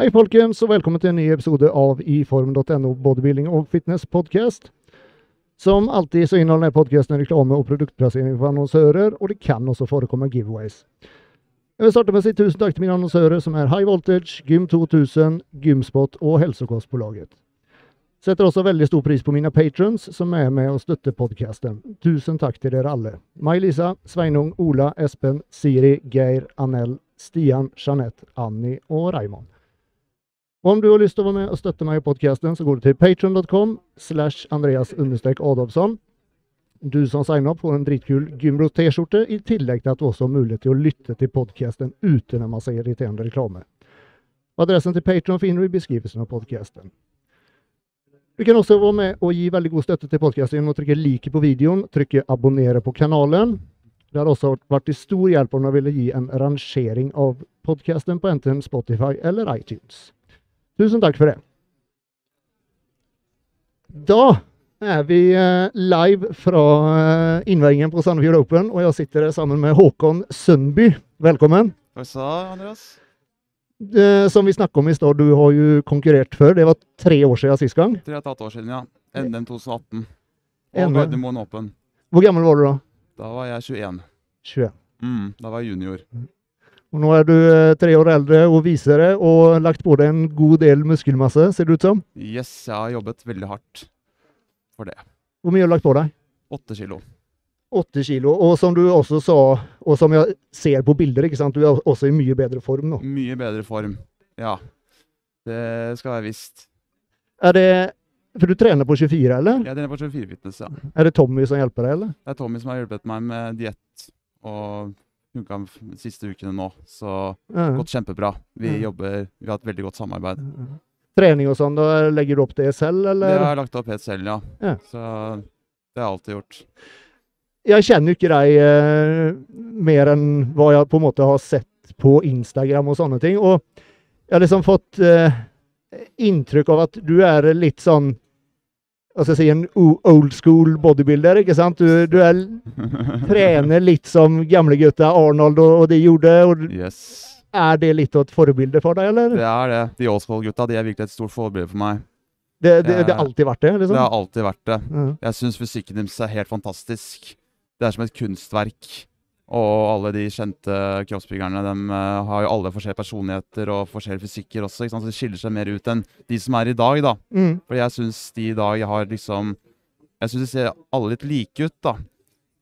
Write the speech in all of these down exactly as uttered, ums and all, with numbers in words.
Hej folkens och välkommen till en ny episode av iform punkt no bodybuilding och fitness podcast. Som alltid så innehåller den här podcasten reklam och produktplacering för annonsörer och det kan också förekomma giveaways. Jag vill starta med att säga tusen tack till mina annonsörer som är High Voltage, Gym two thousand, Gymspot och Hälsokostbolaget. Sätter också väldigt stor pris på mina patrons som är med och stöttar podcasten. Tusen tack till er alla. Maj-Lisa, Sveinung, Ola, Espen, Siri, Geir, Annel, Stian, Jeanette, Annie och Raymond. Om du har lust att vara med och stötta mig i podcasten så går du till patreon.com slash Andreas understreck Adolfsson. Du som signar upp får en dritkul Gymbro t-skjorta i tillägg till att du också har möjlighet att lyssna till podcasten utan att man säger irriterande reklamer. Adressen till Patreon finner du i beskrivelsen av podcasten. Du kan också vara med och ge väldigt god stötta till podcasten genom att trycka like på videon, trycka abonnera på kanalen. Det har också varit till stor hjälp om du vill ge en rangering av podcasten på enten Spotify eller iTunes. Tusen tack för det. Då är vi live från invägningen på Sandefjord Open och jag sitter här samman med Håkon Sundby. Välkommen. Tack så Andreas. Det som vi snackade om i stad, du har ju konkurrerat för. Det var tre år sedan sist gång. Tre och ett halvt år sedan, ja. N M tjugohundraarton. Och Gardermoen Open. Hur gammal var du då? Då var jag tjugoett. tjugoett. Mm, då var jag junior. Och nu är du tre år äldre och visare och lagt på dig en god del muskelmassa, ser det ut som? Yes, jag har jobbat väldigt hårt för det. Hur mycket har du lagt på dig? åtta kilo. åtta kilo, och som du också sa, och som jag ser på bilder, ikke sant? Du är också i mycket bättre form nu. Mycket bättre form, ja. Det ska jag visst. Är det, för du tränar på tjugofyra eller? Jag tränar på tjugofyra fitness, ja. Är det Tommy som hjälper dig eller? Det är Tommy som har hjälpt mig med diet och de sista veckorna nu, så mm. gått jättebra. Vi mm. jobbar, vi har ett väldigt gott samarbete. Mm. Träning och sånt, då lägger du upp det själv eller? Jag har lagt upp helt själv, ja. Mm. Så det har jag alltid gjort. Jag känner inte dig eh, mer än vad jag på måte har sett på Instagram och såna ting, och jag har liksom fått eh, intryck av att du är lite sån, alltså säga en old school bodybuilder, inte sant? Du, du är tränar lite som gamla gutta Arnold och, och det gjorde. Och yes. Är det lite ett förebild för dig eller? Det är det. De old school gutta, det är verkligen ett stort förebild för mig. Det det, jag, det har alltid varit det, liksom. Det har alltid varit det. Mm. Jag syns fysiken dems är helt fantastisk. Det är som ett konstverk. Och alla de kända kroppsbyggarna, de har ju alla forskjellige personligheter och forskjellige fysiker också, ikke sant? Så det skiljer sig mer ut än de som är idag då. Mm. För jag syns de idag har liksom, jag syns de ser alla lite lika ut då.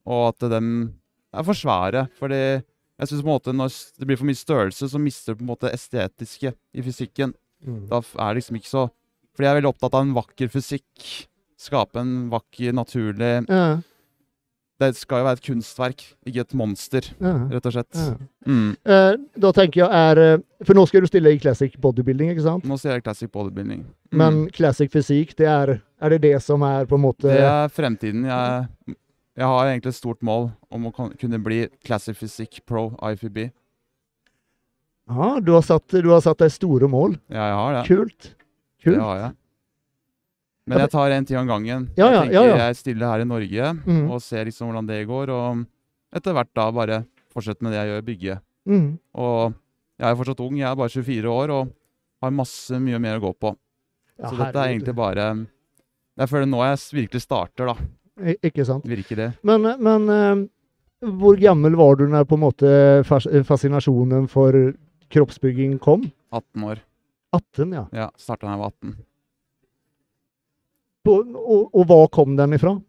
Och att de är för svära, för det jag syns på något när det blir för mycket störelse så mister på något estetiska i fysiken. Mm. Då är det liksom inte så, för jag är väldigt upptatt av en vacker fysik, skapa en vacker naturlig. Ja. Det ska ju vara ett konstverk, inte ett monster, uh-huh. rätt och sett. Uh-huh. Mm. Uh, då tänker jag är, för nu ska du ställa i classic bodybuilding, inte sant? Nu ser jag classic bodybuilding. Mm. Men classic fysik, det är, är det det som är på måte. Det är framtiden. Jag, jag har egentligen ett stort mål om att kunna bli classic fysik pro I F B B. Ja, du har satt, du har satt ett stort mål. Ja, jag har det. Kult. Kult. Ja, ja. Men jag tar en tid om gången. Ja, ja, jag tänker ja, ja. Jag stiller här i Norge mm. och ser liksom hur det går och efter vart då bara fortsätta med det jag gör, bygga. Mm. Och jag är fortsatt ung, jag är bara tjugofyra år och har massor mycket mer att gå på. Ja, så detta är egentligen bara därför det nu jag verkligen startar då. I, ikke sant? Virker det. Men men uh, hur gammal var du när på måte fascinationen för kroppsbygging kom? arton år. arton ja. Ja, startade när jag var arton. Och, och, och var kom den ifrån?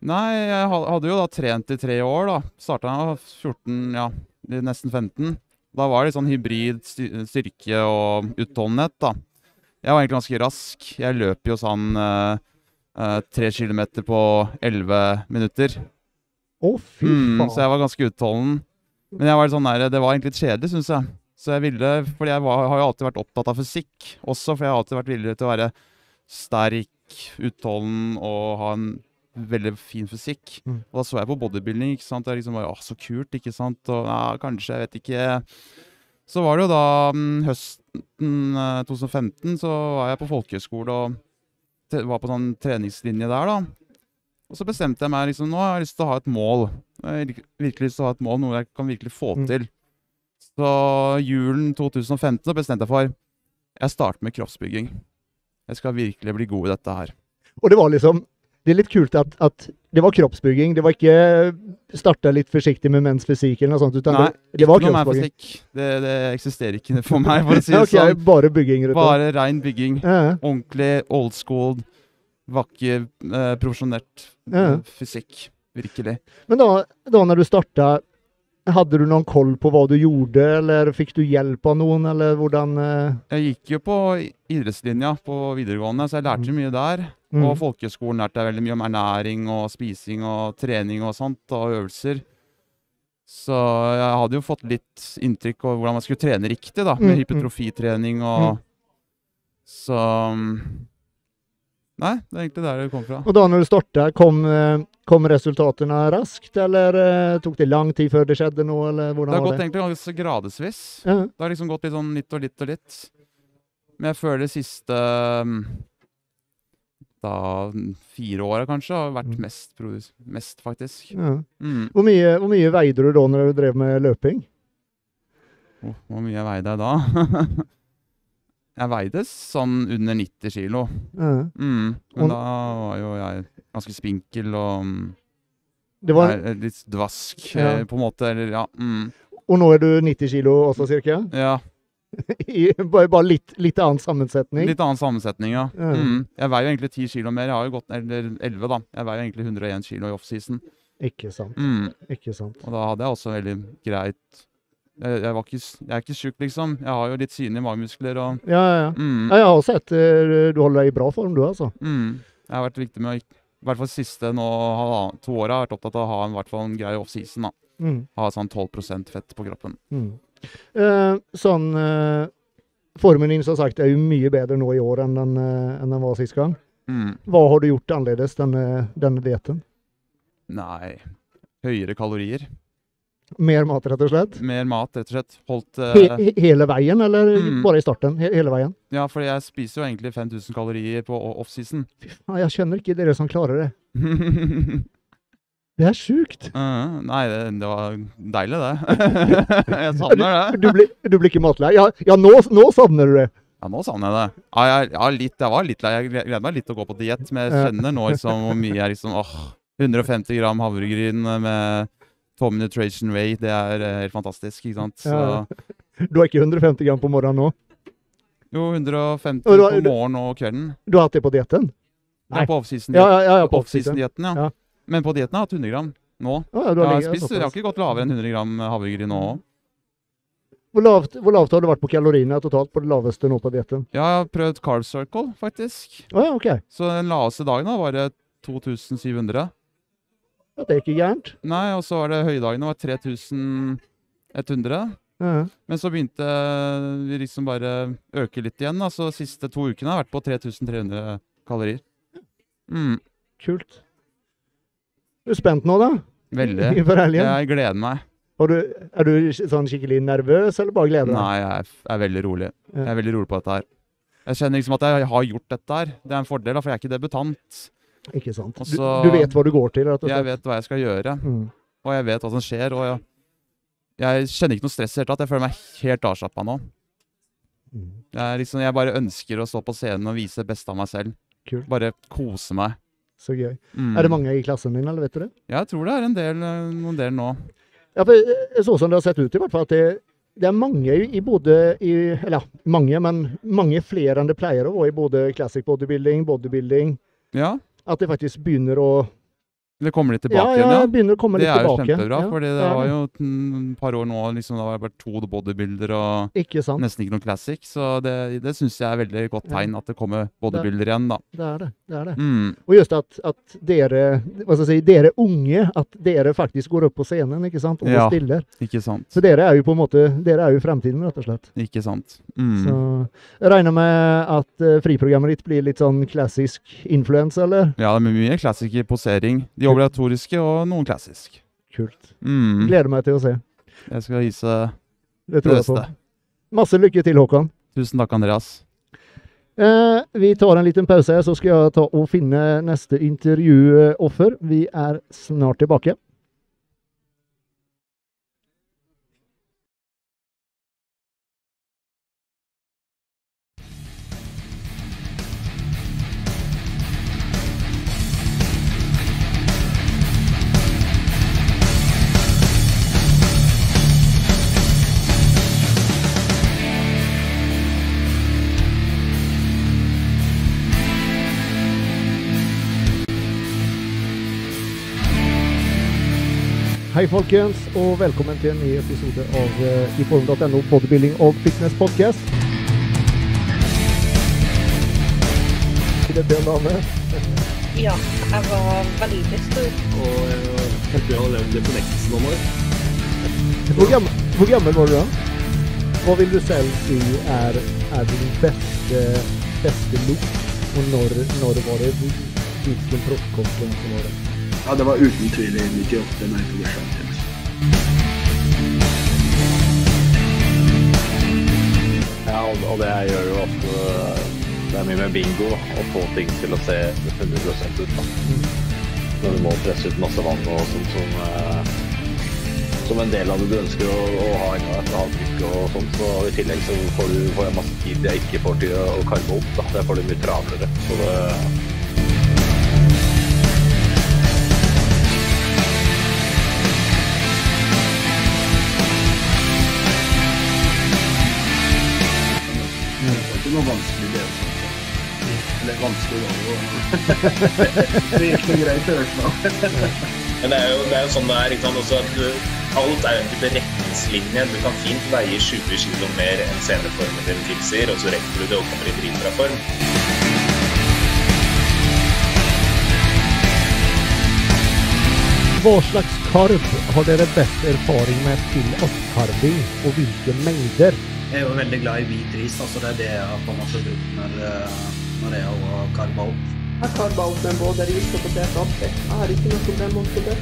Nej, jag hade ju då tränat i tre år då. Startade fjorton, ja, nästan femton. Då var det sån hybrid styrke och uthållighet då. Jag var egentligen ganska rask. Jag löp ju sån eh, tre kilometer på elva minuter. Åh oh, fy fan. Mm, så jag var ganska uthållig. Men jag var sån där, det var egentligen kedligt syns jag. Så jag ville, för jag var, har ju alltid varit upptatt av fysik också, för jag har alltid varit villig att vara stark, uthållen och ha en väldigt fin fysik. Mm. Och då såg jag på bodybuilding, ikke sant? Jag liksom var så kult, ikke sant? Och ja, kanske, jag vet inte. Så var det jo da hösten tjugofemton så var jag på folkhögskola och var på sån träningslinje där då. Och så bestämde jag mig liksom, nu har jag lyst att ha ett mål. Jag har verkligen lyst att ha ett mål, något jag kan verkligen få till. Så julen tjugofemton så bestämde jag för Jeg starter med kroppsbygging. Jeg skal virkelig bli god i dette her. Og det var liksom, det er litt kult at, at det var kroppsbygging. Det var ikke starta litt forsiktig med menns fysikk eller noe sånt. Utan nei, det, det var ikke noe mer fysikk. Det, det eksisterer ikke for meg, for å si det okay, sånn. Bare bygging. Bare rein bygging. Ja. Ordentlig, old school, vakker, eh, profesjonert ja. fysikk. Virkelig. Men da, da når du startet, hadde du noen koll på hva du gjorde, eller fikk du hjelp av noen, eller hvordan? Jeg gikk jo på idrettslinja på videregående, så jeg lærte mye der. Mm. Og folkeskolen lærte jeg veldig mye om ernæring og spising og trening og sånt, og øvelser. Så jeg hadde jo fått litt inntrykk av hvordan man skulle trene riktig da, med mm. hypertrofitrening og mm. så... Nei, det er egentlig der det kom fra. Og da når du startet, kom, kom resultatene raskt, eller tok det lang tid før det skjedde noe, eller hvordan var det? Det har gått egentlig gradesvis. Uh-huh. Det har liksom gått litt sånn litt og litt og litt. Men jeg føler det siste da, fire året kanskje har vært mest, mest faktisk. Uh-huh. Mm. Hvor mye, hvor mye veide du da når du drev med løping? Oh, hvor mye veide jeg da? Jeg veides sånn under nitti kilo. Ja. Mm. Men da var jo jeg ganske spinkel og var... nei, litt dvask ja. på en måte. Eller, ja. mm. Og nå er du nitti kilo også, cirka? Ja. I, bare bare litt, litt annen sammensetning? Litt annen sammensetning, ja. ja. Mm. Jeg veier jo egentlig ti kilo mer. Jeg har jo gått eller elleve da. Jeg veier egentlig hundre og én kilo i off-season. Ikke sant. Mm. Ikke sant. Og da hadde jeg også veldig greit... Jeg, jeg, var ikke, jeg er ikke syk, liksom. Jeg har jo litt synlige magemuskler. Og, ja, ja, ja. Mm. Jeg har sett du holder deg i bra form, du, altså. Mm. Jeg har vært viktig med å, i hvert fall siste nå, to året, har vært opptatt av å ha en, i hvert fall en grei off-season, da. Mm. Ha sånn tolv prosent fett på kroppen. Mm. Eh, sånn, eh, formen din, som sagt, er jo mye bedre nå i år enn den, enn den var sist gang. Mm. Hva har du gjort annerledes, denne, denne dieten? Nei, høyere kalorier. Mer mat, rett og slett? Mer mat, rett og slett. Holdt, uh, He hele veien, eller mm. bare i starten? He hele veien? Ja, for jeg spiser jo egentlig fem tusen kalorier på off-season. Ja, jeg skjønner ikke dere som klarer det. Det er sjukt. Uh, nei, det, det var deilig, det. Jeg savner det. Du, du, blir, du blir ikke matlei. Ja, ja nå, nå savner du det. Ja, nå savner jeg det. Ja, jeg, ja, litt, jeg var litt lei. Jeg gleder meg litt til å gå på diet, men jeg skjønner nå liksom, hvor mye jeg liksom... Åh, hundre og femti gram havregryn med... Tom Nutrition Way, det er helt fantastisk, ikke sant? Ja. Du har ikke hundre og femti gram på morgenen nå? Jo, hundre og femti du, på morgenen og kvelden. Du har hatt det på dieten? Nei. Ja, på off-season-dieten, ja. ja, ja, på off-season. ja. ja. Men på dieten har jeg hatt hundre gram nå. Ah, ja, jeg, har spist, jeg har ikke gått lavere enn hundre gram havregryn nå. Hvor lavt, hvor lavt har du vært på kaloriene totalt på det laveste nå på dieten? Ja, jeg har prøvd Carb Circle, faktisk. Ah, ja, ok. Så den laveste dagen da var det to tusen syv hundre. Ja, det er ikke gærent. Nei, og så var det høydagene, det var tre tusen ett hundre. Uh-huh. Men så begynte vi liksom bare å øke litt igjen. Altså, de siste to ukene har jeg vært på tre tusen tre hundre kalorier. Mm. Kult. Er du spent nå da? Veldig. Jeg gleder meg. Og du, er du sånn skikkelig nervøs, eller bare gleder deg? Nei, jeg er, jeg er veldig rolig. Jeg er veldig rolig på dette her. Jeg kjenner liksom at jeg har gjort dette her. Det er en fordel, for jeg er ikke debutant. Ikke sant. Også, du, du vet hva du går til. Jeg vet hva jeg skal gjøre, mm. og jeg vet hva som skjer, og jeg, jeg kjenner ikke noe stress helt, at jeg føler meg helt avslappet nå. Mm. Jeg, liksom, jeg bare ønsker å stå på scenen og vise det beste av meg selv. Kul. Bare kose meg. Så gøy. Mm. Er det mange i klassen din, eller vet du det? Jeg tror det er en del, en del nå. Ja, for sånn som det har sett ut i hvert fall, at det, det er mange i både, i, eller mange, men mange flere enn det pleier å være i både classic bodybuilding, bodybuilding. Ja. At det faktisk begynner å... Det kommer litt tilbake igjen, ja. Ja, begynner å komme litt tilbake. Det er jo kjempebra, ja, fordi det ja. var jo et par år nå, liksom, det var bare to bodybuilder og ikke nesten ikke noen classic, så det, det synes jeg er veldig godt tegn at det kommer bodybuilder igjen, da. Det er det, det er det. Mm. Og just at, at dere, hva skal jeg si, dere unge, at dere faktisk går opp på scenen, ikke sant, og ja, stiller. Ikke sant. Så dere er jo på en måte, dere er jo fremtiden, rett og slett. Ikke sant. Mm. Så jeg regner med at uh, friprogrammet ditt blir litt sånn klassisk influens, eller? Ja, det er mye klassisk posering. De obligatoriske og noen klassisk. Kult. Mm. Gleder meg til å se. Jeg skal vise det beste. Masse lykke til, Håkan. Tusen takk, Andreas. Eh, vi tar en liten pause her, så skal jeg ta og finne neste intervjuoffer. Vi er snart tilbake. Hej folkens och välkommen till en ny episode av eh, i form punkt no bodybuilding och fitness podcast. Det är det namnet. Ja, jag var väldigt stor. Och jag har levt det på nästan några år. Hur gammal, hur gammal var du då? Vad vill du själv se är, är din bästa, bästa look? Och när, när det var det? Vilken proffskompon som var det? Ja, det var utan tvivel nittioåtta när jag tog det själv. Ja, og, og det jeg gjør jo at det er mye med bingo å få ting til å se hundre prosent ut da. Når du må presse ut masse vann og sånt som, som, som en del av det du ønsker å, å ha en av et avtrykk og sånt. Så i tillegg så får du får en masse tid jeg ikke får til å karme opp da. Der får du mye travlere. Så det... Det var vanskelig det. Eller vanskelig det. Det gikk noe greit til hørsmål. Men det er jo, det er jo sånn det er, ikke sant, også at du, alt er jo en type retningslinje. Du kan fint veie tjue kilo mer enn seneformen din tilsier, og så rekker du det og kommer i dritbra form. Hva slags karv har dere best erfaring med til oppkarving, og hvilke mengder? Jeg er jo veldig glad i hvit ris, altså det er det jeg har på meg brukt når, når jeg har karva opp. Jeg har karva opp med både ris og potet og opp. Jeg har ikke noe problem om det.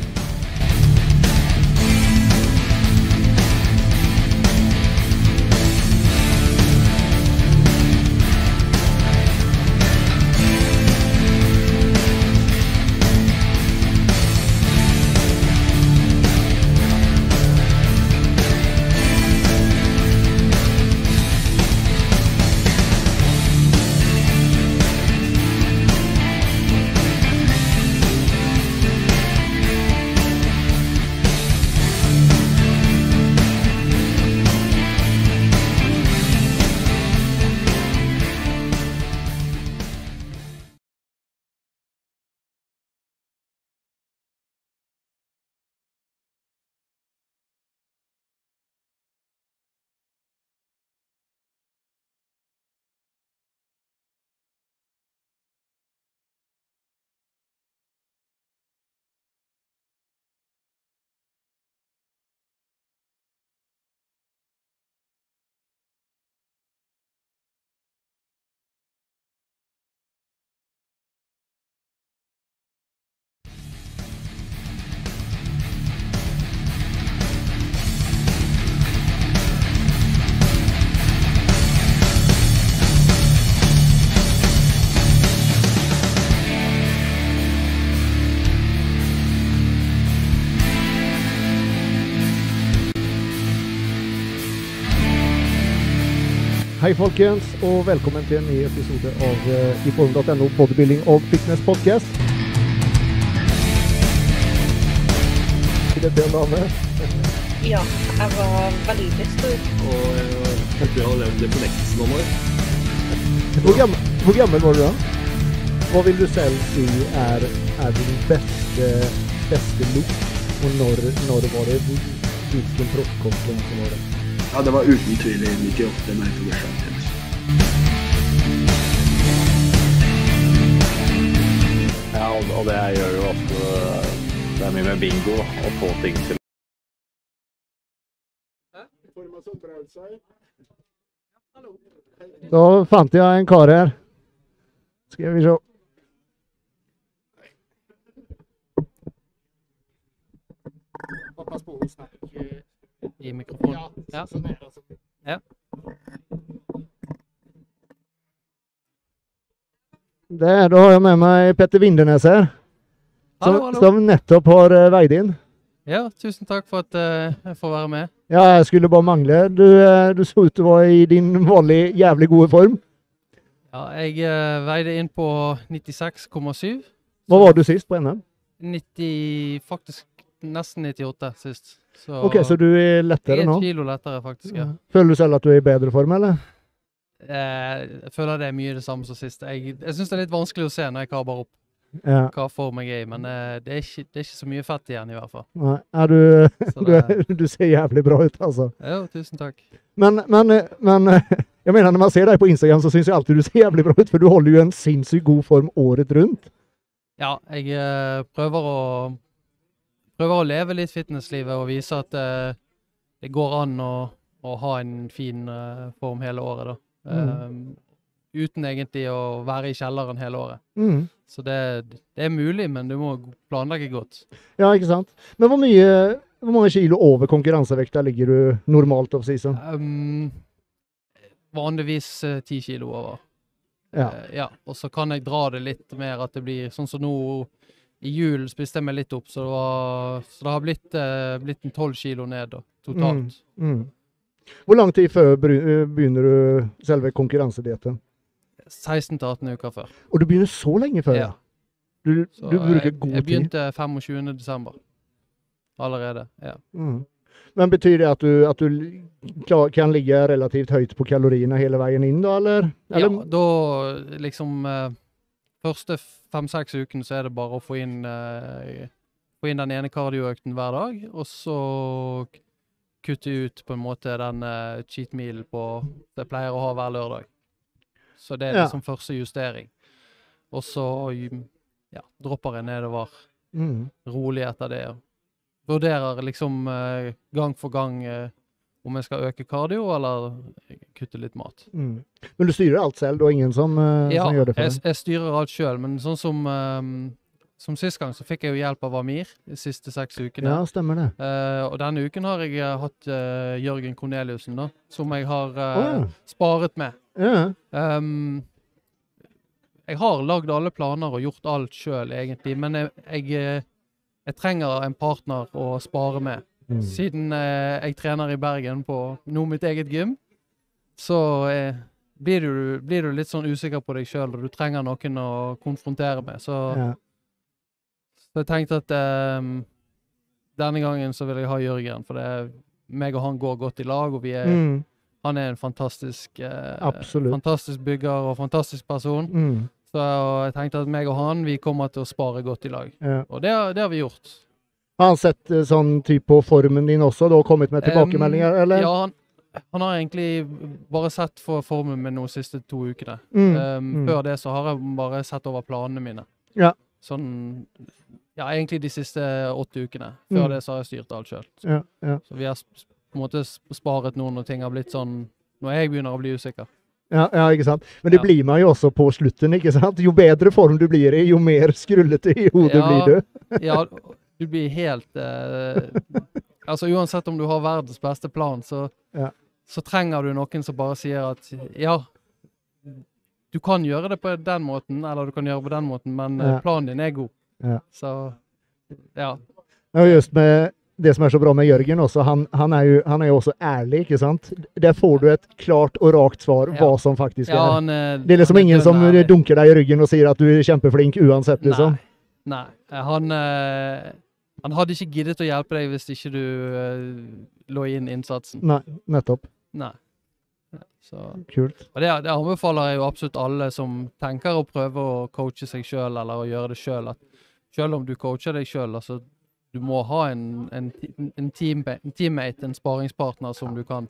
Hej folkens och välkommen till en ny episode av eh, i form punkt no bodybuilding och fitness podcast. Det är det namnet. Ja, jag var väldigt stor. Och jag har levt det på nästan några år. Hur gammal, hur gammal var du då? Vad vill du själv se är, är din bästa, bästa look? Och när, när det var det? Vilken proffskompon som var det? Ja, det var utan tvivel nittioåtta när jag tog det själv. Ja, och, och det jag gör ju att det är mye med bingo och få ting till. Då fann jag en kar här. Ska vi se. Hoppas på oss här. I mikrofon. Ja, ja. Ja. Där, då har jag med mig Petter Vindenäs här. Hallo, hallo. Som, som nettopp har uh, vägt in. Ja, tusen tack för att uh, jag får vara med. Ja, jag skulle bara mangla. Du, uh, du såg ut att vara i din vanlig jävlig god form. Ja, jag uh, vägde in på nittiosex komma sju. Vad var du sist på N M? nittio, faktiskt nästan nittioåtta sist. Okej, okay, så du är lättare nå? ett kilo lättare faktiskt, ja. Føler du selv att du är i bättre form, eller? Eh, jag føler det är mycket det samme som sist. Jag, jag syns det är lite vanskligt att se när jag karbar upp. ja. hva form jeg er i, men uh, det, er ikke, det er ikke så mye fatt igjen i hvert fall. Nei, er du, det, du, du ser jævlig bra ut altså. Jo, tusen takk. Men, men, men jeg mener, når man ser deg på Instagram så synes jeg alltid du ser jævlig bra ut, for du holder jo en sinnssykt god form året rundt. Ja, jeg uh, prøver å prøver å leve litt fitnesslivet og vise at uh, det går an å, å ha en fin uh, form hele året da. Mm. Um, uten egentlig å være i kjelleren hele året. Mm. Så det, det er mulig, men du må planlegge godt. Ja, ikke sant? Men hvor, mye, hvor mange kilo over konkurransevekta ligger du normalt off-season? Um, vanligvis uh, ti kilo over. Ja. Uh, ja. Og så kan jeg dra det litt mer at det blir sånn som nå i jul spiste jeg meg litt opp, så det, var, så det har blitt, uh, blitt en tolv kilo ned da, totalt. Mm. Mm. Hvor lang tid før begynner du selve konkurransedietten? seksten til atten uker før. Og du begynner så lenge før? Ja. Du, du bruker god tid? Jeg begynte femogtyvende desember allerede, ja. Mm. Men betyr det at du, at du kan ligge relativt høyt på kaloriene hele veien inn da, eller? eller? Ja, da liksom eh, første fem seks uken så er det bare å få inn, eh, få inn den ene kardioøkten hver dag, og så kutte ut på en måte den uh, cheat meal på det pleier å ha hver lørdag. Så det er liksom ja. første justering. Og så ja, dropper jeg nedover mm. rolig etter det. Vurderer liksom uh, gang for gang uh, om jeg skal øke kardio eller kutte litt mat. Mm. Men du styrer alt selv, og ingen som, uh, ja, som gjør det for deg? Ja, jeg styrer alt selv, men sånn som um, som sist gang så fikk jeg jo hjelp av Amir de siste seks ukene. Ja, stemmer det. Uh, og denne uken har jeg hatt uh, Jørgen Corneliusen da, som jeg har uh, oh, ja. sparet med. Ja. Um, jeg har lagd alle planer og gjort alt selv egentlig, men jeg, jeg, jeg trenger en partner å spare med. Mm. Siden uh, jeg trener i Bergen på nå mitt eget gym, så uh, blir, du, blir du litt sånn usikker på deg selv, og du trenger noen å konfrontere med, så... Ja. Så jeg tenkte at um, denne gangen så vil jeg ha Jørgen, for det er, meg og han går godt i lag, og vi er, mm. han er en fantastisk, uh, fantastisk bygger og fantastisk person. Mm. Så jeg tenkte at meg og han, vi kommer til å spare godt i lag. Ja. Og det, det har vi gjort. Har han sett sånn typ på formen din også, da kommet med tilbakemeldinger, eller? Ja, han, han har egentlig bare sett for formen min de siste to ukene. Mm. Um, mm. Før det så har jeg bare sett over planene mine. Ja. Sånn... Ja, egentlig de siste åtte ukene. Før mm. det så har jeg styrt alt selv. Ja, ja. Så vi har på en måte sparet noen, og ting har blitt sånn, når jeg begynner å bli usikker. Ja, ja, ikke sant? Men det ja. blir man jo også på slutten, ikke sant? Jo bedre form du blir i, jo mer skrullete i hodet ja, blir du. Ja, du blir helt... Eh, altså, uansett om du har verdens beste plan, så, ja. så trenger du noen som bare sier at, ja... Du kan gjøre det på den måten, eller du kan gjøre det på den måten, men ja. planen din er god. Ja. Så, ja. Og just med det som er så bra med Jørgen også, han, han, er jo, han er jo også ærlig, ikke sant? Der får du et klart og rakt svar, ja. hva som faktisk ja, er. er. Det er liksom ingen som ærlig. dunker deg i ryggen og sier at du er kjempeflink uansett, liksom. Nei, Nei. Han, han hadde ikke giddet å hjelpe deg hvis ikke du lå inn innsatsen. Nei, nettopp. Nei. Så. Kult. Og det, det anbefaler jeg jo absolutt alle som tenker å prøve å coache seg selv, eller å gjøre det selv, at selv om du coacher deg selv, altså, du må ha en, en, en, team, en teammate, en sparingspartner som du kan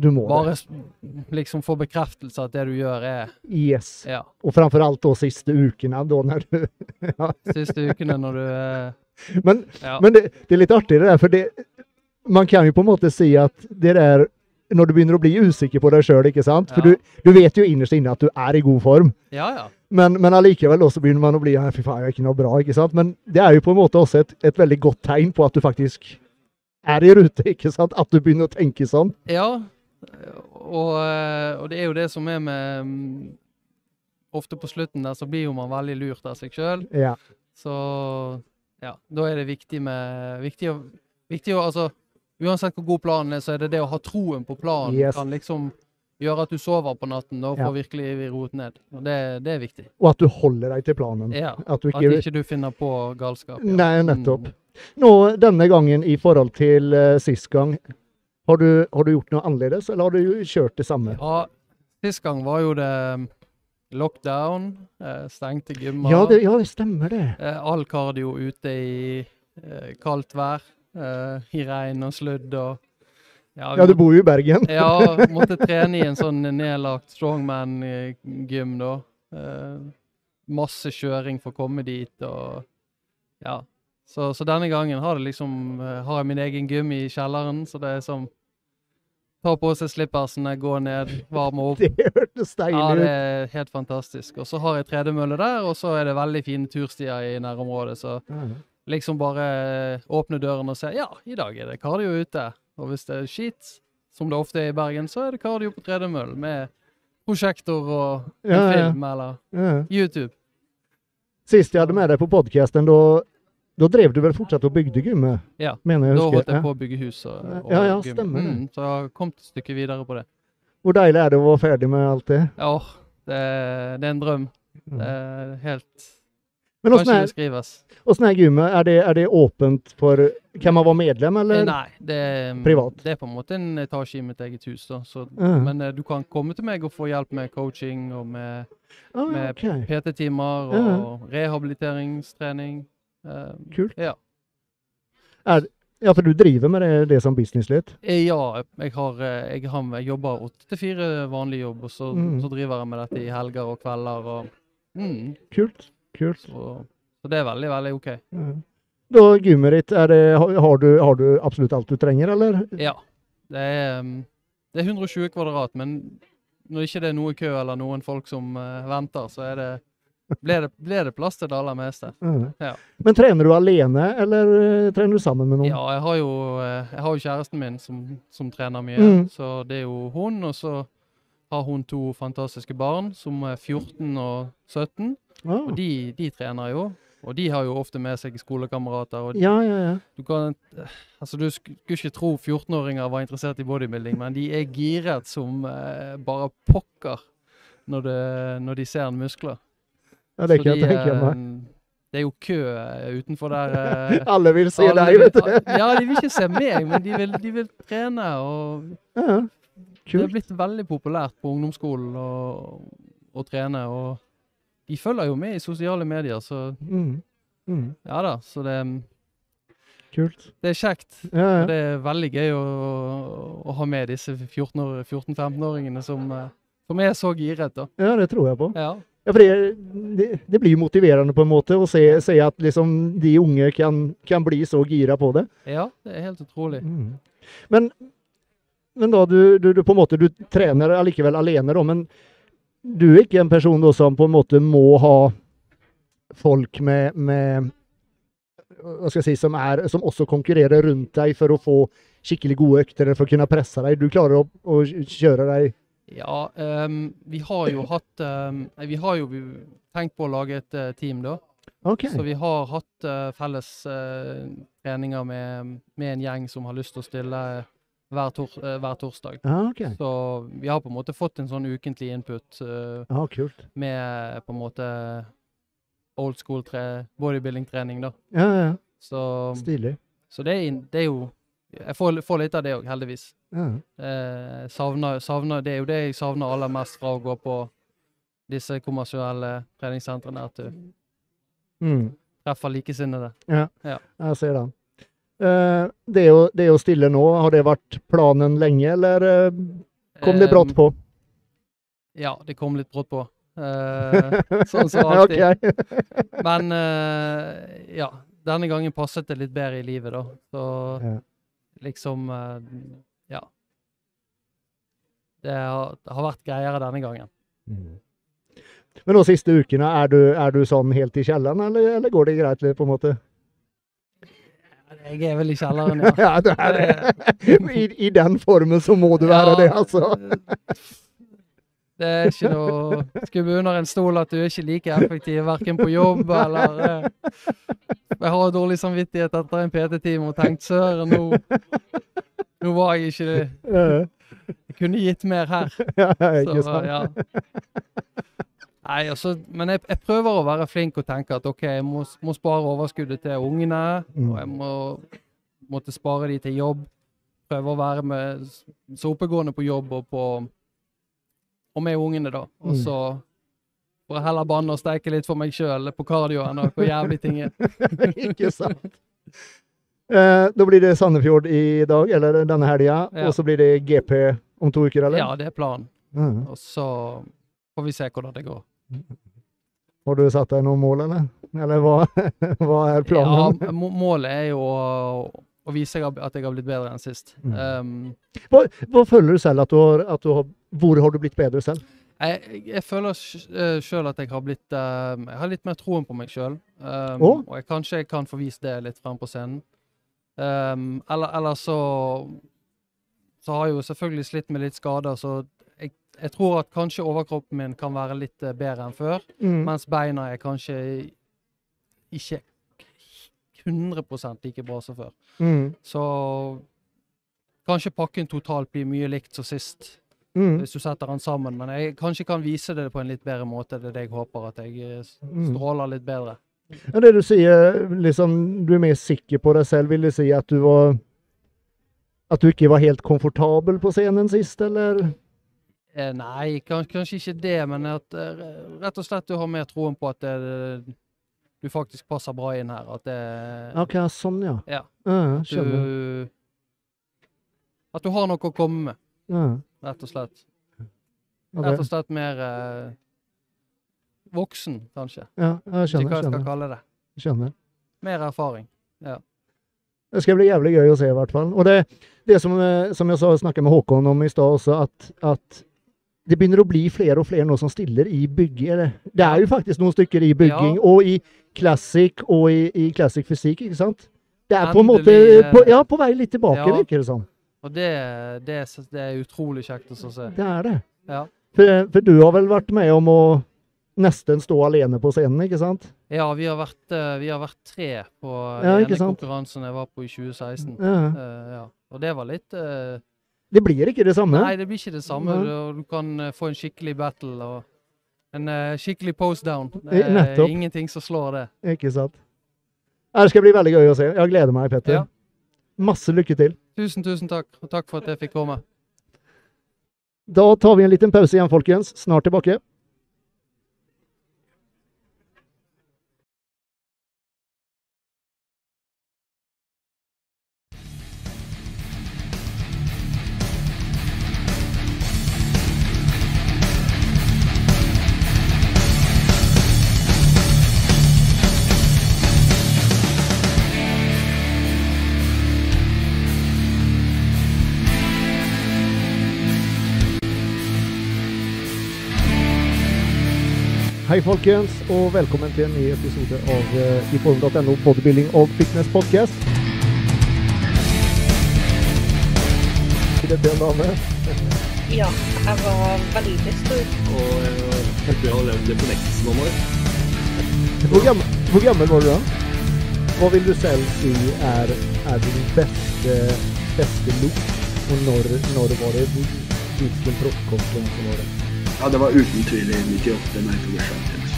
du må bare liksom få bekreftelse at det du gjør er yes, ja. og framfor alt da siste ukene da når du ja. siste ukene når du men, ja. men det, det er litt artig det der, for det, man kan jo på en måte si at det der når du begynner å bli usikker på deg selv, ikke sant? Ja. For du, du vet jo innerst inne at du er i god form. Ja, ja. Men, men allikevel også begynner man å bli, fy faen, jeg er ikke noe bra, ikke sant? Men det er jo på en måte også et, et veldig godt tegn på at du faktisk er i rute, ikke sant? At du begynner å tenke sånn. Ja, og, og det er jo det som er med, ofte på slutten der, så blir jo man veldig lurt av seg selv. Ja. Så, ja, da er det viktig med, viktig å, viktig å, altså, uansett hvor god planen er, så er det det å ha troen på planen yes. kan liksom gjøre at du sover på natten og ja. får virkelig rot ned. Og det, det er viktig. Og at du holder deg til planen. Ja, at, du ikke... at ikke du finner på galskap. Ja. Nei, nettopp. Nå, denne gangen i forhold til uh, sist gang, har du, har du gjort noe annerledes, eller har du kjørt det samme? Ja, sist gang var jo det lockdown, eh, stengte gymmer. Ja, det, ja, det stemmer det. Eh, all kardio ute i eh, kaldt vær, eh, i regn og sludd. Og, ja, ja, du bor jo i Bergen. Ja, måtte trene i en sånn nedlagt strongman-gym da. Eh, masse kjøring for å komme dit, og ja. Så, så denne gangen har, det liksom, har jeg min egen gym i kjelleren, så det er som ta på seg slippersene, gå ned, varme opp. Det hørtes deilig ut. Ja, det er helt fantastisk. Og så har jeg tredemølle der, og så er det veldig fine turstier i nærområdet. Så liksom bare åpne døren og se, ja, i dag er det kardio ute. Og hvis det er skit, som det ofte er i Bergen, så er det kardio på tredemølle med prosjektor og ja, ja. film eller ja. YouTube. Sist jeg hadde med deg på podcasten, da... Då drev du väl fortsatt och byggde gymmet? Ja, menar jag då höll jag på att bygga hus och, och ja, ja, stämmer det. Mm, så jag kom ett stycke vidare på det. Hur deilig är det att vara färdig med allt det? Ja, det, det är en dröm. Mm. Det är helt... Men och sån här gym, är det, är det öppet för... Kan man vara medlem eller? Nej, det är privat. Det är på en måte en etage i mitt eget hus. Då, så, mm. Men du kan komma till mig och få hjälp med coaching och med, ah, med okay. P T-timmar och mm. rehabiliteringsträning. Kult. Ja. Er, ja, for du driver med det, det som business litt? Ja, jeg, har, jeg, har, jeg jobber åtte til fire vanlig jobb, og så, mm. så driver jeg med dette i helger og kvelder. Og, mm. Kult, kult. Så, så det er veldig, veldig ok. Mm. Da, gymmet ditt, er det, har, du, har du absolutt alt du trenger, eller? Ja, det er, det er hundre og tjue kvadrat, men når ikke det er noe kø eller noen folk som uh, venter, så er det Blir det, blir det plass til det aller meste. Mm. Ja. Men trener du alene, eller uh, trener du sammen med noen? Ja, jeg har jo, jeg har jo kjæresten min som, som trener mye. Mm. Så det er jo hun, og så har hun to fantastiske barn som er fjorten og sytten. Ah. Og de, de trener jo. Og de har jo ofte med seg skolekamerater. Og de, ja, ja, ja. Du, kan, altså, du skulle ikke tro fjortenåringer var interessert i bodybuilding, men de er giret som uh, bare pokker når, det, når de ser en muskler. Ja, det, de, det er jo kø utenfor der. Alle vil se alle deg, vet du. Ja, de vil ikke se meg, men de vil, de vil trene. Og ja, det er blitt veldig populært på ungdomsskolen å trene. Og de følger jo med i sosiale medier, så mm. Mm. ja da, så det, kult. Det er kjekt. Ja, ja. Det er veldig gøy å, å ha med disse fjorten-femten-åringene som, som er så giret da. Ja, det tror jeg på. Ja. Ja, för det, det, det blir ju motiverande på en måte att se, se att liksom de unga kan, kan bli så gira på det. Ja, det är helt otroligt. Mm. Men, men då, du, du, du på en måte, du tränar allikevel alene då, men du är inte en person då som på en måte må ha folk med, med vad ska jag säga, som, är, som också konkurrerar runt dig för att få skickliga goda ökter för att kunna pressa dig. Du klarar att, att köra dig. Ja, um, vi har jo hatt um, vi har jo tenkt på å lage et uh, team da. Okay. Så vi har hatt uh, felles uh, treninger med, med en gjeng som har lyst til å stille hver, tor uh, hver torsdag. Ah, okay. Så vi har på en måte fått en sånn ukentlig input uh, ah, kult. Med på en måte old school bodybuilding-trening da. Ja, ja. Så, stilig. Så det er, det er jo Jeg får, får litt av det også, heldigvis. Ja. Eh, savner, savner, det er jo det jeg savner aller mest fra å gå på disse kommersielle treningssentrene, at du mm. treffer likesinnede. Ja, ja. Jeg ser det. Eh, det, å, det å stille nå, har det vært planen lenge, eller kom det brått på? Eh, ja, det kom litt brått på. Eh, sånn som alltid. Okay. Men eh, ja, denne gangen passet det litt bedre i livet da. Så... Ja. Liksom, ja. Det har, det har vært greiere denne gangen. Mm. Men de siste ukene, er du, er du sånn helt i kjelleren, eller, eller går det greit litt på en måte? Jeg er vel i kjelleren, ja. Ja, det er det. I, I den formen så må du være ja, det, altså. Det er ikke noe skubbe under en stol at du er ikke like effektiv, hverken på jobb eller eh, jeg har dårlig samvittighet etter en P T-time og tenkt søren, nå, nå var jeg ikke det. Jeg kunne gitt mer her. Så, ja. Nei, altså, men jeg, jeg prøver å være flink og tenke at ok, jeg må, må spare overskuddet til ungene, og jeg må måtte spare de til jobb. Prøve å være med, så oppegående på jobb og på og med ungene da, og så For å helle banne og steike litt for meg selv på kardioen og hvor jævlig ting er. Ikke sant. Eh, da blir det Sandefjord i dag, eller denne helgen, ja. Og så blir det G P om to uker, eller? Ja, det er planen. Mm. Og så får vi se hvordan det går. Har du satt deg noen mål, eller? Eller hva, hva er planen? Ja, målet er jo å, å vise at jeg har blitt bedre enn sist. Mm. Um, hva, hva føler du selv? At du har, at du har, hvor har du blitt bedre selv? Jeg, jeg føler selv at jeg har blitt uh, jeg har litt mer troen på meg selv. Um, oh? Og jeg, kanskje jeg kan få vise det litt frem på scenen. Um, eller, eller så, så har jeg jo selvfølgelig slitt med litt skader, så jeg, jeg tror at kanskje overkroppen min kan være litt bedre enn før, mm. mens beina er kanskje ikke hundre prosent like bra som før. Mm. Så kanskje pakken totalt blir mye likt som sist. Mm. Hvis du setter den sammen, men jeg kanskje kan vise det på en litt bedre måte. Det er det jeg håper, at jeg stråler litt bedre. Ja, det du sier, liksom, du er mer sikker på deg selv, vil du si at du var, at du ikke var helt komfortabel på scenen sist, eller? Eh, nei, kans kanskje ikke det, men at, rett og slett du har mer troen på at det, du faktisk passer bra inn her. At det, ok, sånn, ja. Ja, ja at, du, at du har noe å komme med. Ja. Rett og slett. Rett og slett mer eh, voksen, kanskje. Ja, jeg skjønner. Ikke hva jeg skal kalle det. Skjønner. Mer erfaring, ja. Det skal bli jævlig gøy å se i hvert fall. Og det, det som, som jeg sa, snakket med Håkon om i sted også, at, at det begynner å bli flere og flere nå som stiller i bygger. Det er jo faktisk noen stykker i bygging, ja. Og i klassik, og i, i klassik fysikk, ikke sant? Det er endelig, på en måte, på, ja, på vei litt tilbake, ja. Virker det sånn. Og det, det, det er utrolig kjekt å se. Det er det. Ja. For, for du har vel vært med om å nesten stå alene på scenen, ikke sant? Ja, vi har vært, vi har vært tre på ja, den ene konkurransen jeg var på i tjue seksten. Ja. Uh, ja. Og det var litt... Uh, det blir ikke det samme? Nei, det blir ikke det samme. Ja. Du, du kan få en skikkelig battle og en uh, skikkelig post-down. Det er ingenting som slår det. Ikke sant. Det skal bli veldig gøy å se. Jeg gleder meg, Petter. Ja. Masse lykke til. Tusen, tusen takk, og takk for at jeg fikk komme. Da tar vi en liten pause igjen, folkens. Snart tilbake. Hei folkens, og velkommen til en ny episode av uh, i form punktum no Bodybuilding og Fitness Podcast. Er det den dame? Ja, jeg var veldig stor. Og jeg tenkte jeg har levd det på nektelsen noen år. Hvor gammel, hvor gammel var du da? Hva vil du selv si er, er din beste, beste look? Og når, når var det? Hvilken proffkonkurranse som var det? Ja, det var uten tvil i nittiåtte når jeg tog Champions.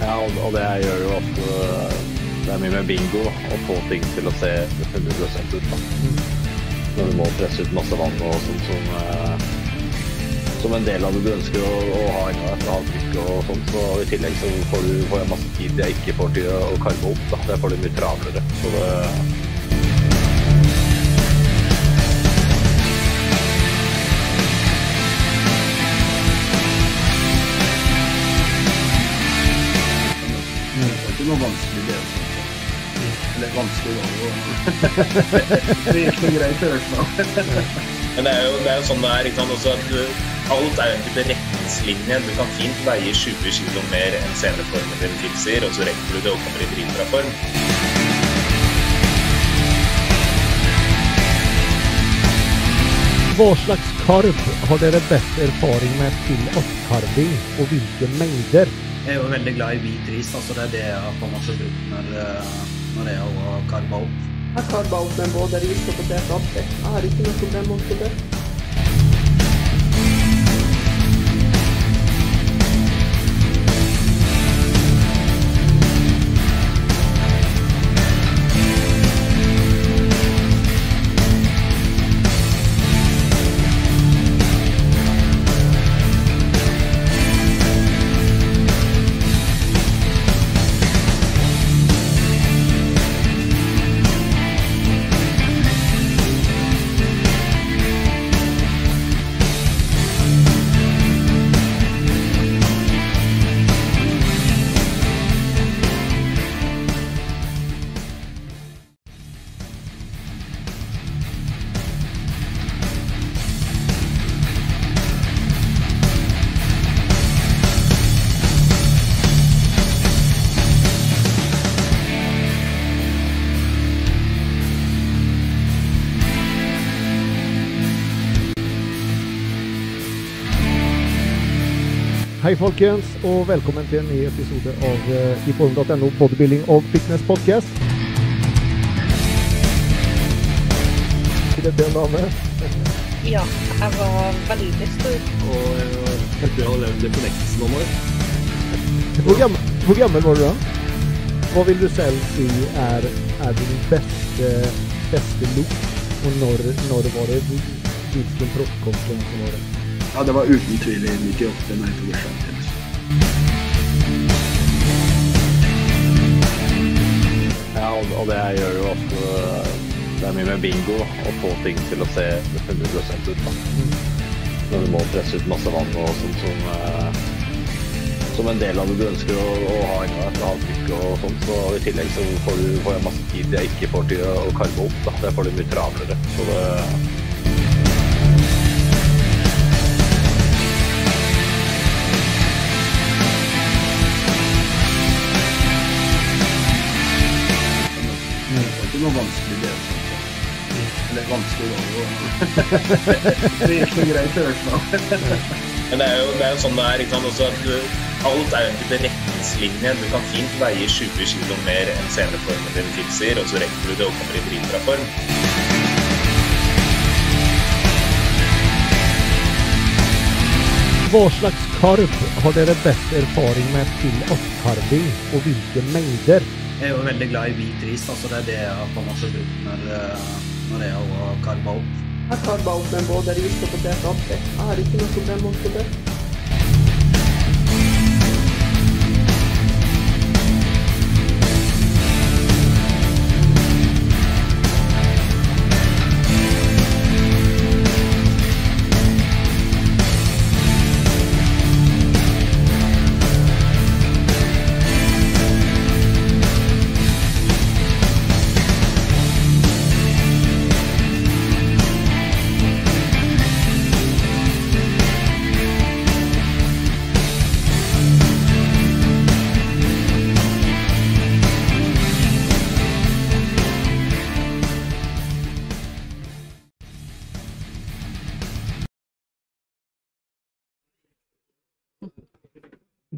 Ja, og det gjør jo at det er mye med bingo å få ting til å se hundre prosent ut. Når du må presse ut masse vann og sånt som, som en del av det du ønsker å, å ha en avtrykk og sånt. Og i tillegg så får du får en masse tid jeg ikke får til å karme opp. Da. Der får du mye travlere. Så det, det var vanskelig det. Eller vanskelig da. Det gikk noe greit å høre. Men det er jo, det er jo sånn det er, ikke sant, også at du, alt er jo en type retningslinjer. Du kan fint veie tjue kilo mer enn seneformen din tilsier, og så rekker du det og kommer i dritbra form. Hva slags karv har dere best erfaring med til oppkarving, og hvilke mengder? Jeg er jo veldig glad i hvit ris, altså det er det jeg har på masse brukt når, når jeg har karba opp. Jeg har karba opp med både ris og potet og opp. Jeg har ikke noe problem om det. Hej folkens och välkommen till en ny episode av eh, iform punkt no bodybuilding och fitness podcast. Hur är det med? Ja, jag var väldigt stor. Och jag tror jag har levt det på nästan några år. Hur gammal, hur gammal var du då? Vad vill du själv se är, är din bästa, bästa look? Och när, när var det? Vilken kroppskontroll som var det? Ja, det var utan tvivel nittioåtta när jag tog det själv. Ja, och det jag gör ju ofta, det är mycket med bingo och få ting till att se hundra procent ut. När du måste pressa ut massa vann och sånt som, som en del av det du önskar att ha en ett avtryck och sånt. Så i tillägg så får du får en massa tid jag inte får till att karva upp. Då. Där får du mycket travlare. Så det, det var vanskelig det. Eller vanskelig da. Det gikk noe greit å høre. Men det er jo det er sånn det er, ikke sant, også at du, alt er jo en type retningslinje. Du kan fint veie tjue kilo mer enn seneformen din tilsier, og så rekker du det og kommer i bra form. Hva slags karp har dere best erfaring med til oppkarving, og hvilke mengder? Jeg er jo veldig glad i hvit ris, altså det er det jeg på en måte bruker når, når jeg har karba opp. Jeg har karba opp med både ris og potet opp. Jeg har ikke noe problem mot det.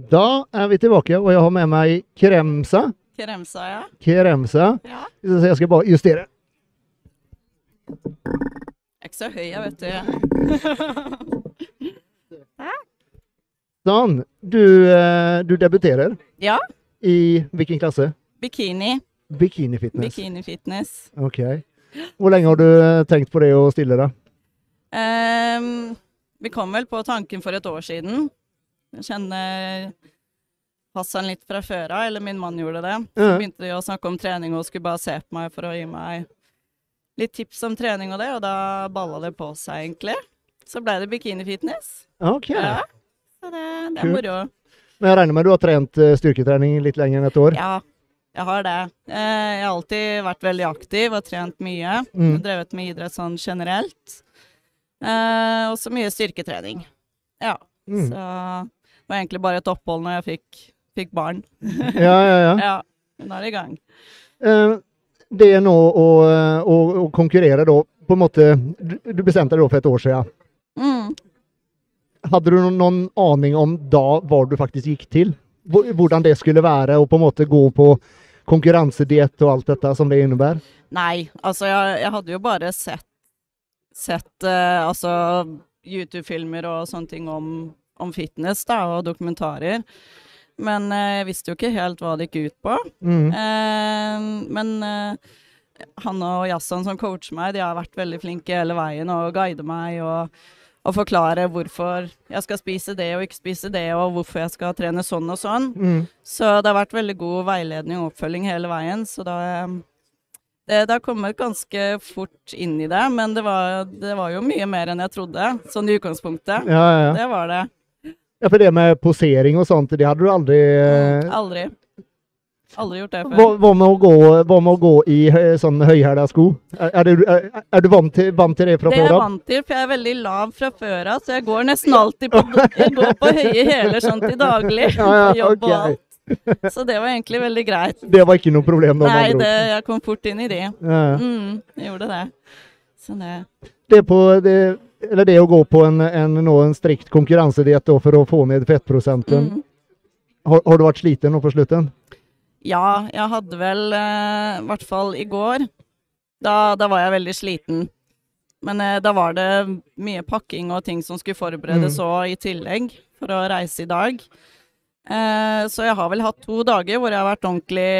Då är vi tillbaka och jag har med mig Kremsa. Kremsa, ja. Kremsa. Ja. Så jag ska bara justera. Extra höja, vet du. Sån, du du debuterar? Ja. I vilken klass? Bikini. Bikini fitness. Bikini fitness. Okej. Okay. Hur länge har du tänkt på det och stilla det? Um, vi kom väl på tanken för ett år sedan. Jeg kjenner Hassan litt fra før, eller min mann gjorde det. Så begynte de å snakke om trening og skulle bare se på meg for å gi meg litt tips om trening og det, og da ballet det på seg egentlig. Så ble det bikini fitness. Ok. Ja, så det, det er moro. Men jeg regner med du har trent styrketrening litt lenger enn et år. Ja, jeg har det. Jeg har alltid vært veldig aktiv og trent mye. Mm. Drevet med idrett sånn generelt. Og så mye styrketrening. Ja, mm. Så det var egentlig bare et opphold når jeg fikk, fikk barn. Ja, ja, ja. Ja, nå er det i gang. Uh, det er nå å, å, å konkurrere da, på en måte, du, du bestemte deg da for et år siden. Mm. Hadde du noen aning om da hva du faktisk gikk til? Hvordan det skulle være, og på en måte gå på konkurransediet og alt dette som det innebär? Nei, altså jeg, jeg hadde jo bare sett, sett uh, altså YouTube-filmer og sånne ting om, om fitness da, og dokumentarer. Men eh, jeg visste jo ikke helt hva det gikk ut på. Mm. Eh, men eh, han og Jassan som coacher meg, de har vært veldig flinke hele veien og guider meg og, og forklarer hvorfor jeg skal spise det og ikke spise det, og hvorfor jeg skal trene sånn og sånn. Mm. Så det har vært veldig god veiledning og oppfølging hele veien, så da... Det har kommet ganske fort inn i det, men det var, det var jo mye mer enn jeg trodde, sånn i utgangspunktet. Ja, ja, ja. Det var det. Ja, for det med posering og sånt, det hadde du aldri... Mm, aldri. Aldri gjort det før. Hva, hva, med, å gå, hva med å gå i sånn høyhæla sko? Er, er, du, er, er du vant til, vant til det fra før? Det er jeg vant til, for jeg er veldig lav fra før, så jeg går nesten alltid på, jeg går på høye hæler sånn til daglig. Ja, ja, jobb og alt. Så det var egentlig veldig greit. Det var ikke noe problem da? Nei, det, jeg kom fort inn i det. Ja, ja. Mm, jeg gjorde det. Så det. Det på, det, eller det att gå på en, en, en, en strikt konkurrensdiet då för att få ned fettprocenten. Mm. Har, har du varit sliten nå på slutten? Ja, jag hade väl eh, i vart fall igår. Da, da var jeg veldig sliten. Men eh, da var det mye pakking og ting som skulle forberedes mm. og i tillegg for å reise i dag. Eh, så jeg har vel hatt to dager hvor jeg har vært ordentlig,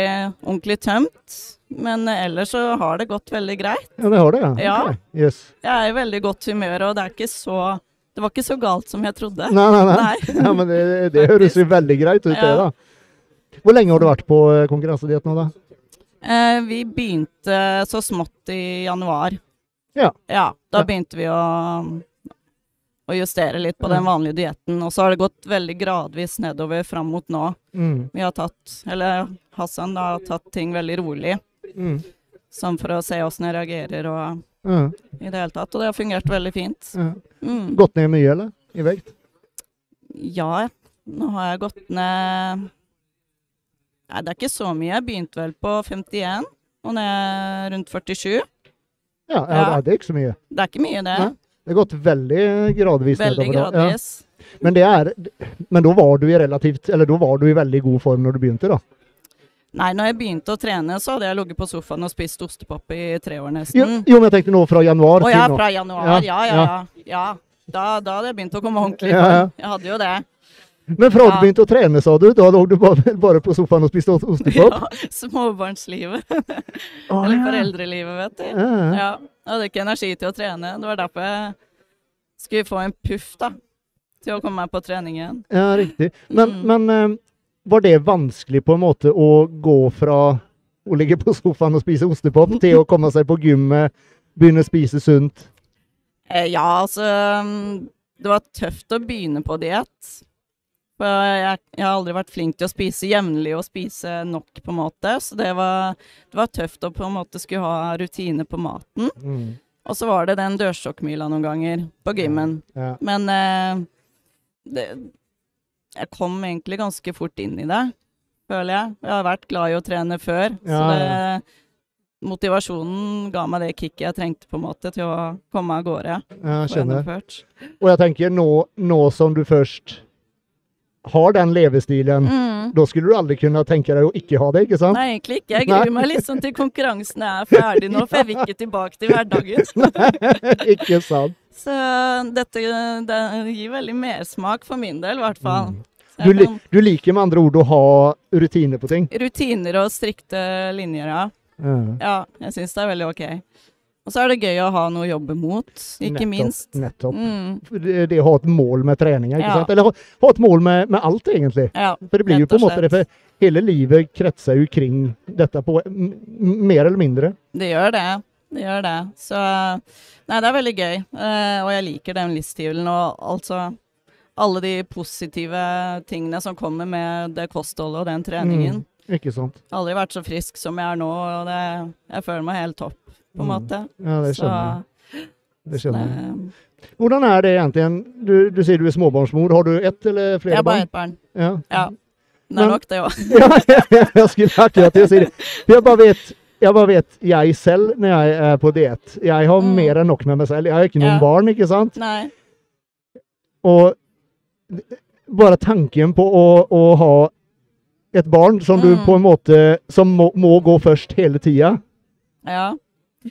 ordentlig tømt. Men eh, ellers så har det gått veldig greit. Ja, det har det, ja. Ja, okay. Yes. Jeg er i veldig godt humør, og det er ikke så... Det var ikke så galt som jeg trodde. Nei, nei, nei. nei. Ja, men det, det høres jo veldig greit ut, ja. Det da. Hvor lenge har du vært på konkurransediet nå da? Vi begynte så smått i januar. Ja. Ja, da ja. Begynte vi å, å justere litt på den vanlige dieten. Og så har det gått veldig gradvis nedover fram mot nå. Mm. Vi har tatt, eller Hassan da, har tatt ting veldig rolig. Mm. Som for å se hvordan jeg reagerer og, ja. I det hele tatt. Og det har fungert veldig fint. Ja. Mm. Gått ned mye, eller? I vekt? Ja, nå har jeg gått ned... Nei, det er ikke så mye. Jeg begynte vel på femtien, og ned rundt førtisju. Ja, ja, ja, det er ikke så mye. Det er ikke mye, det. Nei, det har gått veldig gradvis. Veldig gradvis. Ja. Men, det er, men da var du i relativt, eller da var du i veldig god form når du begynte da? Nei, når jeg begynte å trene så hadde jeg ligget på sofaen og spist ostepop i tre år nesten. Jo, jo, men jeg tenkte nå fra januar. Å ja, fra januar, ja, ja, ja. ja. ja. Da, da hadde jeg begynt å komme ordentlig. Ja, ja. Jeg hadde jo det. Men fra du begynte å trene, sa du, da låg du bare, bare på sofaen og spiste ostepop? Ja, småbarnslivet. Ah, eller foreldrelivet, vet du. Ja, ja. Ja, jeg hadde ikke energi til å trene. Det var derfor jeg skulle få en puff da, til å komme meg på treningen. Ja, riktig. Men, mm. men var det vanskelig på en måte å gå fra å ligge på sofaen og spise ostepop til å komme seg på gymmet, begynne å spise sunt? Ja, altså, det var tøft å begynne på diet. Jeg, jeg har aldri vært flink til å spise jevnlig og spise nok på en måte, så det var, det var tøft å på en måte skulle ha rutine på maten. Mm. Og så var det den dørstokkmila noen ganger på gymmen. Ja. Ja. Men eh, det, jeg kom egentlig ganske fort inn i det, føler jeg. Jeg har vært glad i å trene før, ja, så det, motivationen gav meg det kicket jeg trengte på en måte til å komme av gårde. Ja, jeg skjønner. Og jeg tenker nå, nå som du først... har den levestilen, mm. då skulle du aldrig kunna tänka dig att inte ha det, ikke sant? Nej, egentlig ikke. Jag gruer mig liksom till konkurrensen är färdig nu, för jag vill inte tillbaka till vardagen. Ikke sant. Så detta det ger väldigt mer smak för min del i alla fall. Mm. Du, li du liker med andra ord att ha rutiner på ting? Rutiner och strikta linjer, ja. Mm. Ja, jag syns det är väldigt okej. Okay. Og så er det gøy å ha noe å jobbe mot, ikke nettopp, minst. Nettopp. Mm. Det, det å ha et mål med treninger, ikke ja. sant? Eller ha, ha et mål med, med alt, egentlig. Ja, for det blir jo på en måte det, for hele livet kretser jo kring dette på, mer eller mindre. Det gjør det, det gjør det. Så, nei, det er veldig gøy, eh, og jeg liker den livsstilen, og altså alle de positive tingene som kommer med det kostholdet og den treningen. Mm, ikke sant. Jeg har aldri vært så frisk som jeg er nå, og det, jeg føler meg helt topp. På en måte. Ja, det skjønner jeg. Det skjønner jeg. Hvordan er det egentlig? Du, du sier du er småbarnsmor. Har du ett eller flere barn? Jeg har bare ett barn. Ja. Ja. Det er nok det også. Ja, jeg, jeg skulle akkurat til å si det. Jeg bare vet, jeg bare vet, jeg selv når jeg er på diet. Jeg har mm. mer enn nok med meg selv. Jeg har ikke noen ja. barn, ikke sant? Nei. Og bare tanken på å, å ha et barn som mm. du på en måte, som må, må gå først hele tiden. Ja.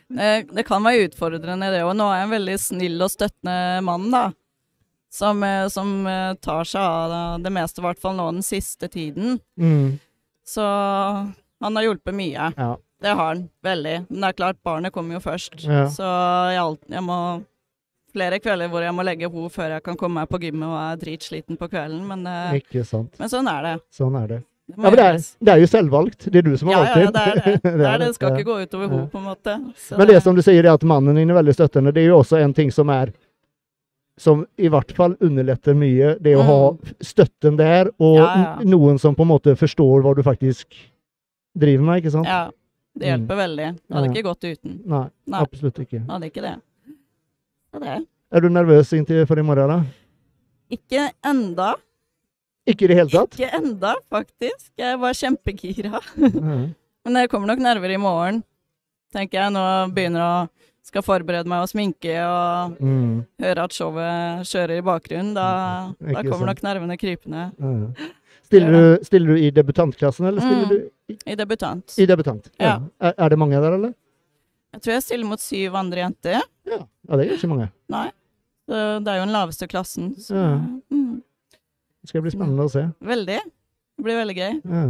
Det, det kan være utfordrende det, og nå er jeg en veldig snill og støttende mann da, som, som tar seg av det meste, i hvert fall nå den siste tiden. Mm. Så han har hjulpet mye, ja. Det har han, veldig. Men det er klart, barnet kommer jo først, ja. Så jeg, jeg må flere kvelder hvor jeg må legge ho før jeg kan komme meg på gymmet og er dritsliten på kvelden, men, ikke sant. Men sånn er det. Sånn er det. Det ja, men det er, det er jo selvvalgt, det er du som har valgt det. Ja, ja, det er det. Det, er det. Det skal ikke gå utover ho på en måte. Så men det, det som du sier er at mannen din er veldig støttende, det er jo også en ting som er, som i hvert fall underletter mye, det å mm. ha støtten der, og ja, ja. Noen som på en måte forstår hva du faktisk driver med, ikke sant? Ja, det hjelper mm. veldig. Det hadde ja. Ikke gått uten. Nei, Nei, absolutt ikke. Hadde ikke det. Det er det. Er du nervøs inntil for i morgen da? Ikke enda. Ikke det hele tatt? Ikke enda, faktisk. Jeg var kjempegira. Mm. Men det kommer nok nerver i morgen, tenker jeg. Nå begynner å skal forberede meg å sminke og mm. høre at showet kjører i bakgrunnen, da, da kommer sant. Nok nervene krypende. Ja. Stiller, du, stiller du i debutantklassen, eller stiller mm. du i, I debutant. I debutant, ja. ja. Er, er det mange der, eller? Jeg tror jeg stiller mot syv andre jenter. Ja, ja det er ikke mange. Nei, så det er jo den laveste klassen. Så, ja. mm. Det skal bli spennende å se. Veldig. Det blir veldig gøy. Ja.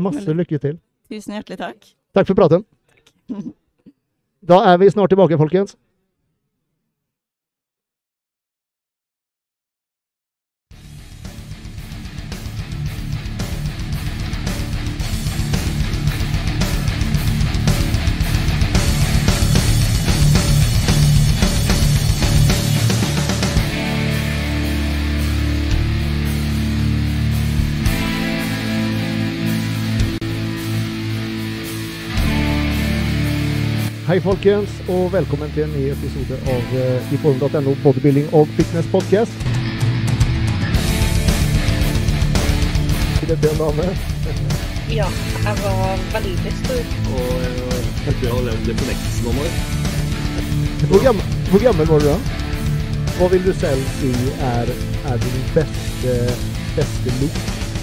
Masse veldig. Lykke til. Tusen hjertelig takk. Takk for praten. Takk. Da er vi snart tilbake, folkens. Hei folkens, og velkommen til en ny episode av uh, iform punktum no bodybuilding og fitness podcast. Vil jeg be en dame? Ja, jeg var veldig stor. Og jeg tenkte jeg har levd det på nektelsen noen år. Hvor gammel, hvor gammel var du da? Hva vil du selv si er, er din beste, beste look?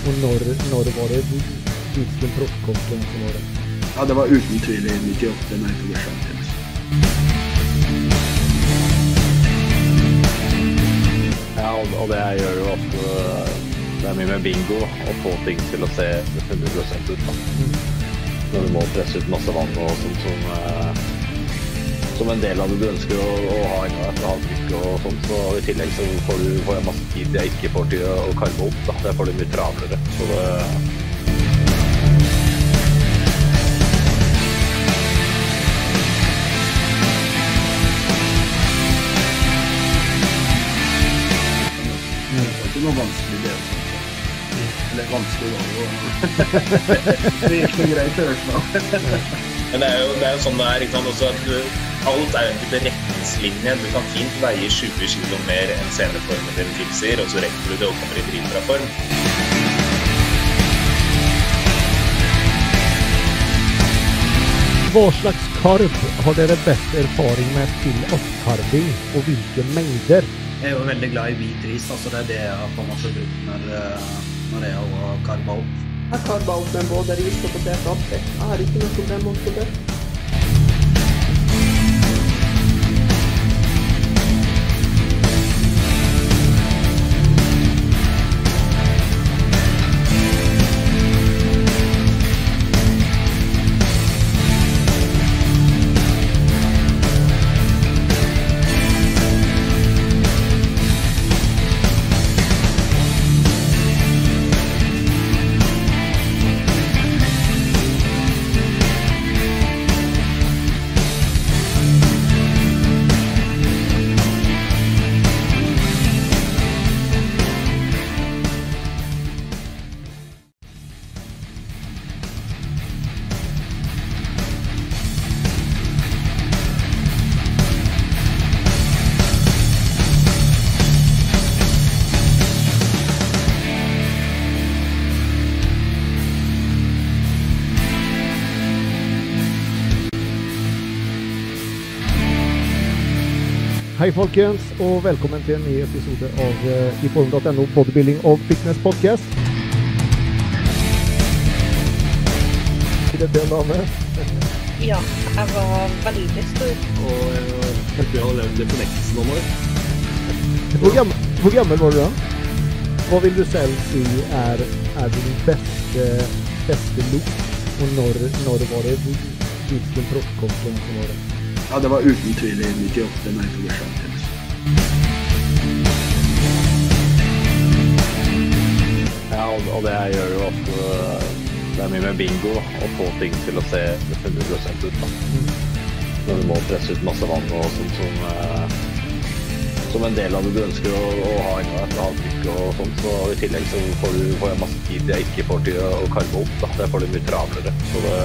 Og når, når var det? Hvilken proffkonten som var det? Ja, det var uten tvil i nittiåtte når jeg tog sjøen til. Ja, og det jeg gjør jo at det er mye med bingo å få ting til å se hundre prosent ut da. Når du må presse ut masse vann og sånt som, som en del av det du ønsker å, å ha en etter halvtrykk og sånt. Så i tillegg så får du får en masse tid jeg ikke får til å karme opp da. Der får du mye travlere. Så det... Det var vanskelig det også. Eller vanskelig da. Det gikk noe greit å høre. Men det er jo, det er jo sånn det er, ikke sant, også at du, alt er jo en type retningslinje. Du kan fint veie tjue kilo mer enn seneformen din tilsier, og så rekker du det og kommer i dritbra form. Hva slags karv har dere best erfaring med til oppkarving, og hvilke mengder? Jeg er jo veldig glad i hvit ris, altså det er det jeg har på en måte brukt når, når jeg har karba opp. Jeg har karba opp med både ris og potet og oppvekt. Jeg har ikke noe problem om det. Hei folkens, og velkommen til en ny episode av uh, iform punktum no bodybuilding og fitness podcast. Vil jeg be en dame? Ja, jeg var veldig stor. Og jeg tenkte jeg hadde levd det på nektelsen noen år. Hvor gammel var du da? Hva vil du selv si er, er din beste, beste look? Og når, når var det? Hvilken proffkonten som var det? Ja, det var uten tvil i nittiåtte når jeg tog sjøen til. Ja, og det jeg gjør jo at det er mye med bingo å få ting til å se hundre prosent ut da. Når du må presse ut masse vann og sånt som, som en del av det du ønsker å, å ha en etter halvtrykk og sånt. Så i tillegg så får du får en masse tid jeg ikke får til å karme opp da. Der får du mye travlere. Så det...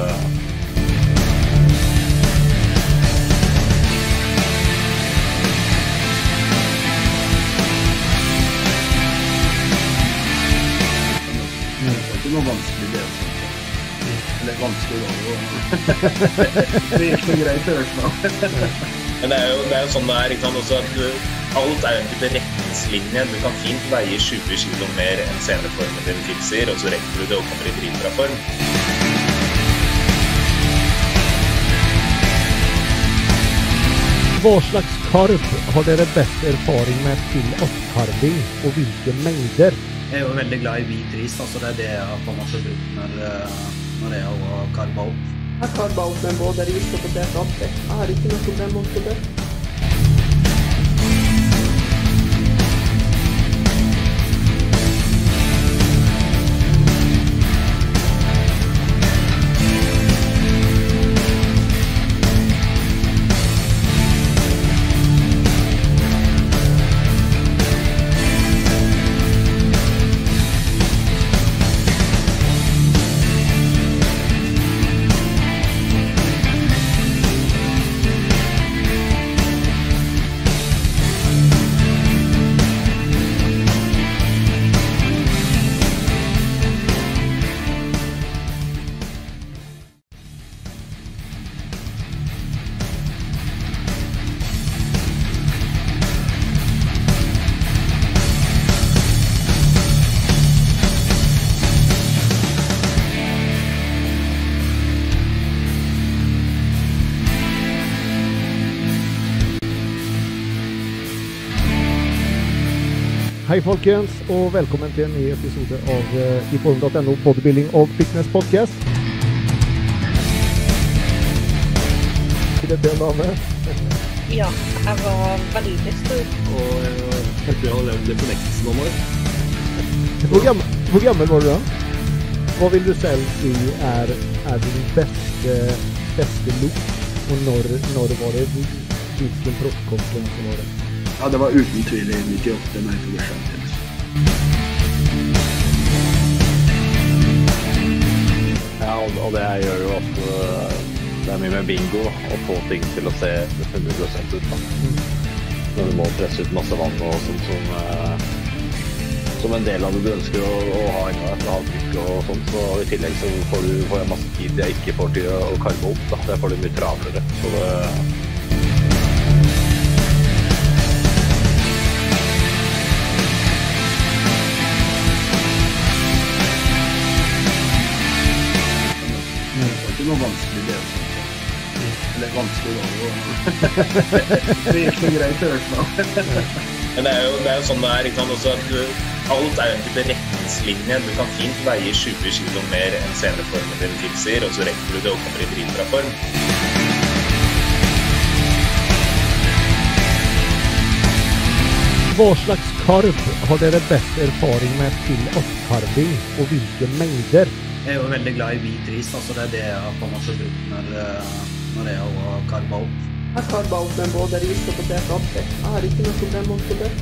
Det var vanskelig det også. Eller vanskelig da. Det gikk noe greit å høre. Men det er jo, det er jo sånn det er, ikke sant, også at du, alt er jo egentlig på retningslinjen. Du kan fint veie tjue kilo mer enn seneformen din tilsier, og så rekker du det og kommer i dritbra form. Vad slags karp har dere bäst erfaring med till uppkarvning och vilka mängder? Jag är väldigt glad i vit ris, alltså det är det jag får mest ut när när jag har karva upp. Jag karva upp med både ris och potatis och det. Jag har inte något problem med det. Hej folkens och välkommen till en ny episode av eh, iform.no bodybuilding och fitness podcast. Är det den damen? Ja, jag var väldigt stor. Och jag tror jag har levt det på nästan några år. Hur gammal, hur gammal var du då? Vad vill du själv se är, är din bästa, bästa look? Och när, när var det? Vilken proffskonferens var det? Ja, det var uten tvil i nittiåtte når jeg tog det selv til. Ja, og det jeg gjør jo at det er mye med bingo å få ting til å se hundre prosent ut da. Når du må presse ut masse vann og sånt som, som en del av det du ønsker å, å ha en eller annen trykk og sånt. Så i tillegg så får du får en masse tid jeg ikke får til å karve opp da. Der får du mye travlere. Så det... Det var vanskelig det også. Eller vanskelig da. Det gikk noe greit å høre meg. Men det er jo, det er jo sånn det er, ikke sant, også at du, alt er jo egentlig på retningslinjen. Du kan fint veie tjue kilo mer enn seneformen din tilsier, og så rekker du det og kommer i dritbra form. Hva slags karp har dere best erfaring med til oppkarving, og hvilke mängder? Jeg er jo veldig glad i hvit ris, altså det er det jeg får mest ut når, når jeg har karva opp. Jeg har karva opp med både ris og potatis og det. Jeg har ikke noe problem med det.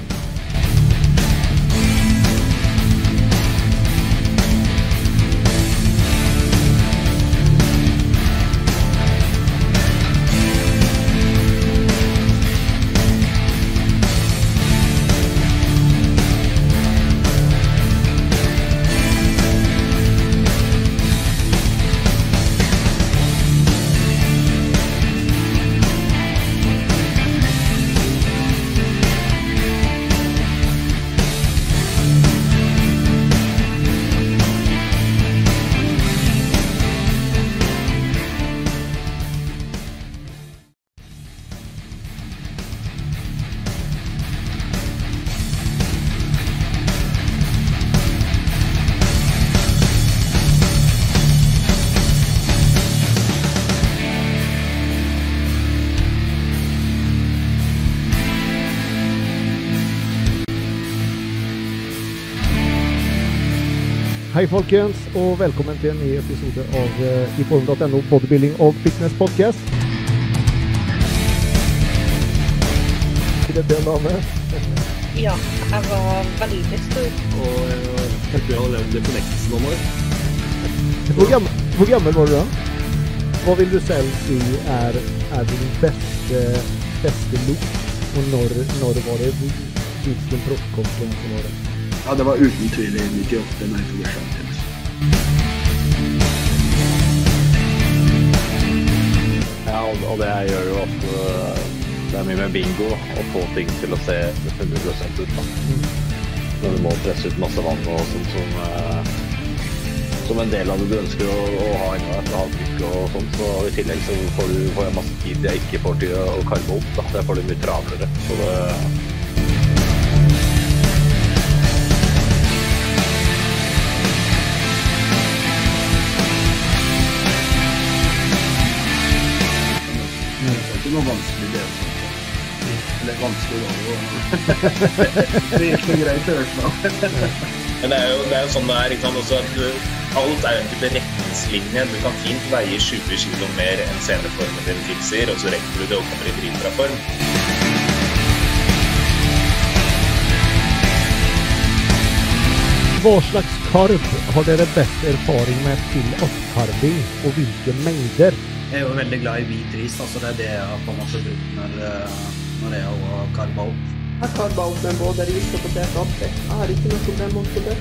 Hej folkens och välkommen till en ny episode av eh, iform.no bodybuilding och fitness podcast. Är det den damen? Ja, jag var väldigt stor. Och jag tror jag har levt det på nästan några år. Hur gammal, hur gammal var du då? Vad vill du själv se är, är din bästa, bästa look? Och när, när var det? Vilken proffskonferens var det? Ja, det var uten tvil i nittiåtte når jeg tog det selv til. Ja, og det jeg gjør jo at det jobber mye med bingo og få ting til å se hundre prosent ut. Når du må presse ut masse vann og sånt som, eh, som en del av det du ønsker å, å ha en gang etter avtrykk og sånt. Så i tillegg så får du får jeg masse tid jeg ikke får til å karme opp. Da jeg får det mye travlere. Så det, det var vanskelig det. Eller vanskelig da. Det gikk noe greit å høre nå. Men det er jo, det er jo sånn det er, ikke sant, også at du, alt er jo en type retningslinje. Du kan fint veie tjue kilo mer enn seneformen din tilsier, og så rekker du det og kommer i dritbra form. Hva slags korv har dere best erfaring med til oppkarving, og hvilke mengder? Jeg er jo veldig glad i hvit ris, altså det er det jeg har på en måte brukt når, når jeg har karba opp. Jeg har karba opp med både ris og potet opp. Jeg har ikke noe problem om det.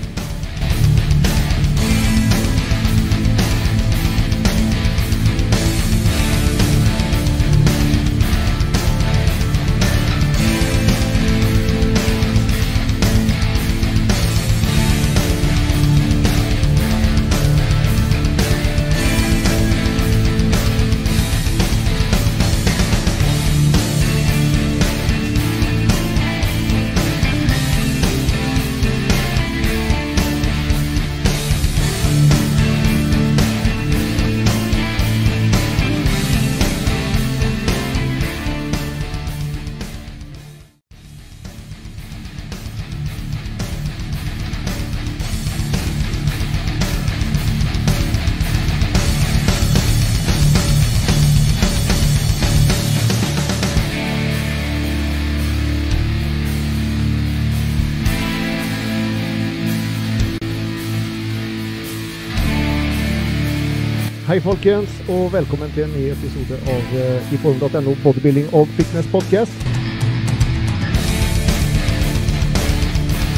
Hej folkens och välkommen till en ny episode av eh, iform.no bodybuilding och fitness podcast.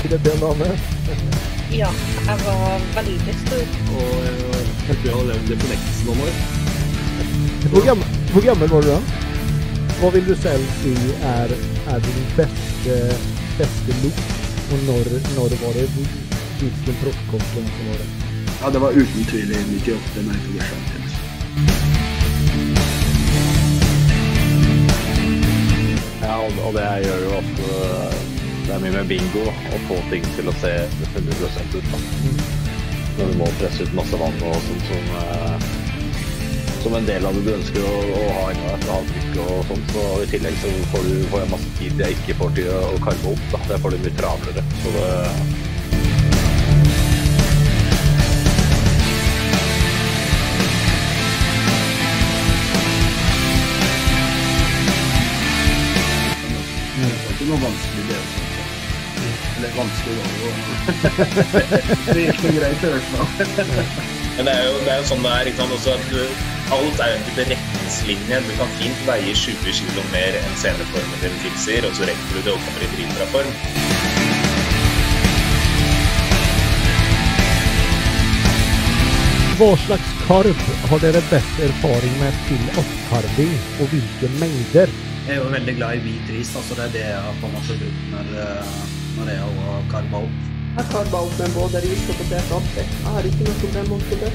Hur är det med dig? Ja, jag var väldigt stor och helt bra levde på nästan några år. Hur gammal, hur gammal var du då? Vad vill du själv se är är din bästa bästa look och när när var det vilken proffskost som var det? Ja, det var uten tvil i nittiåtte når jeg fikk skjønt. Ja, og det gjør jo at det er mye med bingo å få ting til å se hundre prosent ut. Når du må presse ut masse vann og sånt som, som en del av det du ønsker å, å ha en gang etter avtrykk og sånt. Så i tillegg så får, du, får jeg masse tid jeg ikke får til å karme opp. Da jeg får det mye travlere. Så det, det var vanskelig det. Eller vanskelig da. Det gikk noe greit å høre nå. Men det er jo, det er jo sånn det er, ikke sant, også at du, alt er jo en type retningslinje. Du kan fint veie tjue kilo mer enn seneformen din tilsier, og så rekker du det og kommer i dritbra form. Hva slags karv har dere best erfaring med til oppkarving, og hvilke mengder? Jeg er jo veldig glad i hvit ris, altså det er det jeg har på en måte brukt når, når jeg har karba opp. Jeg har karba opp med både ris og potet opp. Jeg har ikke noe problem om det.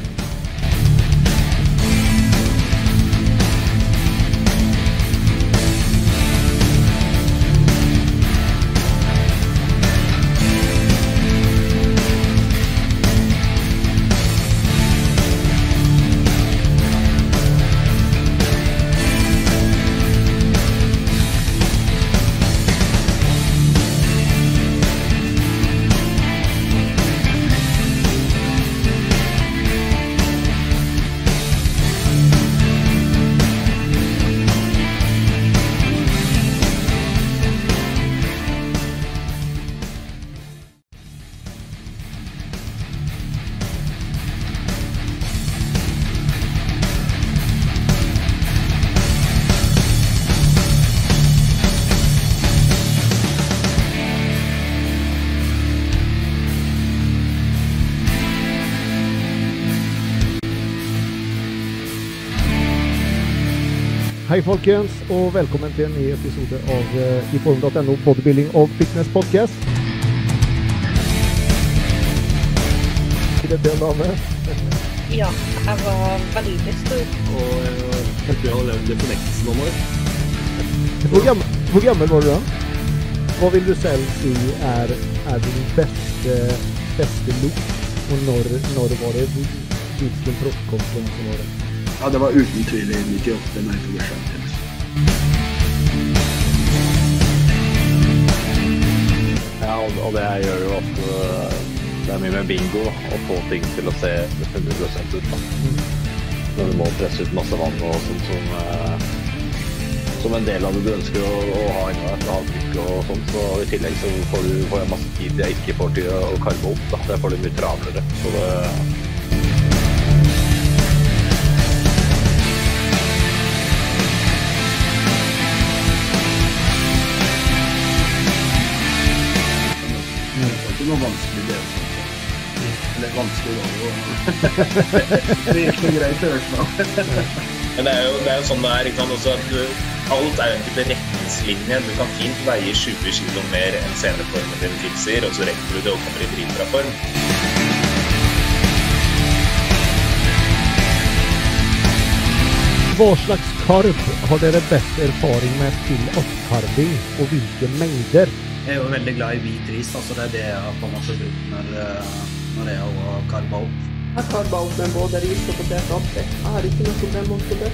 Hej folkens och välkommen till en ny episode av eh, i form punkt no bodybuilding och fitness podcast. Är det den damen? Ja, jag var väldigt stor. Och jag har levt det på nästan några år. Hur gammal, hur gammal var du då? Vad vill du själv se är, är din bästa, bästa look? Och när, när det var det? Vilken proffskonferens som var det? Ja, det var uten tvil i nittioåtta när jeg tog skjønt helt. Ja, og det gjør jo at det er mye med bingo å få ting til å se hundre prosent ut. Når du må presse ut masse vann og sånt som, som en del av det du ønsker å, å ha en av et avtrykk og sånt. Så i tillegg så får du får masse tid jeg ikke får til å karve opp. Da får du mye travlere. Så det... Det var vanskelig det. Eller vanskelig da. Det gikk noe greit å høre. Men det er jo, det er jo sånn det er, ikke sant, også at du, alt er jo en type retningslinjer. Du kan fint veie tjue kilo mer enn senere formen din tilsier, og så rekker du det og kommer i dritbra form. Hva slags karv har dere best erfaring med til oppkarving, og hvilke mengder? Jeg er jo veldig glad i hvit ris, altså det er det jeg kommer til å bruke når, når jeg har karva opp. Jeg har karva opp med både ris og potet og opp. Jeg har ikke noe problem om det.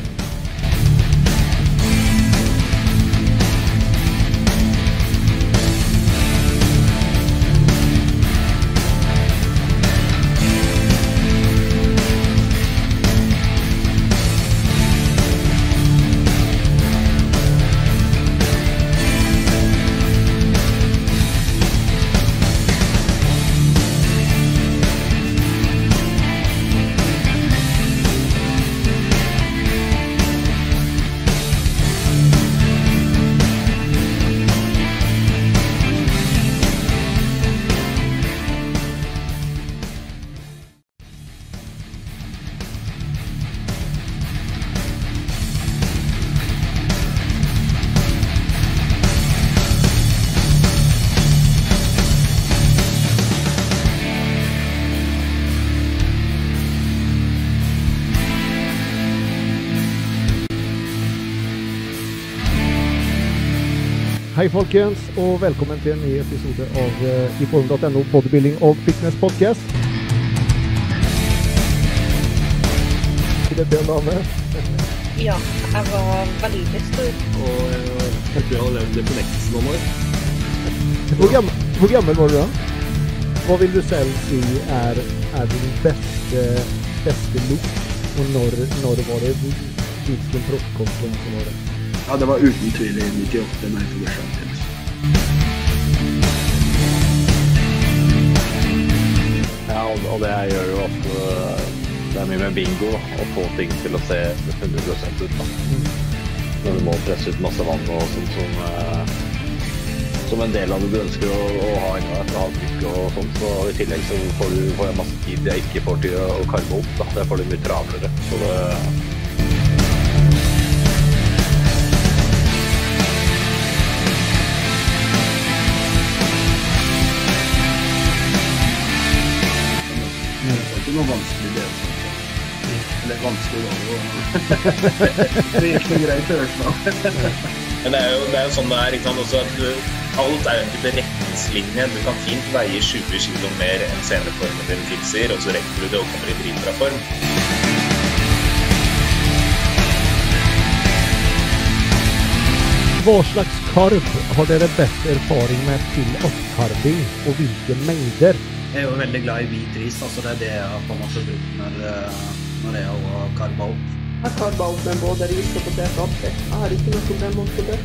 Hej folkens och välkommen till en ny episode av eh, i form punkt no bodybuilding och fitness podcast. Är det den damen? Ja, jag var väldigt stor. Och jag har levt det på nästan några år. Hur gammal, hur gammal var du då? Vad vill du själv se är, är din bästa, bästa look? Och när, när det var det? Vilken proffskonferens som var det? Ja, det var uten tvil i nittioåtta når jeg tog skjønt helt. Ja, og det gjør jo at det er mye med bingo å få ting til å se hundre prosent ut. Når du må presse ut masse vann og sånt som, som en del av det du ønsker å, å ha en av et avtrykk og sånt. Så i tillegg så får du får masse tid jeg ikke får til å karve opp. Da får du mye travlere. Så det... Det var vanskelig det. Eller vanskelig da. Det gikk noe greit å høre. Men det er jo, det er jo sånn det er, ikke sant, også at du, alt er jo en type retningslinjer. Du kan fint veie tjue kilo mer enn senere formen din tilsier, og så rekker du det og kommer i dritbra form. Hva slags karv har dere best erfaring med til oppkarving, og hvilke mengder? Jeg er jo veldig glad i hvit ris, altså det er det jeg kommer til å bruke når, når jeg har karva opp. Jeg har karva opp med både ris og potet og opp. Jeg har ikke noe problem om det.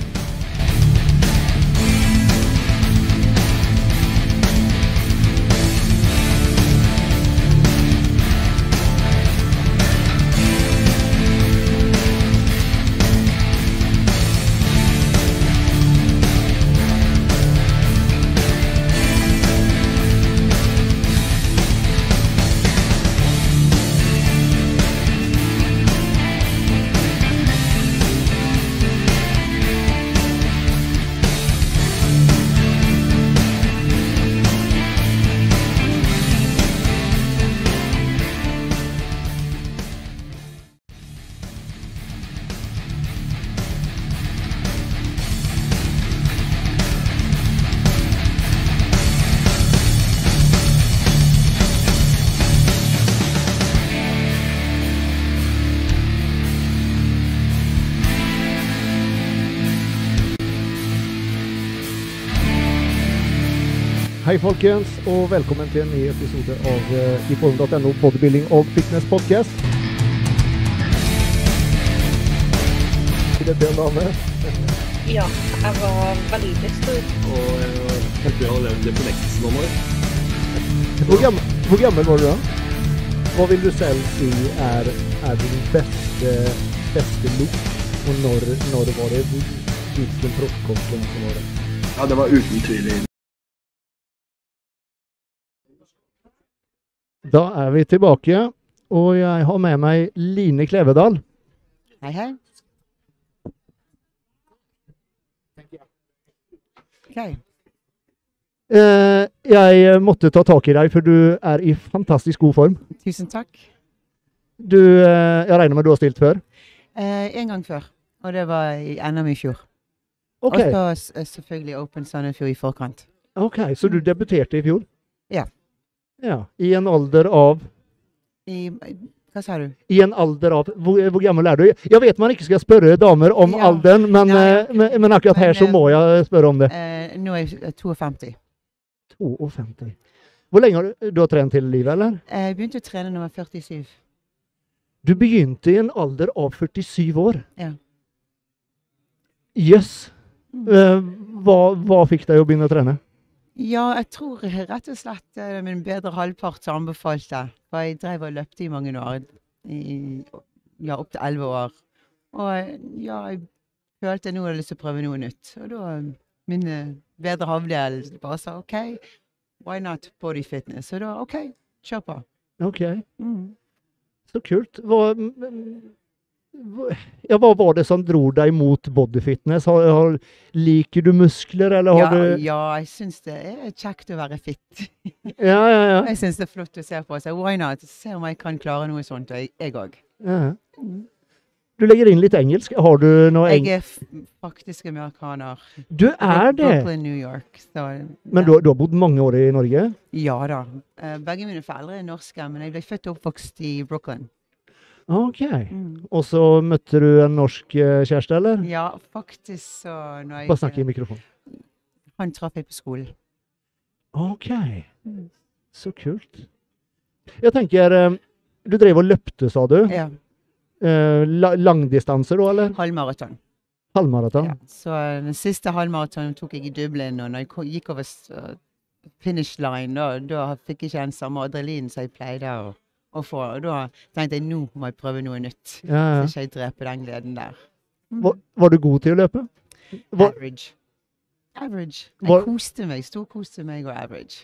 Hej folkens och välkommen till en ny episode av eh, i form punkt no bodybuilding och fitness podcast. Hur är det med dig? Ja, jag var väldigt stor. Och jag helt bra levde på läxnummer. Hur gammal, hur gammal var du då? Vad vill du själv se är, är din bästa, bästa look? Och när, när var det? Vilken proffskoppling som var det? Ja, det var utan tydlig. Da er vi tilbake, og jeg har med meg Line Klevedal. Hei, hei. Okay. Eh, jeg måtte ta tak i deg, for du er i fantastisk god form. Tusen takk. Du, eh, jeg regner med du har stilt før? Eh, en gang før, og det var i N M i fjor. Okay. Og så selvfølgelig Open Sandefjord i forkant. Ok, så du debuterte i fjor? Ja. Ja, i en ålder av... I, vad sa du? I en ålder av... Hur gammal är du? Jag vet man inte ska spöra damer om ja, åldern, men, nej, men, men akkurat men, här så må jag spöra om det. Eh, nu är jag femtiotvå. femtiotvå. Hur länge har du, du har tränat till livet, eller? Jag började träna när jag var fyrtiosju. Du började i en ålder av fyrtiosju år? Ja. Yes. Mm. Eh, vad, vad fick dig att börja träna? Ja, jeg tror rett og slett min bedre halvpart som anbefalte. For jeg drev og løpte i mange år, i, ja, opp til elleve år. Og ja, jeg følte nå jeg hadde lyst til å prøve noe nytt. Og da min bedre halvdel bare sa, ok, why not body fitness? Og da, ok, kjør på. Ok. Mm. Så kult. Hva, ja, vad var det som drog dig mot bodyfitness? Har, har, liker du muskler? Eller har ja, du... ja, jeg synes det er kjekt å være fitt. Ja, ja, ja. Jeg synes det er flott å se på. Så why not? Se om jeg kan klare noe sånt, jeg også. Ja. Du legger inn litt engelsk. Har du noe engelsk? Jeg er faktisk amerikaner. Du er det? Brooklyn, New York. Så, ja. Men du, du har bodd mange år i Norge? Ja da. Begge mine foreldre er norske, men jeg ble født og oppvokst i Brooklyn. Ok, mm. Og så møtte du en norsk kjæreste, eller? Ja, faktisk så... Når jeg, bare snakke i mikrofon. Han traff jeg på skolen. Ok, mm. Så kult. Jeg tenker, du drev og løpte, sa du? Ja. Eh, la, langdistanser da, eller? Halvmaraton. Halvmaraton? Ja, så den siste halvmaratonen tok jeg i Dublin, og når jeg gikk over finish line, da, da fikk jeg ikke en samme adrenalin som jeg pleide å... Og, for, og da tenkte jeg, nå må jeg prøve noe nytt. Ja. Så ikke jeg dreper den gleden der. Mm. Var, var du god til å løpe? Var... Average. Average. Var... Jeg koste meg, stor koste meg og average.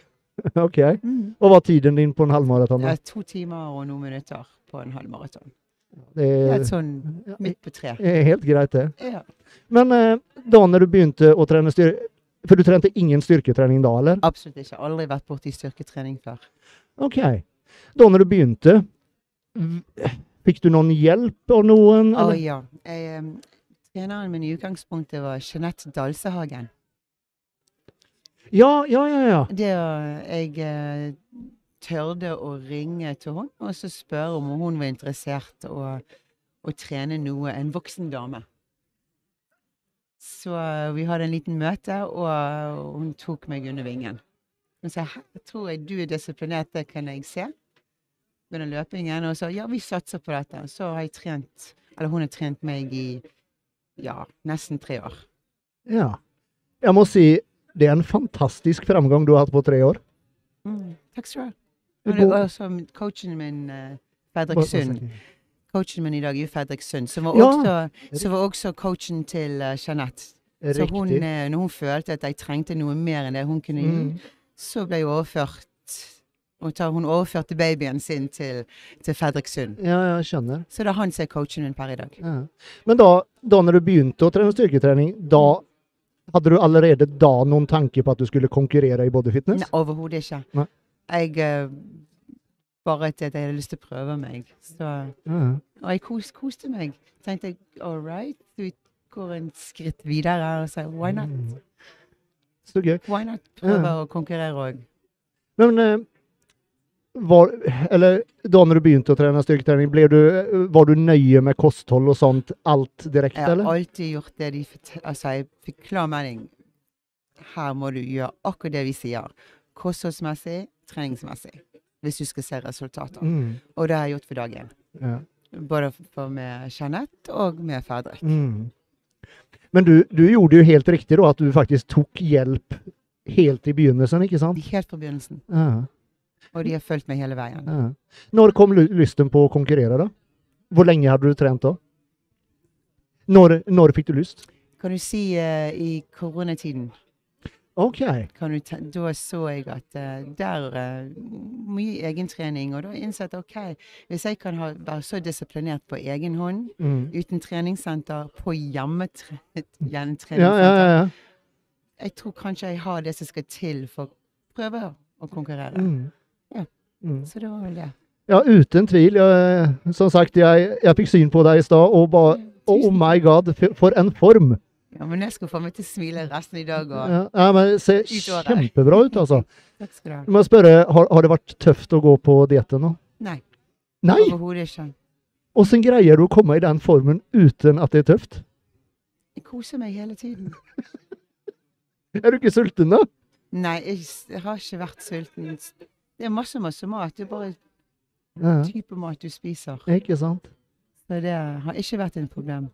Ok. Mm. Og var tiden din på en halvmaraton? Ja, to timer og noen minutter på en halvmaraton. Det er, det er sånn midt på tre. Helt greit det. Ja. Men da når du begynte å trene styrke, for du trente ingen styrketrening da, eller? Absolutt ikke. Aldri vært borte i styrketrening før. Ok. Da når du begynte, fikk du noen hjelp av noen? Å oh, ja, jeg, treneren min i utgangspunktet var Jeanette Dalsehagen. Ja, ja, ja, ja. Det, jeg tørde å ringe til henne og så spørre om hun var interessert å, å trene noe, en voksen dame. Så vi hadde en liten møte, og hun tok meg under vingen. Hun sa, jeg tror jeg du er disiplinert, det kan jeg se. Med den løpingen, og så, ja, vi satser på dette. Så har jeg trent, eller hun har trent meg i, ja, nesten tre år. Ja, jeg må si, det er en fantastisk fremgang du har hatt på tre år. Mm, takk skal du ha. Men det var også coachen min, Fredrik Sund. Coachen min i dag er jo Fredrik Sund, som var, ja, også, som var også coachen til Jeanette. Så hun, når hun følte at jeg trengte noe mer enn det hun kunne gi, mm. Så ble jeg overført, og tar hun overførte babyen sin til, til Fredriksund. Ja, jeg skjønner. Så det er han som er coachen min per i dag. Ja. Men da, da når du begynte å trene styrketrening, da hadde du allerede da noen tanke på at du skulle konkurrere i bodyfitness? Nei, overhodet ikke. Nei. Jeg bare at jeg hadde lyst til å prøve meg. Så, ja. Og jeg koste, koste meg. Tenkte jeg, all right, vi går en skritt videre, og så, why not? Mm. Så gøy. Why not? Prøve ja. Å konkurrere også. Men, var, eller da når du begynte å trene styrketrening, ble du, var du nøye med kosthold og sånt, alt direkte, eller? Jeg har alltid gjort det de, altså jeg fikk klar melding. Her må du gjøre akkurat det vi sier. kostholdsmessig, treningsmessig, hvis du skal se resultater. Mm. Og det har jeg gjort for dagen. Ja. Både for med Jeanette og med Fredrik. Mm. Men du, du gjorde ju helt riktigt då att du faktiskt tog hjälp helt i begynnelsen, ikke sant? Helt på begynnelsen. Ja. Och det har följt mig hela vägen. Ja. När kom lysten på att konkurrera då? Hur länge hade du tränat då? När, när fick du lyst? Kan du se uh, i coronatiden. Okej. Okay. Kan du ta, då såg jag att uh, där uh, mycket egen träning och då insett okej, okay, jag kan ha vara så disciplinerad på egen hand mm. utan träningscenter på hjemmet igen träningscenter. Ja, ja, ja. Jag tror kanske jag har det som ska till för att pröva och konkurrera. Mm. Ja. Mm. Så det var väl det. Ja, utan tvil. Jag, som sagt, jag jag fick syn på dig i stad och bara oh my god, för, för en form. Ja, men jag ska få mig till smila resten idag. Ja, ja, men det ser jättebra ut alltså. Tack ska du ha. Men spöra, har, har det varit tufft att gå på dieten då? Nej. Nej. Overhodet. Och sen grejer du att komma i den formen utan att det är tufft? Jag kosar mig hela tiden. Är du inte sulten då? Nej, jag har inte varit sulten. Det är massor massor mat, det är bara ja. Typ av mat du spiser. Ikke sant? Så det har ikke vært et problem.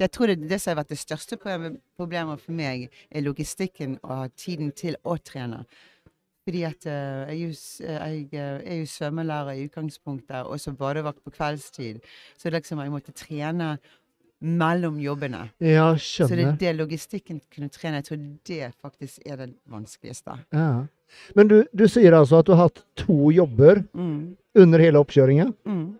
Jeg tror det, det som har vært det største problemet for meg, er logistikken og tiden til å trene. Fordi at uh, jeg, jeg, jeg er jo svømmelærer i utgangspunktet, og så badevakt på kveldstid. Så liksom jeg måtte trene mellom jobbene. Ja, skjønner. Så det er det logistikken kunne trene. Jeg tror det faktisk er det vanskeligste. Ja. Men du, du sier altså at du har hatt to jobber mm. under hele oppkjøringen. Mm.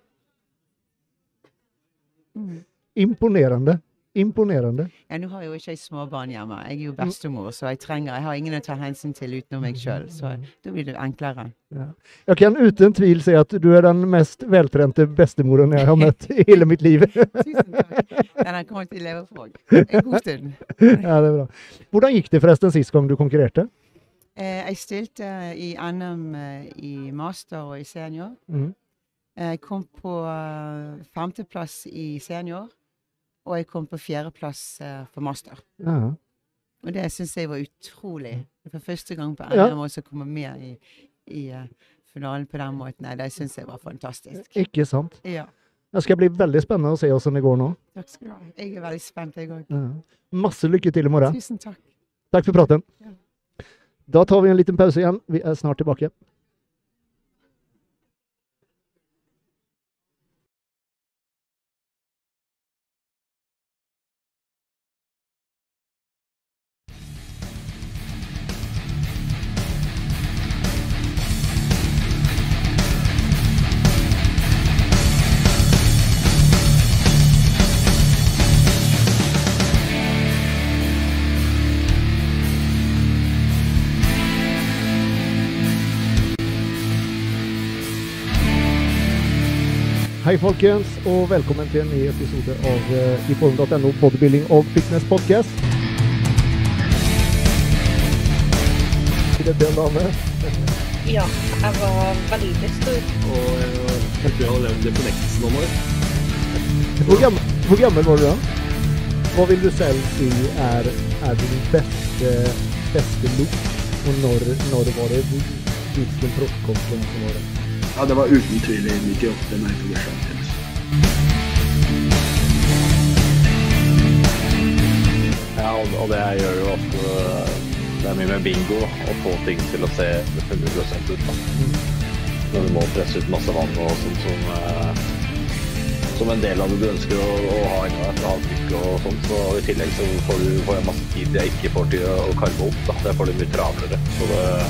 Mm. Imponerande, imponerande. Ja, nu har jag ju inte små barn hemma. Jag är ju bestemor så jag tränger. Jag har ingen att ta hänsyn till utom mig själv så då blir det enklare. Ja. Jag kan utan tvivel säga att du är den mest vältränade bestemoren jag har mött i hela mitt liv. Tusen tack. Den har kommit till leva fråga. En god stund. Ja, det är bra. Hvordan gick det förresten sist gång du konkurrerade? Eh, jag ställde i Annam i master och i senior. Mm. Jeg kom på femteplass i senior, og jeg kom på fjerdeplass for master. Ja. Og det synes jeg var utrolig. For første gang på N M også komme med i, i finalen på den måten. Det synes jeg var fantastisk. Ikke sant? Ja. Det skal bli veldig spennende å se hvordan det går nå. Takk skal du ha. Jeg er veldig spent i går. Ja. Masse lykke til i morgen. Tusen takk. Takk for praten. Ja. Da tar vi en liten pause igjen. Vi er snart tilbake. Hej folkens och välkommen till en ny episode av eh, i form punktum no bodybuilding och fitness podcast. Är det den damen? Ja, jag var väldigt lycklig. Och jag tror jag har levt det på nästan några år. Hur gammal, hur gammal var du då? Vad vill du själv se är, är din bästa, bästa look? Och när, när var det? Vilken proffskonferens som var det? Ja, det var utan tvivel nittioåtta när jag tog skönt. Ja, och, och det här gör ju att det är mycket med bingo och få ting till att se hundra procent ut. Mm. När du må pressa ut massa vann och sånt som, som en del av det du önskar och ha en ett avtryck och sånt. Så i tillägg så får du får en massa tid jag inte får till att karva upp. Då. Det får du mycket travlare. Så det,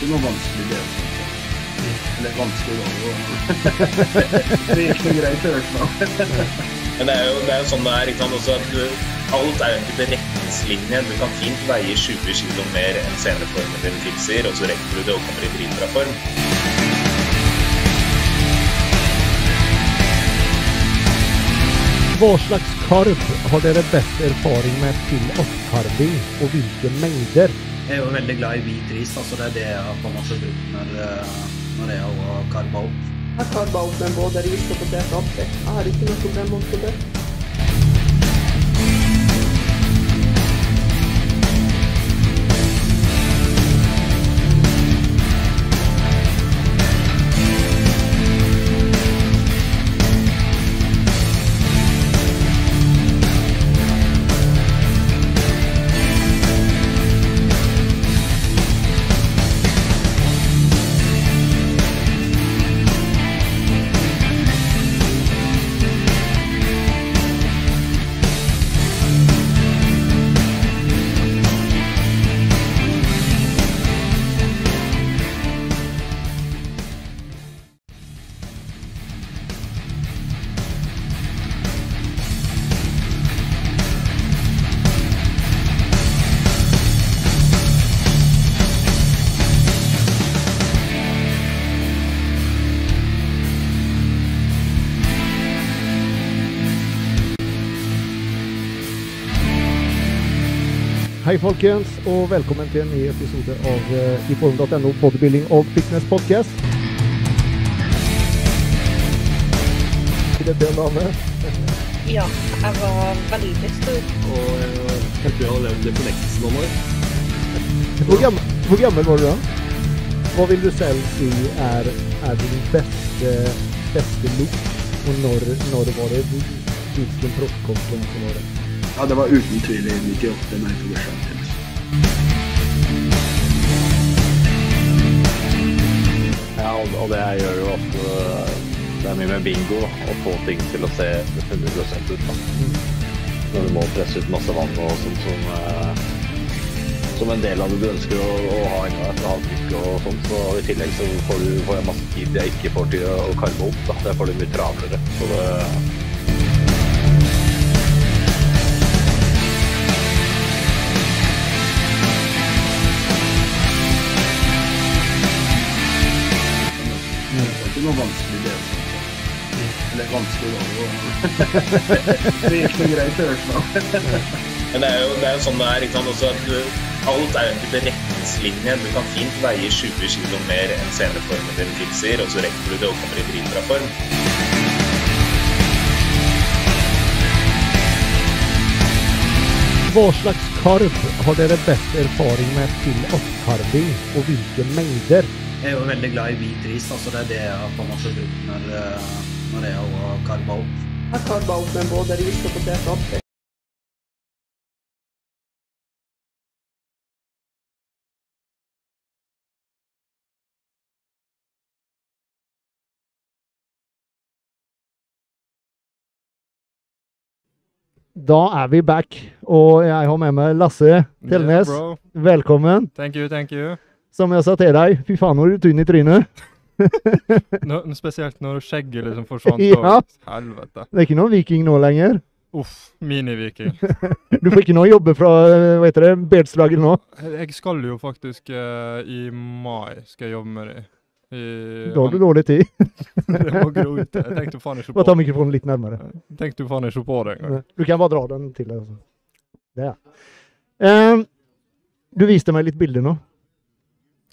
det var vanskelig det. Eller vanskelig da. Det gikk noe greit i hvert fall. Men det er jo, det er jo sånn det er, ikke sant, også at du, alt er jo en type retningslinje. Du kan fint veie tjue kilo mer enn senere formen din tilsier, og så rekker du det og kommer i dritbra form. Hva slags karp har dere best erfaring med til oppkarving, og hvilke mengder? Jeg er jo veldig glad i hvit ris, altså det er det jeg har på masse brukt når, når jeg har karvet opp. Jag tar bara upp den båda risk och potet upp det. Jag har inte något problem mot det. Hej folkens och välkommen till en ny episode av eh, iform punkt no bodybuilding och fitness podcast. Hur är det med? Ja, jag var väldigt stor. Och jag tror jag har levt det på nästan några år. Hur gammal, hur gammal var du då? Vad vill du själv se är, är din bästa, bästa look? Och när, när var det? Vilken proffskoppling som var det? Ja, det var utan tvivel nittioåtta när jag tog det själv till. Ja, och det jag gör ju ofte, det är mycket med bingo och få ting till att se hundra procent ut. När du må pressa ut massa vann och sånt som, som en del av det du önskar att ha en eller annan tryck och sånt. Så i tillägg så får du får en massa tid jag inte får till att karma upp. Då får du mycket travlare. Så det, det var vanskelig det også. Eller vanskelig da. Det er ikke noe greit å høre sånn. Men det er jo, det er jo sånn det er, ikke sant, også at du, alt er jo en type retningslinje. Du kan fint veie tjue kilo mer enn seneformen din tilsier, og så rekker du det og kommer i dritbra form. Hva slags karv har dere best erfaring med til oppkarving, og hvilke mengder? Jeg er jo veldig glad i hvit ris, altså det er det jeg på en måte bruker når, når jeg har karba opp. Jeg har karba opp med både ris og potet opp. Da er vi back, og jeg har med meg Lasse Telnes. Yes, velkommen. Thank you, thank you. Som jag sa till dig, fy fan har du tynn i trynet. No, speciellt när du skägger liksom försvann. Ja. Helvete. Det är inte någon viking nå längre. Uff, mini-viking. Du får inte någon jobba från, vad heter det, bedslaget nå? Jag ska ju faktiskt uh, i maj ska jag jobba med det. I, då har du dålig tid. Det var grovt. Jag tänkte fan inte på det. Ta mikrofonen lite närmare. Jag tänkte fan inte på det. Du kan bara dra den till dig. Alltså. Där. Um, du visste mig lite bilder nu.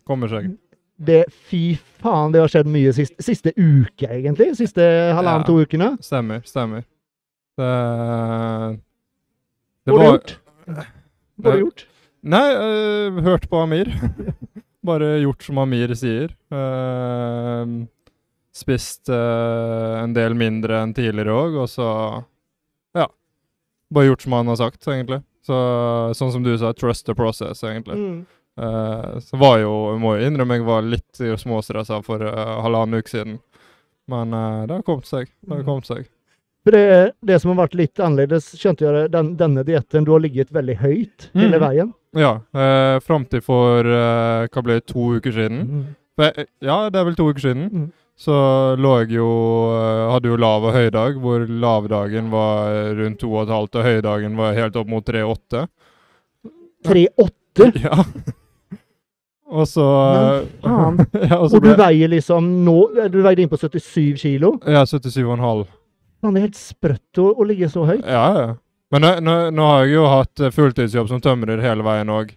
Kommer säkert. Det fy fan, det har skett mycket sist, sista uke egentligen, sista halvannan ja, två ukorna. Stämmer, stämmer. Det, det var gjort. Var gjort? Nej, uh, hört på Amir. Bara gjort som Amir säger. Uh, spist uh, en del mindre än tidigare år och så ja. Bara gjort som han har sagt egentligen. Så sånt som du sa, trust the process egentligen. Mm. Uh, så var jo, må jeg innrømme, jeg var litt småstresset for uh, halvannen uke siden. Men uh, det har kommet seg, det har kommet seg. For det, det som har vært litt annerledes, skjønte jeg den, denne dieten, du har ligget veldig høyt mm. hele veien. Ja, uh, frem til for, uh, hva ble det, to uker siden. Mm. For, ja, det er vel to uker siden. Mm. Så lå jeg jo, uh, hadde jo lav og høydag, hvor lavdagen var rundt to komma fem og høydagen var helt opp mot tre komma åtte. tre komma åtte? Ja. Och så men, ja, och så ble, du väger liksom nå, du vägde in på sjuttiosju kilo. Ja, sjuttiosju komma fem. Man är helt sprött och, och ligger så högt. Ja, ja. Men nu nu har jag ju haft fulltidsjobb som tömrer hela vägen och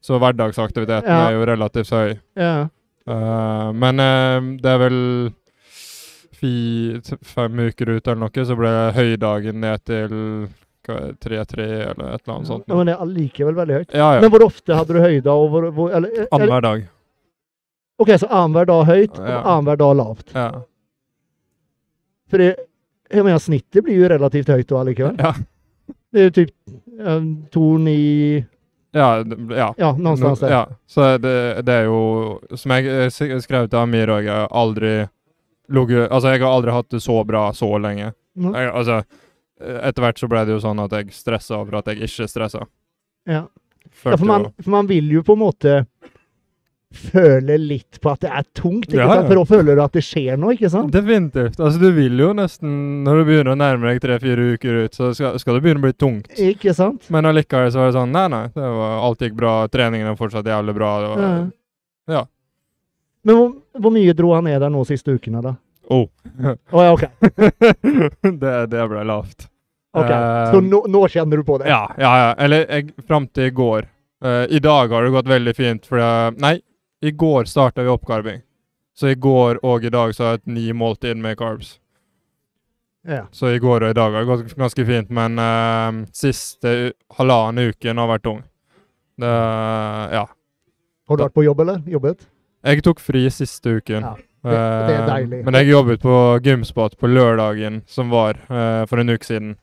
så vardagsaktiviteten ja. Är ju relativt hög. Ja. Uh, men uh, det är väl fire til fem uker ut eller noe, så ble høydagen ned til tre tre eller et eller annet sånt. Ja, men det er likevel veldig høyt. Ja, ja. Men hvor ofte hadde du høyda? Hvor, hvor, eller, annen hver dag. Ok, så annen hver dag høyt, ja. Og annen hver dag lavt. Ja. For det, jeg mener, snittet blir jo relativt høyt da likevel. Ja. Det er jo typ to komma ni... Ja, ja. Ja, någonstans där. Ja. Så det, det är ju som jag skrev till Amir och jag aldrig låg alltså jag har aldrig haft det så bra så länge. Mm. Jag, alltså efterhvart så blev det ju sån att jag stressade över att jag inte stressade. Ja. Ja, för man för man vill ju på måte føle litt på at det er tungt, ikke ja, sant? For da føler du at det skjer noe, ikke sant? Definitivt. Altså, du vil jo nesten, når du begynner å nærme deg tre til fire uker ut, så skal, skal det begynne å bli tungt. Ikke sant? Men allikevel så var det sånn, nei, nei, det var, alt gikk bra, treningen var fortsatt jævlig bra. Det var, ja. Ja. Men hvor, hvor mye dro han ned der nå siste ukene, da? Åh. Oh. Åh, oh, ja, ok. det, det ble lavt. Ok, uh, så nå, nå kjenner du på det? Ja, ja, ja. Eller jeg, frem til i går. Uh, I dag har det gått veldig fint, for jeg, nei, i går startade vi oppkarving. Så i går och idag så har jag ett ny måltid med carbs. Ja. Så i går och idag har det gått ganska fint, men uh, sista halvan uken har varit tung. Det, ja. Har du varit på jobb eller? Jobbet? Jag tog fri sista uken. Ja. Det, det är deilig. Uh, men jag jobbet på Gymspot på lördagen som var uh, för en uke sedan.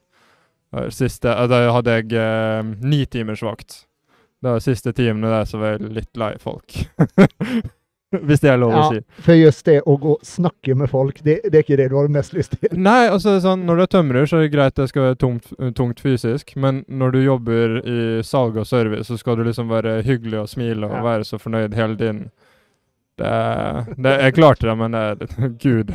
Uh, sista uh, där hade jag uh, nio timmars vakt. De siste timene der så var jeg litt lei folk. Hvis det er lov å si. Ja, for just det å gå og snakke med folk, det, det er ikke det du har mest lyst til. Nei, altså sånn, når du er tømrer så er det greit det skal være tungt, tungt fysisk, men når du jobber i salg og service så skal du liksom være hyggelig og smile og ja. Være så fornøyd hele tiden. Det, det, jeg klarte det, men det er gud.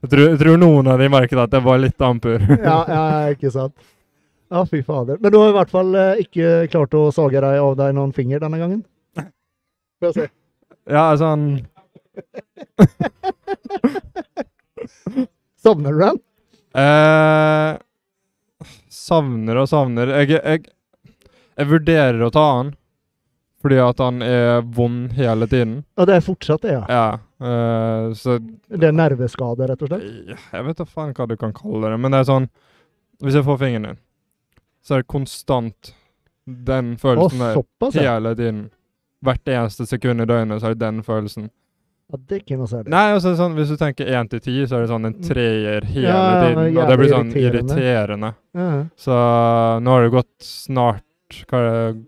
jeg, tror, jeg tror noen av de merket at det var litt ampur. ja, ja, ikke sant. Ja, fy fader. Men du har i hvert fall eh, ikke klart å sage deg av deg noen finger denne gangen. Får jeg se. Ja, sånn. Savner du den? Eh, savner og savner. Jeg, jeg, jeg vurderer å ta han. Fordi at han er vond hele tiden. Ja, det er fortsatt det, ja. Ja. Eh, så, det er nerveskade, rett og slett? Jeg vet da faen hva du kan kalle det. Men det er sånn, hvis jeg får fingeren din. Så er det konstant den følelsen der. Såpass, ja. Hele tiden. Hvert eneste sekund i døgnet så er det den følelsen. Ja, det er ikke noe særlig. Nei, og så er det sånn, hvis du tenker én til ti, så er det sånn en treer hele ja, tiden. Og det blir sånn irriterende. irriterende. Ja. Så nå har det gått snart, hva er det?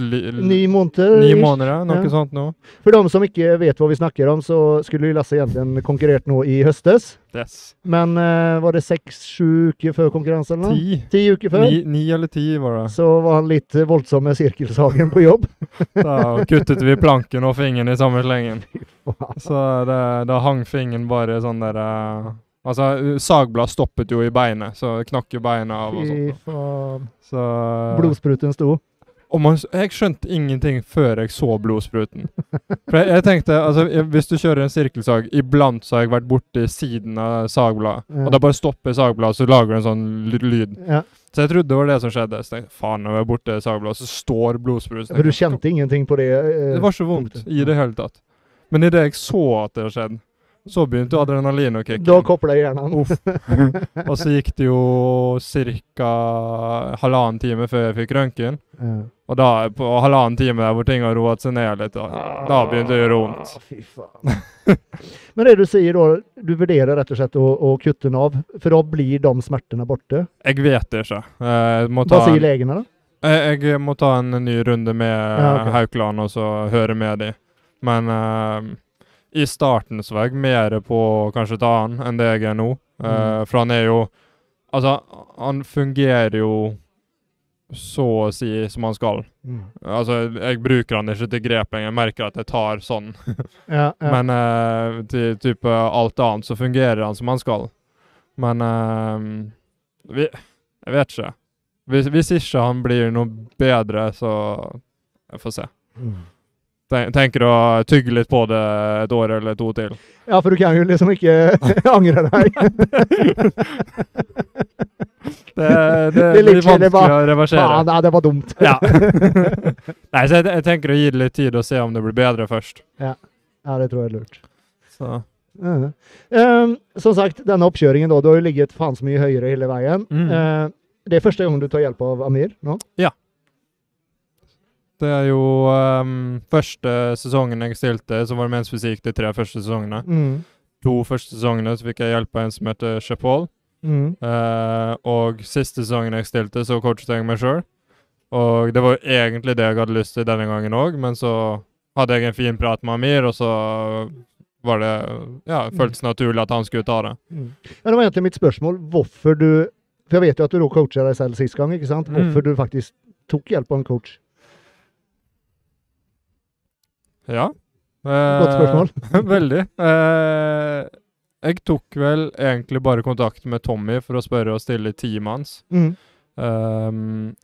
Ni måneder. Ni måneder, noe ja. Sånt nå. For de som ikke vet hva vi snakker om, så skulle Lasse egentlig konkurrert nå i høstes. Yes. Men uh, var det seks sju uker før konkurransen eller noe? Ti. Ti uker før? Ni, ni eller ti var det. Så var han litt voldsom med sirkelsagen på jobb. Da kuttet vi planken og fingeren i samme slengen. Så det, da hang fingeren bare sånn der... Uh, altså, sagblad stoppet jo i beinet, så knakk jo beinet av og sånt. Fy faen. Så, blodspruten sto. Og man, jeg skjønte ingenting før jeg så blodspruten. For jeg, jeg tenkte, altså, jeg, hvis du kjører en sirkelsag, iblant så har jeg vært borte i siden av sagbladet. Ja. Og da bare stopper sagbladet, så lager det en sånn lyd. Ja. Så jeg trodde det var det som skjedde. Så tenkte, faen, når jeg er borte i sagbladet, så står blodspruten. For du kjente ingenting på det? Eh, det var så vondt punktet. I det hele tatt. Men i det jeg så at det skjedde, så begynte adrenalin å kikke. Da kopplet jeg hjernen. Og så gikk det jo cirka halvannen time før jeg fikk røntgen. Ja. Og da, på halvannen time der hvor ting har roet seg ned litt, da, ah, da begynte det å gjøre vondt. Ah, fy faen. Men det du sier da, du vurderer rett og slett å, å kutte den av, for da blir de smertene borte? Jeg vet det ikke. Jeg må ta Hva sier legene da? Jeg, jeg må ta en ny runde med ja, okay. Haukeland og så høre med dem. Men... Uh, I starten så var jeg mer på kanskje ta han enn det jeg er nå. Mm. Uh, for han er jo... Altså, han fungerer jo så å si som han skal. Mm. Altså, jeg bruker han ikke til grepen. Jeg merker at jeg tar sånn. ja, ja. Men uh, til type alt annet så fungerer han som han skal. Men uh, vi, jeg vet ikke. Hvis, hvis ikke han blir noe bedre, så jeg får se. Mm. Tenker du å tygge litt på det et år eller to til? Ja, for du kan jo liksom ikke angre deg. det, det, det blir vanskelig var, å reversere. Ja, nei, det var dumt. ja. Nei, så jeg, jeg tenker å gi det litt tid og se om det blir bedre først. Ja, ja det tror jeg er lurt. Så. Uh -huh. um, som sagt, denna uppkörningen då, du har ju ligget fan så mycket högre hela vägen. Mm. Uh, det är första gången du tar hjälp av Amir, no? Ja. Det är ju um, första säsongen jag ställde, så var det mens fysik de tre första säsongerna. Mm. Två första säsongerna så fick jag hjälpa en som heter Chapol. Mm. Uh, och sista säsongen jag ställde så coachade jag mig själv. Och det var egentligen det jag hade lust till denna gången också, men så hade jag en fin prat med Amir och så var det, ja, följts naturligt att han skulle ta det. Mm. Ja, det var egentligen mitt spörsmål. Varför du, för jag vet ju att du då coachade dig själv sist gång, inte sant? Varför mm. du faktiskt tog hjälp av en coach? Ja. Eh, Gott spörsmål. Väldigt. Eh, jag tog väl egentligen bara kontakt med Tommy för att spöra och ställa teamans. Mm. Um,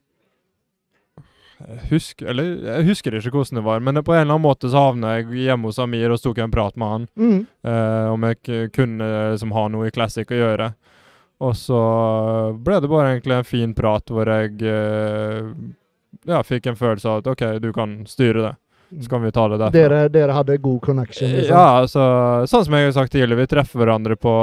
Husk, eller, jeg husker ikke hvordan det var, men på en eller annen måte så havnet jeg hjemme hos Amir og stod en prat med han mm. eh, om jeg kunne liksom, ha noe i Classic å gjøre, og så ble det bare egentlig en fin prat hvor jeg eh, ja, fikk en følelse av at ok, du kan styre det, så kan vi ta det derfra. Dere, dere hadde god connection liksom. Ja, altså, sånn som jeg har sagt tidligere, vi treffer hverandre på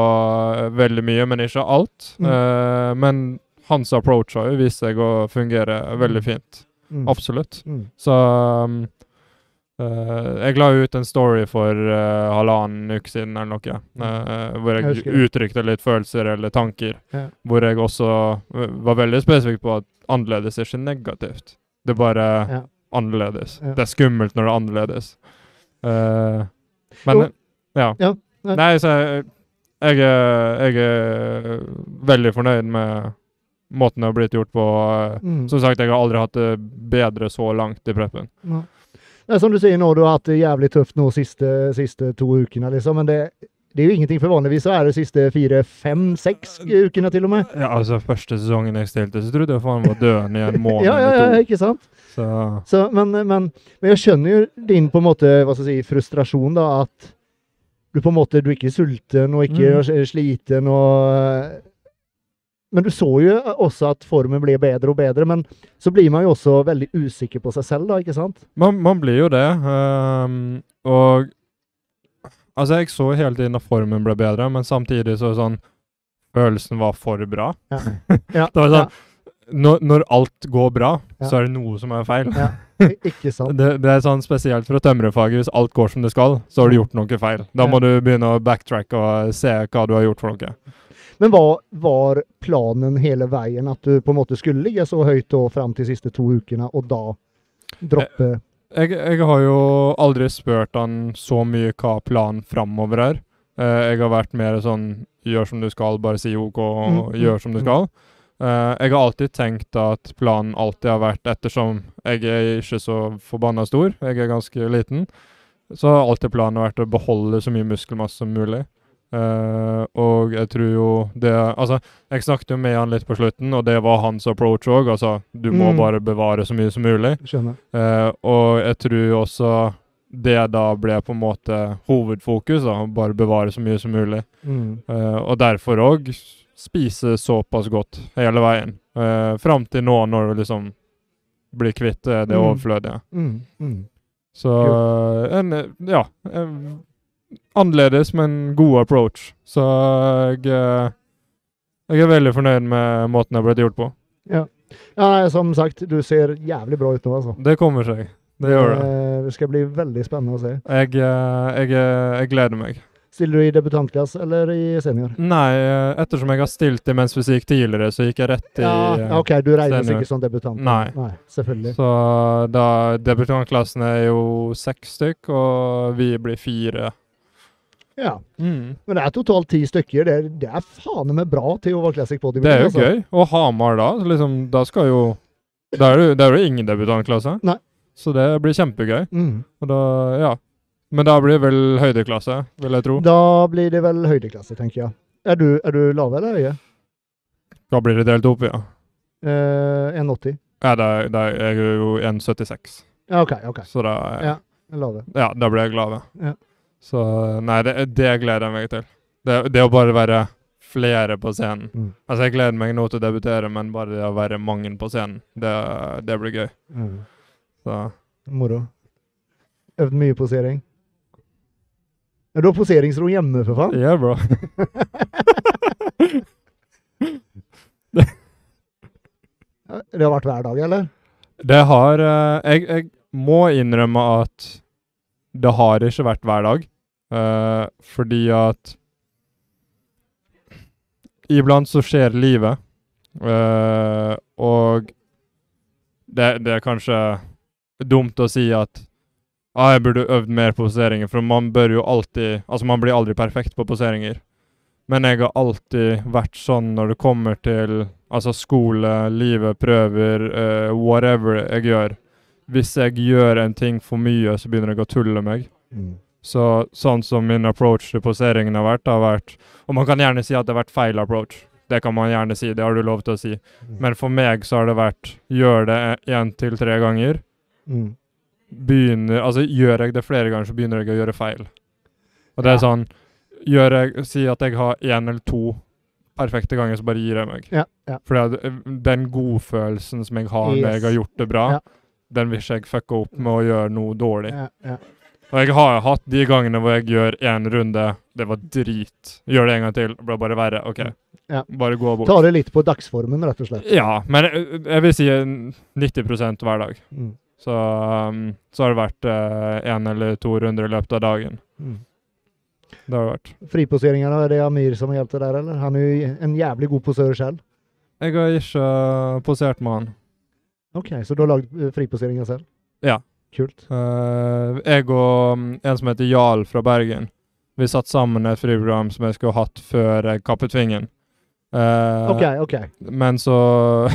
veldig mye, men ikke alt. mm. eh, men hans approach har jo vist seg å fungere veldig fint. Mm. Absolutt. Mm. Så um, uh, jeg la ut en story for uh, halvannen uke siden eller noe, uh, hvor jeg, jeg uttrykte litt følelser eller tanker, ja. Hvor jeg også uh, var veldig spesifikk på at annerledes er ikke negativt. Det er bare ja. Annerledes. Ja. Det er skummelt når det er annerledes. Uh, men, ja. ja. Nei, så jeg, jeg, er, jeg er veldig fornøyd med måten det har blivit gjort på. Mm. Som sagt, jag har aldrig haft det bättre så långt i preppen. Ja. Ja, som du säger nu, du har haft det jävligt tufft nu sista, sista två ukorna liksom, men det, det är ju ingenting för vanligtvis så är det sista fyra, fem, sex ukorna till och med. Ja, alltså första säsongen jag ställde så trodde jag fan var död i en månad. ja, ja, ja, inte sant. Så. Så, men, men, men jag känner ju din på en måte, vad ska jag säga, frustration då, att du på en måte, du är inte sulten och inte mm. sliten och... Men du såg ju också att formen blev bättre och bättre, men så blir man ju också väldigt usikker på sig själv då, inte sant? Man, man blir ju det. Um, och alltså jag såg hela tiden att formen blev bättre, men samtidigt så sån känslan var för bra. Ja. Ja. Det var sån, ja. Når, når allt går bra, ja. Så är det något som är fel. Ja. Ikke sant. Det, det är sån speciellt för tømrerfaget, hvis allt går som det skal, så har du gjort något fel. Då ja. Måste du börja backtracka och se vad du har gjort för något. Men var, var planen hela vägen att du på något sätt skulle ligga så höjt då fram till sista två veckorna och då droppe? Jag, jag har ju aldrig spört han så mycket hva plan framöver här. Eh, jag har varit mer sån gör som du ska, bara si ok och mm. gör som du ska. Eh, jag har alltid tänkt att planen alltid har varit, eftersom jag är inte så förbannat stor, jag är ganska liten, så har alltid planen varit att behålla så mycket muskelmassa som möjligt. Uh, og jeg tror jo det, altså, jeg snakket jo med han litt på slutten, og det var hans approach også, altså, du må mm. bare bevare så mye som mulig. Skjønner. Uh, og jeg tror også det da ble på en måte hovedfokus, da, bare bevare så mye som mulig. Mm. Uh, og derfor også spise såpass godt hele veien. Uh, frem til nå, når du liksom blir kvitt det mm. overflødige. Mm. Mm. Så, en, ja, en, annerledes, men god approach. Så jeg, jeg er veldig fornøyd med måten jeg har blitt gjort på. Ja. Ja, som sagt, du ser jävligt bra ut nå, altså. Det kommer seg. Det gjør det. Det skal bli veldig spennende å se. Jeg, jeg, jeg gleder meg. Stiller du i debutantklass eller i senior? Nej, eftersom jag har stilt i mens fysik tidigare så gick jag rätt i ja, okej, okay, du räknas inte som debutant. Nej, nej, så då debutantklassen är ju sex styck och vi blir fyra. Ja, mm. men det är totalt tio stycken. Det, det är fan med bra till att vara classic på debut. Det är okej. Och Hamar då, så liksom då ska ju där är där är ingen debutantklass. Nej. Så det blir jättekul. Mm. Och då ja. Men då blir det väl höjdeklasse, vill jag tro. Då blir det väl höjdeklasse, tänker jag. Är du är du lav eller hög? Då blir det delt upp, ja. Eh, en åttio. Ja, där där är ju en sjuttiosex. Ja, okej, okay, okej. Okay. Så då ja, lav. Ja, då blir jag lav. Ja. Så nej, det det gläder mig till. Det det att bara vara flera på scenen. Mm. Alltså jag gläder mig nog att debutera, men bara det att vara många på scenen. Det det blir gøy. Mm. Så moro. Övd mycket posering. Ja, du har poseringsro jämne för fan. Ja, bra. Det har varit hverdag, eller? Det har... Eh, jeg, jeg må innrømme at det har ikke vært hverdag. Eh, fordi at ibland så skjer livet. Eh, og det, det er kanskje dumt å si at ah, jeg burde øvd mer på poseringer, for man bør jo alltid... Altså, man blir aldri perfekt på poseringer. Men jeg har alltid vært sånn når det kommer til altså skole, livet, prøver, uh, whatever jeg gjør. Hvis jeg gjør en ting for mye, så begynner jeg å tulle meg. Mm. Så sånn som min approach til poseringen har vært, har vært... Og man kan gjerne si at det har vært feil approach. Det kan man gjerne si, det har du lov til å si. Mm. Men for meg så har det vært, gjør det en til tre ganger. Mm. Begynner, altså gjør jeg det flere ganger, så begynner jeg å gjøre feil. Og det ja. er sånn... Gjør jeg, si at jeg har en eller to perfekte ganger, så bare gir jeg meg. Ja, ja. For den godfølelsen som jeg har yes. når jeg har gjort det bra, ja. den vil jeg fucka opp med å gjøre noe dårlig. Ja, ja. Og jeg har hatt de gangene hvor jeg gjør en runde, det var drit. Gjør det en gang til, blir bare verre. Ok, ja. bare gå bort. Ta det litt på dagsformen, rett og slett. Ja, men jeg, jeg vil si nitti prosent hver dag. Mm. Så, så har det vært eh, en eller to runder i løpet av dagen. Mm. Det har det vært. Friposeringarna, er det Amir som har hjälpt där eller? Han är ju en jävligt god posör själv. Jag har inte poserat med han. Okej, okay, så du har lagt friposeringar själv? Ja. Kult. Uh, jag och en som heter Jarl från Bergen. Vi satt samman i ett friprogram som jag skulle ha haft för kappetvingen. Uh, okej, okay, okej. Okay. Men så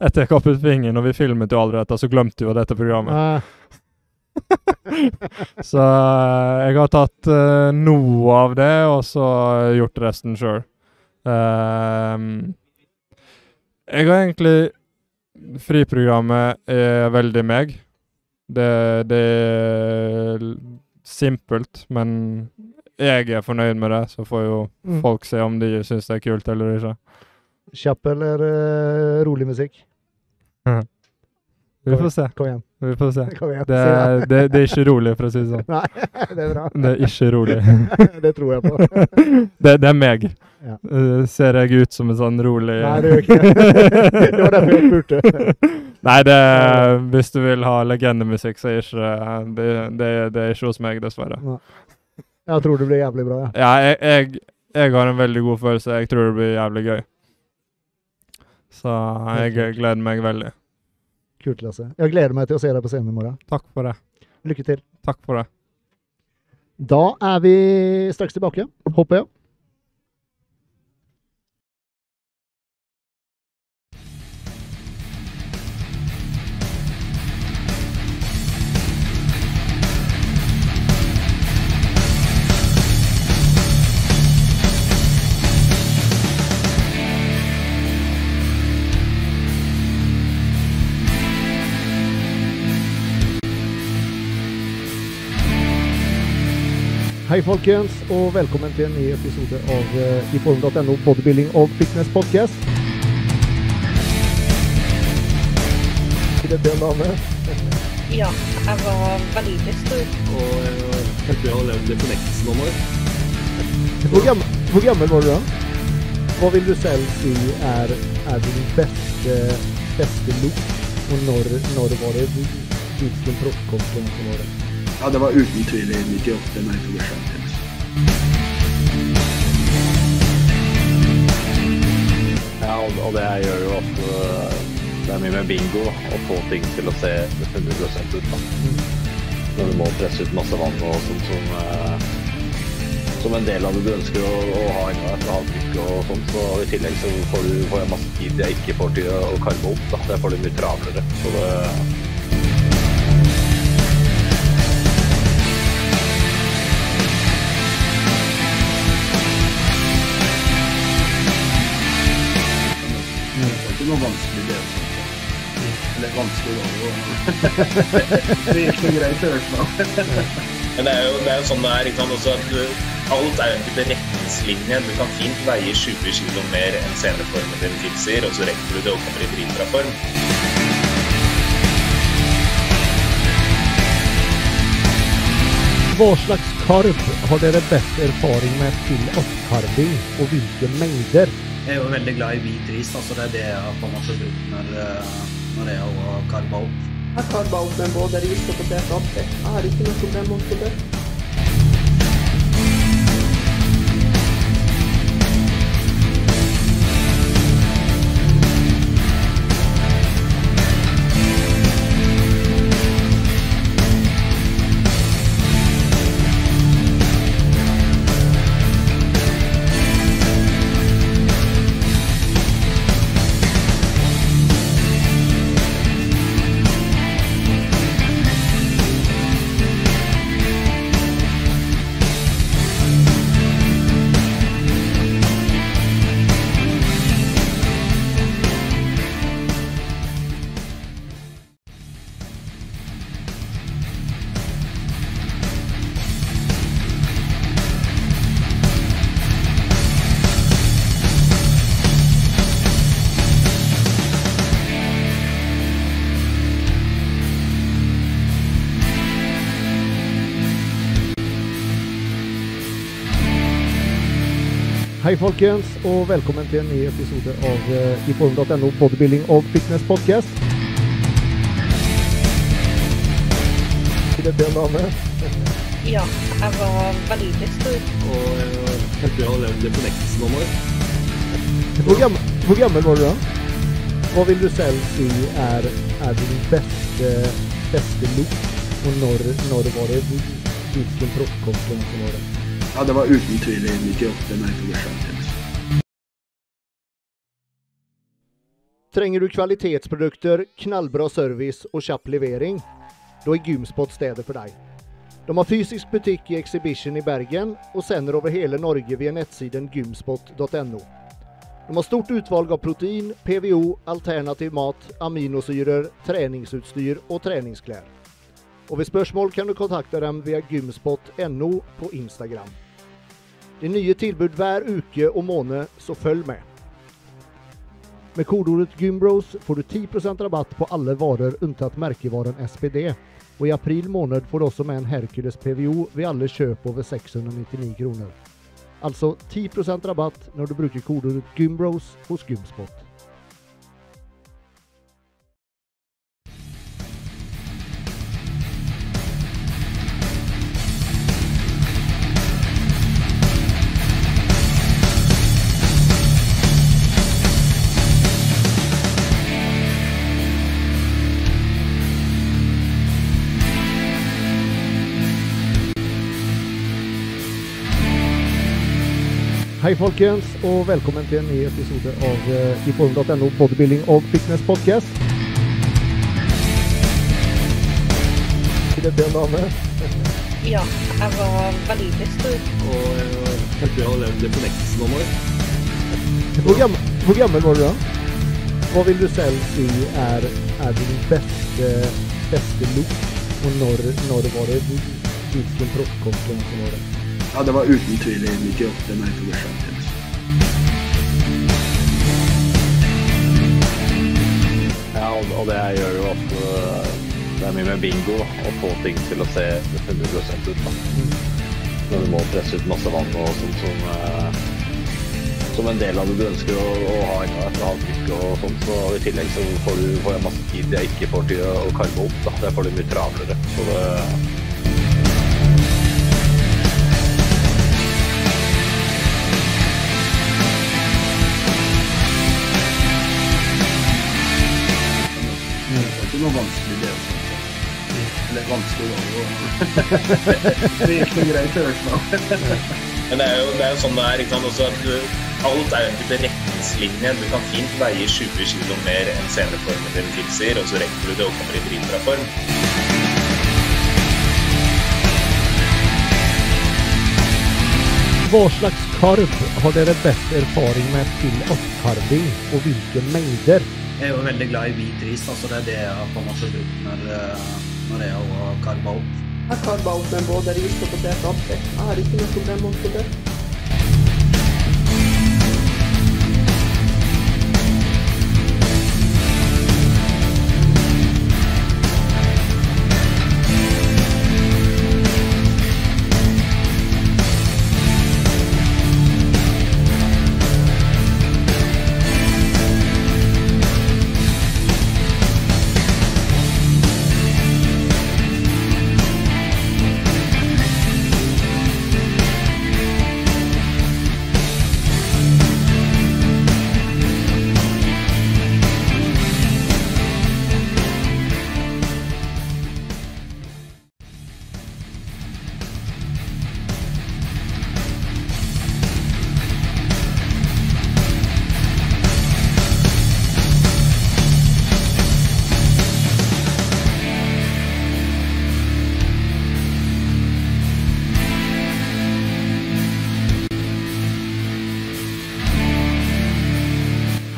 efter kappetvingen och vi filmet ju aldrig detta så glömde jag detta programmet. Uh. Så jeg har tatt uh, noe av det, og så gjort resten selv. Um, jeg har egentlig... Friprogrammet er veldig meg. Det, det er simpelt, men jeg er fornøyd med det, så får jo mm. folk se om de synes det er kult eller ikke. Kjapp eller uh, rolig musikk? Mm. Vi får se. Kom igjen. Vi får se. Igjen, det, er, det, det er ikke rolig, for å si det sånn. Nei, det er bra. Det er ikke rolig. Det tror jeg på. Det, det er meg. Ja. Uh, ser jeg ut som en sånn rolig... Nei, det gjør ikke det. Det var derfor jeg spurte. Nei, det, hvis du vil ha legendemusikk, så er ikke, det, det, det er ikke hos meg, dessverre. Nei. Jeg tror det blir jævlig bra, ja. Ja, jeg, jeg, jeg har en veldig god følelse. Jeg tror det blir jævlig gøy. Så jeg gleder meg veldig. Kult, Lasse. Jag gleder mig till att se dig på scenen imorgon. Tack för det. Lycka till. Tack för det. Då är vi strax tillbaka, hoppas jag. Hej folkens och välkommen till en ny episode av eh, iform.no bodybuilding och fitness podcast. Är det den damen? Ja, jag var väldigt stor. Och jag tror jag har levt det på nästan några år. Hur gammal, hur gammal var du då? Vad vill du själv se är, är din bästa, bästa look? Och när, när var det? Vilken proffskonferens var det? Ja, det var uten tvil i nittioåtta när jag tog skjortan. Ja, och det jag gör ju ofta det är med bingo och få ting till att se hundra procent ut. När du må pressa ut massa vann och sånt som som en del av det du önskar och ha en ett halvtryck och sånt så i tillägg så får du får en massa tid jag inte får till att karma upp då. Där får du mycket travlare så det noe vanskelig det også. Eller vanskelig også. Det gikk noe greit å høre. Men det er jo, det er jo sånn det er, ikke sant, også at du, alt er jo en type retningslinje. Du kan fint veie tjue kilo mer enn seneformen din tilsier, og så rekker du det og kommer i dritbra form. Vad slags karp har dere bäst erfaring med till uppkarvning och vilka mängder? Jag är väldigt glad i vit ris, alltså det är det jag på något sätt brukar när jag har karvat upp. Jag har karvat upp med både ris och potatis. Jag har inte något problem med det. Hej folkens och välkommen till en ny episode av eh, iform punkt no bodybuilding och fitness podcast. Är det den damen? Ja, jag var väldigt stor. Och jag tror jag har levt det på nästan några år. Hur gammal, hur gammal var du då? Vad vill du själv se är, är din bästa, bästa look? Och när, när var det? Vilken proffskompon som var det? Ja, det var utan tvivel nittioåtta när jag tog det själv. Tränger du kvalitetsprodukter, knallbra service och kjapp levering? Då är Gymspot städer för dig. De har fysisk butik i Exhibition i Bergen och sänder över hela Norge via nettsidan gymspot punkt no. De har stort utvalg av protein, P V O, alternativ mat, aminosyror, träningsutstyr och träningskläder. Och vid spörsmål kan du kontakta dem via gymspot punkt no på Instagram. Det är nya tillbud hver uke och måned, så följ med. Med kodordet Gymbros får du tio procent rabatt på alla varor unntatt märkevaran S P D. Och i april månad får du också med en Hercules P V O vid alla köp över sexhundranittionio kronor. Alltså tio procent rabatt när du brukar kodordet Gymbros hos Gymspot. Hej folkens och välkommen till en ny episode av eh, iform punkt no bodybuilding och fitness podcast. Är det den damen? Ja, jag var väldigt stor. Och jag tror jag har levt det på nästan några år. Hur gammal, hur gammal var du då? Vad vill du själv se är, är din bästa, bästa look? Och när, när var det? Vilken proffskompon som var det? Ja, det var utan tvivel nittioåtta när jag tog det själv. Ja, og, og det jeg gjør jo at uh, det er mye med bingo å få ting til å se hundra procent ut. Når du må presse ut masse vann og sånt som, uh, som en del av det du ønsker å, å ha en av et avtrykk og sånt. Så i tillegg så får du får en masse tid jeg ikke får til å karve opp. Da får du mye travlere. Så det... Det var vanskelig det også. Eller vanskelig det. Det gikk noe greit å høre. Men det er jo, det er jo sånn det er, ikke sant, også at du, alt er jo en type retningslinje. Du kan fint veie tjugo kilo mer enn seneformen din tilsier, og så rekker du det og kommer i dritbra form. Hva slags karv har dere best erfaring med til oppkarvning, og hvilke mängder? Jag är väldigt glad i vit ris, alltså det är det jag på något sätt brukar när jag har karvat upp. Jag karvar upp med både ris och potatis. Jag har inte något problem med det.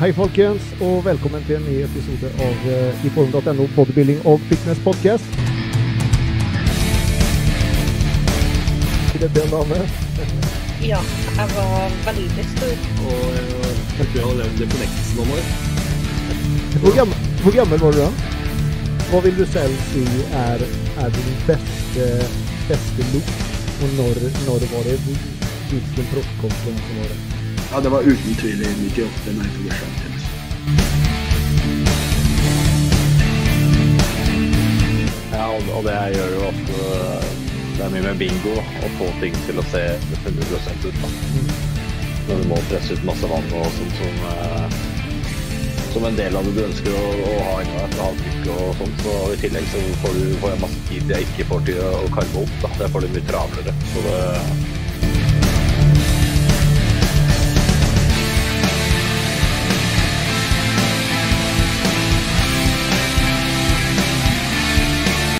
Hej folkens och välkommen till en ny episode av eh, iform punkt no bodybuilding och fitness podcast. Hur är det damen? Ja, jag var väldigt stor. Och jag tror jag har levt i connects någon år. Hur gammal, hur gammal var du då? Vad vill du själv se är, är din bästa, bästa look? Och när, när var det? Vilken proffskonferens som var det? Ja, det var utan tvivel nittioåtta när jag tog det själv. Ja, och det här gör ju att det är mycket med bingo och få ting till att se hundra procent ut. När du må pressa ut massa vann och sånt som, som en del av det du önskar att ha innan ett halvtryck och sånt. Så i tillägg så får du få en massa tid jag inte får till att karva upp. Då. Där får du mycket travlare. Så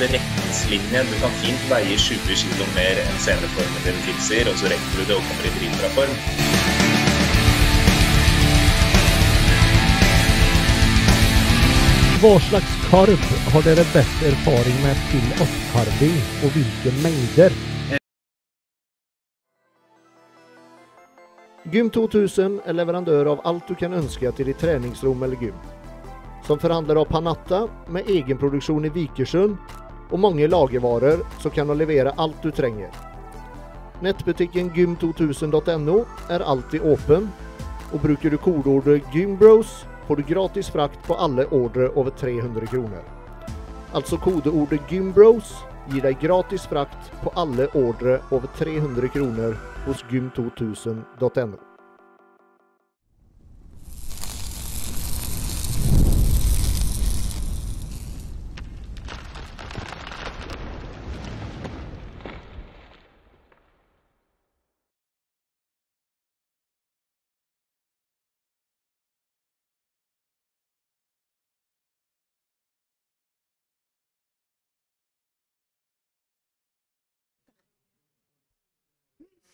det, retningslinjen. Du kan fint veie tjue kilo mer enn seneformen din tilsier, og så rekker du det og kommer i dritbra form. Vad slags karv har dere best erfaring med til oppkarving, og hvilke mengder? Gym to tusen er leverandør av alt du kan ønske til ditt treningsrom eller gym. Som förhandlar av Panatta med egen produktion i Vikersund och många lagervaror så kan de leverera allt du tränger. Nätbutiken gym to tusen punkt no är alltid öppen och brukar du kodordet gymbros får du gratis frakt på alla order över tre hundra kronor. Alltså kodordet gymbros ger dig gratis frakt på alla order över tre hundra kronor hos gym to tusen punkt no.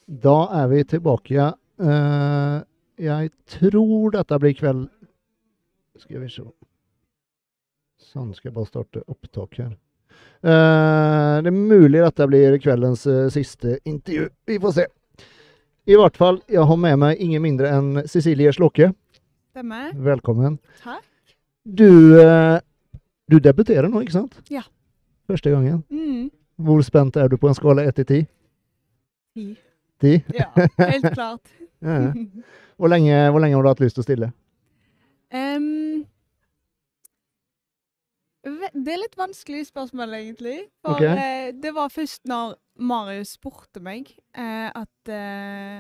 Då är vi tillbaka. Uh, jag tror detta blir kväll. Ska vi se. Sån ska bara starta upptak här. Uh, det är möjligt att det blir kvällens uh, sista intervju. Vi får se. I vart fall, jag har med mig ingen mindre än Cecilia Slocke. Stämmer. Välkommen. Tack. Du, uh, du debuterar nog, inte sant? Ja. Första gången. Mm. Hur spänt är du på en skala ett till tio? tio. tio? Ja, helt klart. Ja. Hvor, lenge, hvor lenge har du hatt lyst til å stille? Um, det er litt vanskelig spørsmål egentlig. For okay. uh, det var først når Marius spurte meg uh, at uh,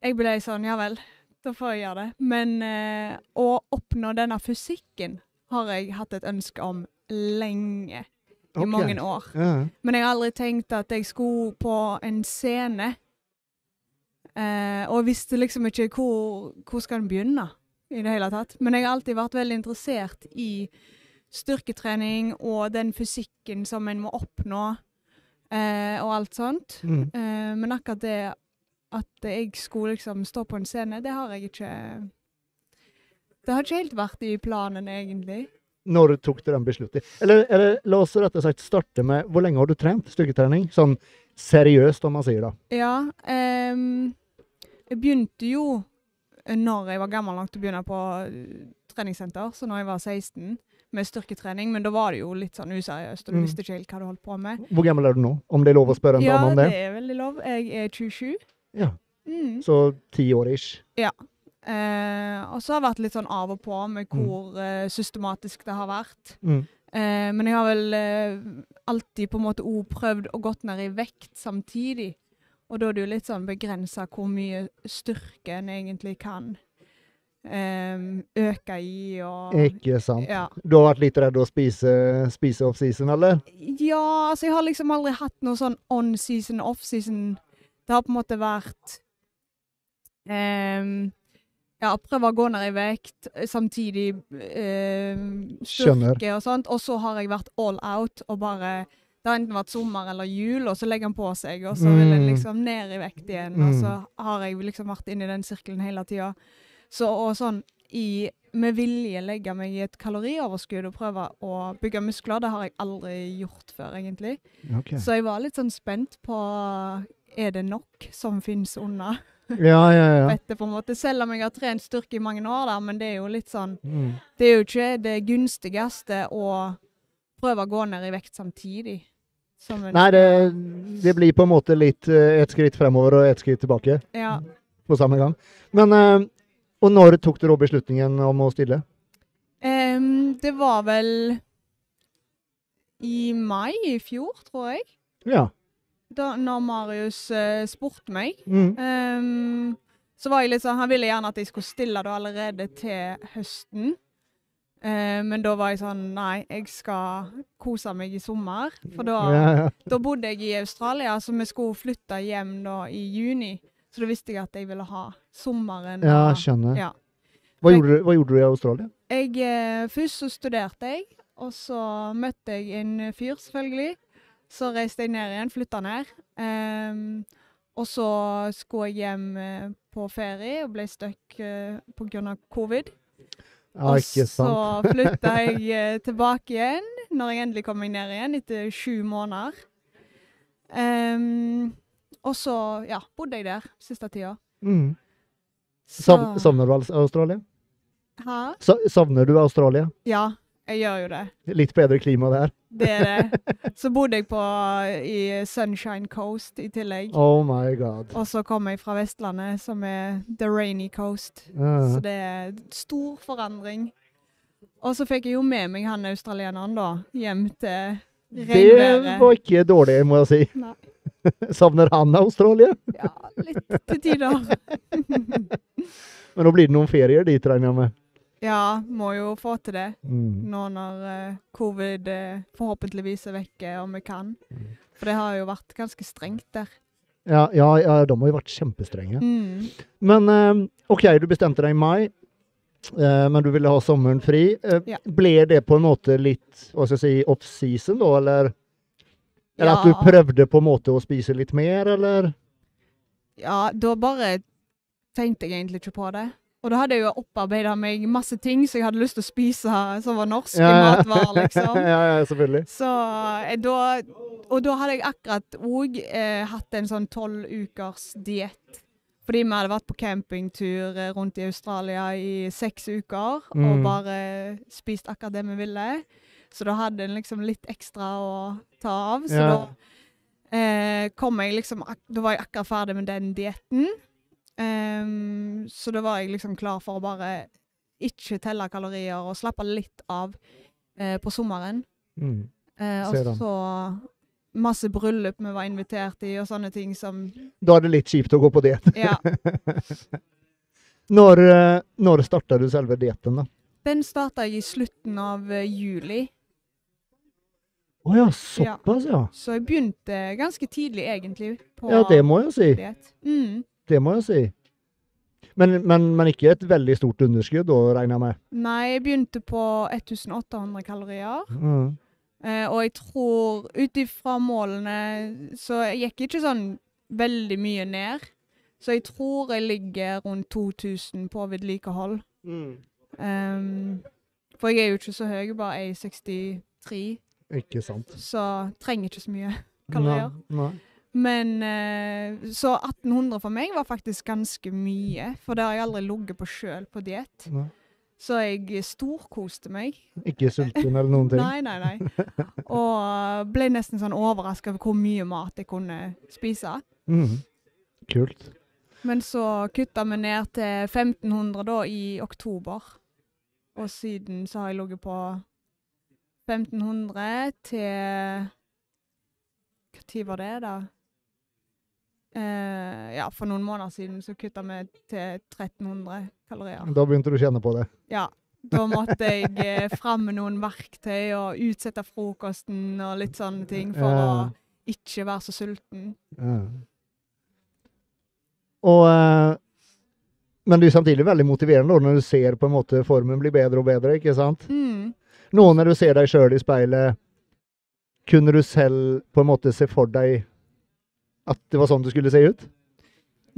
jeg ble sånn, ja vel, da får jeg gjøre det. Men uh, å oppnå denne fysikken har jeg hatt et ønske om lenge. I okay. mange år. Yeah. Men jeg har aldri tenkt at jeg skulle på en scene. Eh, og visste liksom ikke hvor, hvor skal den begynne i det hele tatt. Men jeg har alltid vært veldig interessert i styrketrening og den fysikken som en må oppnå eh, og alt sånt. Mm. Eh, men akkurat det at jeg skulle liksom stå på en scene, det har jeg ikke... Det har ikke helt vært i planen egentlig. Når du tok den besluttet. Eller, eller la oss rett og slett starte med, hvor lenge har du trent styrketrening? Sånn seriøst, om man sier det. Ja, um, jeg begynte jo når jeg var gammel nok til å begynne på treningssenter, så når jeg var seksten, med styrketrening, men da var det jo litt sånn useriøst, og du mm. visste ikke helt hva du holdt på med. Hvor gammel er du nå? Om det er lov å spørre en ja, dame om det? Ja, det er veldig lov. Jeg er tjuesju. Ja, mm. så ti år ish. Ja. Uh, og så har det vært litt sånn av og på med hvor uh, systematisk det har vært. Mm. Uh, men jeg har vel uh, alltid på en måte oprøvd og gått ned i vekt samtidig. Og da er det jo litt sånn begrenset hvor mye styrke en egentlig kan um, øke i. Og, ikke sant. Ja. Du har vært litt redd å spise, spise off-season, eller? Ja, altså jeg har liksom aldri hatt noe sånn on-season, off-season. Det har på en måte vært... Um, Ja, prøve å gå ned i vekt, samtidig eh, styrke og sånt. Og så har jeg vært all out, og bare, det har enten vært sommer eller jul, og så legger han på seg, og så vil den liksom ned i vekt igjen. Mm. Og så har jeg liksom vært inne i den sirkelen hele tiden. Så, og sånn, i med vilje lägga mig i ett kaloriöverskott och pröva att bygga muskler. Det har jag aldrig gjort för egentligen. Okay. Så jag var lite sån spänd på är det nog som finns under. Ja, ja, ja. Fettet på en måte. Selv om jeg har trent styrke i mange år da, men det er jo litt sånn, mm. det er jo ikke det gunstigste å prøve å gå ned i vekt samtidig. Som en... Nei, det, det blir på en måte litt et skritt fremover og et skritt tilbake. Ja. På samme gang. Men, og når tok du beslutningen om å stille? Um, det var vel i mai i fjor, tror jeg. Ja. Da, når Marius uh, spurte meg, mm. um, så var jeg litt sånn, han ville gjerne at jeg skulle stille da allerede til høsten. Uh, men da var jeg sånn, nei, jeg skal kose meg i sommer. For da, ja, ja. da bodde jeg i Australia, så vi skulle flytte hjem da i juni. Så da visste jeg at jeg ville ha sommeren. Ja, jeg skjønner. Ja. Hva, jeg, gjorde, hva gjorde du i Australia? Jeg, uh, først så studerte jeg, og så møtte jeg en fyr selvfølgelig. Så reiste jeg ned igjen, flyttet ned. Um, og så skulle jeg hjem på ferie og ble støkk uh, på grunn av covid. Ah, og så flyttet jeg uh, tilbake igjen, når jeg endelig kom meg ned igjen, etter sju måneder. Um, og så ja, bodde jeg der, siste tida. Mm. Sav- savner du Australia? Hæ? Sa- savner du Australia? Ja. Jeg gjør jo det. Litt bedre klima der. Det er det. Så bodde jeg på i Sunshine Coast i tillegg. Oh my god. Og så kom jeg fra Vestlandet, som er The Rainy Coast. Uh. Så det er stor forandring. Og så fikk jeg jo med meg han australieneren da, hjem til regnværet. Det var ikke dårlig, må jeg si. Nei. Savner han Australia? Ja, litt til tider. Men nå blir det noen ferier dit, regner jeg med. Ja, må jo få til det. Mm. Nå når uh, covid uh, forhåpentligvis er vekke, om vi kan. For det har jo vært ganske strengt der. Ja, ja, ja, de har jo vært kjempestrenge. Mm. Men uh, ok, du bestemte deg i mai, uh, men du ville ha sommeren fri. Uh, ja. Ble det på en måte litt, hva skal jeg si, off-season da, eller? Eller ja. At du prøvde på en måte å spise litt mer, eller? Ja, da bare tenkte jeg egentlig ikke på det. Og da hadde jeg jo opparbeidet meg masse ting som jeg hadde lyst til å spise som var norske ja, ja. matvarer, liksom. Ja, ja, selvfølgelig. Så, da, og da hadde jeg akkurat også eh, hatt en sånn tolv ukers diet. Fordi vi hadde vært på campingtur rundt i Australia i seks uker, mm. og bare spist akkurat det vi ville. Så da hadde en liksom litt ekstra å ta av. Så ja. da eh, kom jeg liksom, ak- da var jeg akkurat ferdig med den dieten. Um, så da var jeg liksom klar for å bare ikke telle kalorier og slappe litt av uh, på sommeren. Mm. Uh, og så masse bryllup vi var invitert i og sånne ting som... Da er det litt kjipt å gå på diet. Ja. når, når startet du selve dieten da? Den startet jeg i slutten av juli. Åja, oh såpass ja. ja. Så jeg begynte ganske tidlig egentlig på diet. Ja, det må jeg si. Diet. Mm. Det må jeg si. Men, men, men ikke et veldig stort underskudd, å regne med. Nei, jeg begynte på atten hundre kalorier. Mm. Eh, og jeg tror, utifra målene, så jeg gikk ikke sånn veldig mye ned. Så jeg tror jeg ligger rundt to tusen på vedlikehold. Mm. Um, for jeg er jo ikke så høy, bare en komma sekstitre. Ikke sant. Så trenger ikke så mye kalorier. Nei, nei. Men så atten hundre for meg var faktisk ganske mye, for det har jeg aldri ligget på selv på diet. Nei. Så jeg storkoste meg. Ikke sulten eller noen ting. Nei, nei, nei. Og ble nesten sånn overrasket over hvor mye mat jeg kunne spise. Mm. Kult. Men så kuttet vi ned til femten hundre da i oktober. Og siden så har jeg ligget på femten hundre til... Hva tid var det da? Uh, ja, for noen måneder siden så kuttet vi til tretten hundre kalorier. Da begynte du å kjenne på det? Ja, da måtte jeg frem med noen verktøy og utsette frokosten og litt sånne ting for uh. å ikke være så sulten. Uh. Og, uh, men det er samtidig veldig motiverende når du ser på en måte formen blir bedre og bedre, ikke sant? Mm. Nå når du ser deg selv i speilet, kunne du selv på en måte se for deg at det var sånn du skulle se ut?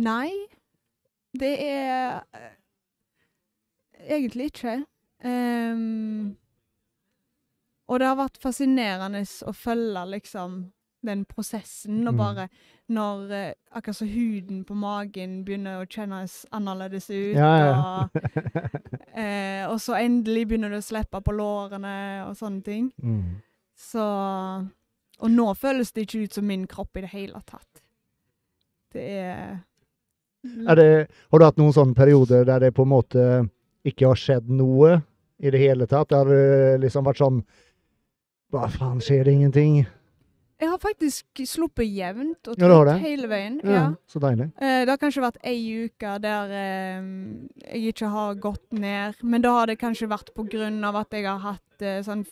Nei. Det er... egentlig ikke. Um, og det har vært fascinerende å følge liksom den prosessen, og bare når uh, akkurat så huden på magen begynner å kjennes annerledes ut, ja, ja. Og, uh, og så endelig begynner du å slippe på lårene og sånne ting. Mm. Så, og nå føles det ikke ut som min kropp i det hele tatt. Det er... er det, har du hatt noen sånne perioder der det på en måte ikke har skjedd noe i det hele tatt? Det har liksom vært sånn, hva faen, skjer det ingenting? Jeg har faktisk sluppet jevnt og tatt ja, hele veien. Ja, ja. Så deilig. Det har kanskje vært ei uke der eh, jeg ikke har gått ned, men da har det kanskje vært på grunn av at jeg har hatt eh, sånn,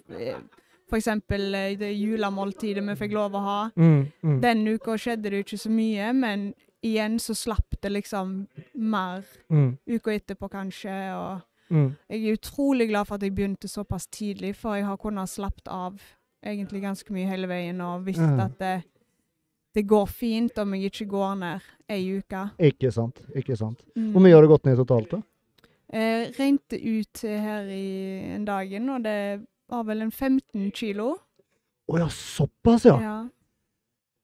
for eksempel det julemåltidet vi fikk lov å ha. Mm, mm. Den uka skjedde det ikke så mye, men igjen så slapp det liksom mer mm. uka etterpå kanskje, og mm. jeg er utrolig glad for at jeg begynte såpass tidlig, for jeg har kunnet slappet av egentlig ganske mye hele veien, og visste mm. at det, det går fint om jeg ikke går ned ei uke. Ikke sant, ikke sant. Mm. Hvor mye har du gått ned totalt da? Eh, rente ut her i en dagen, og det var vel en femten kilo. Åja, såpass, ja. Ja.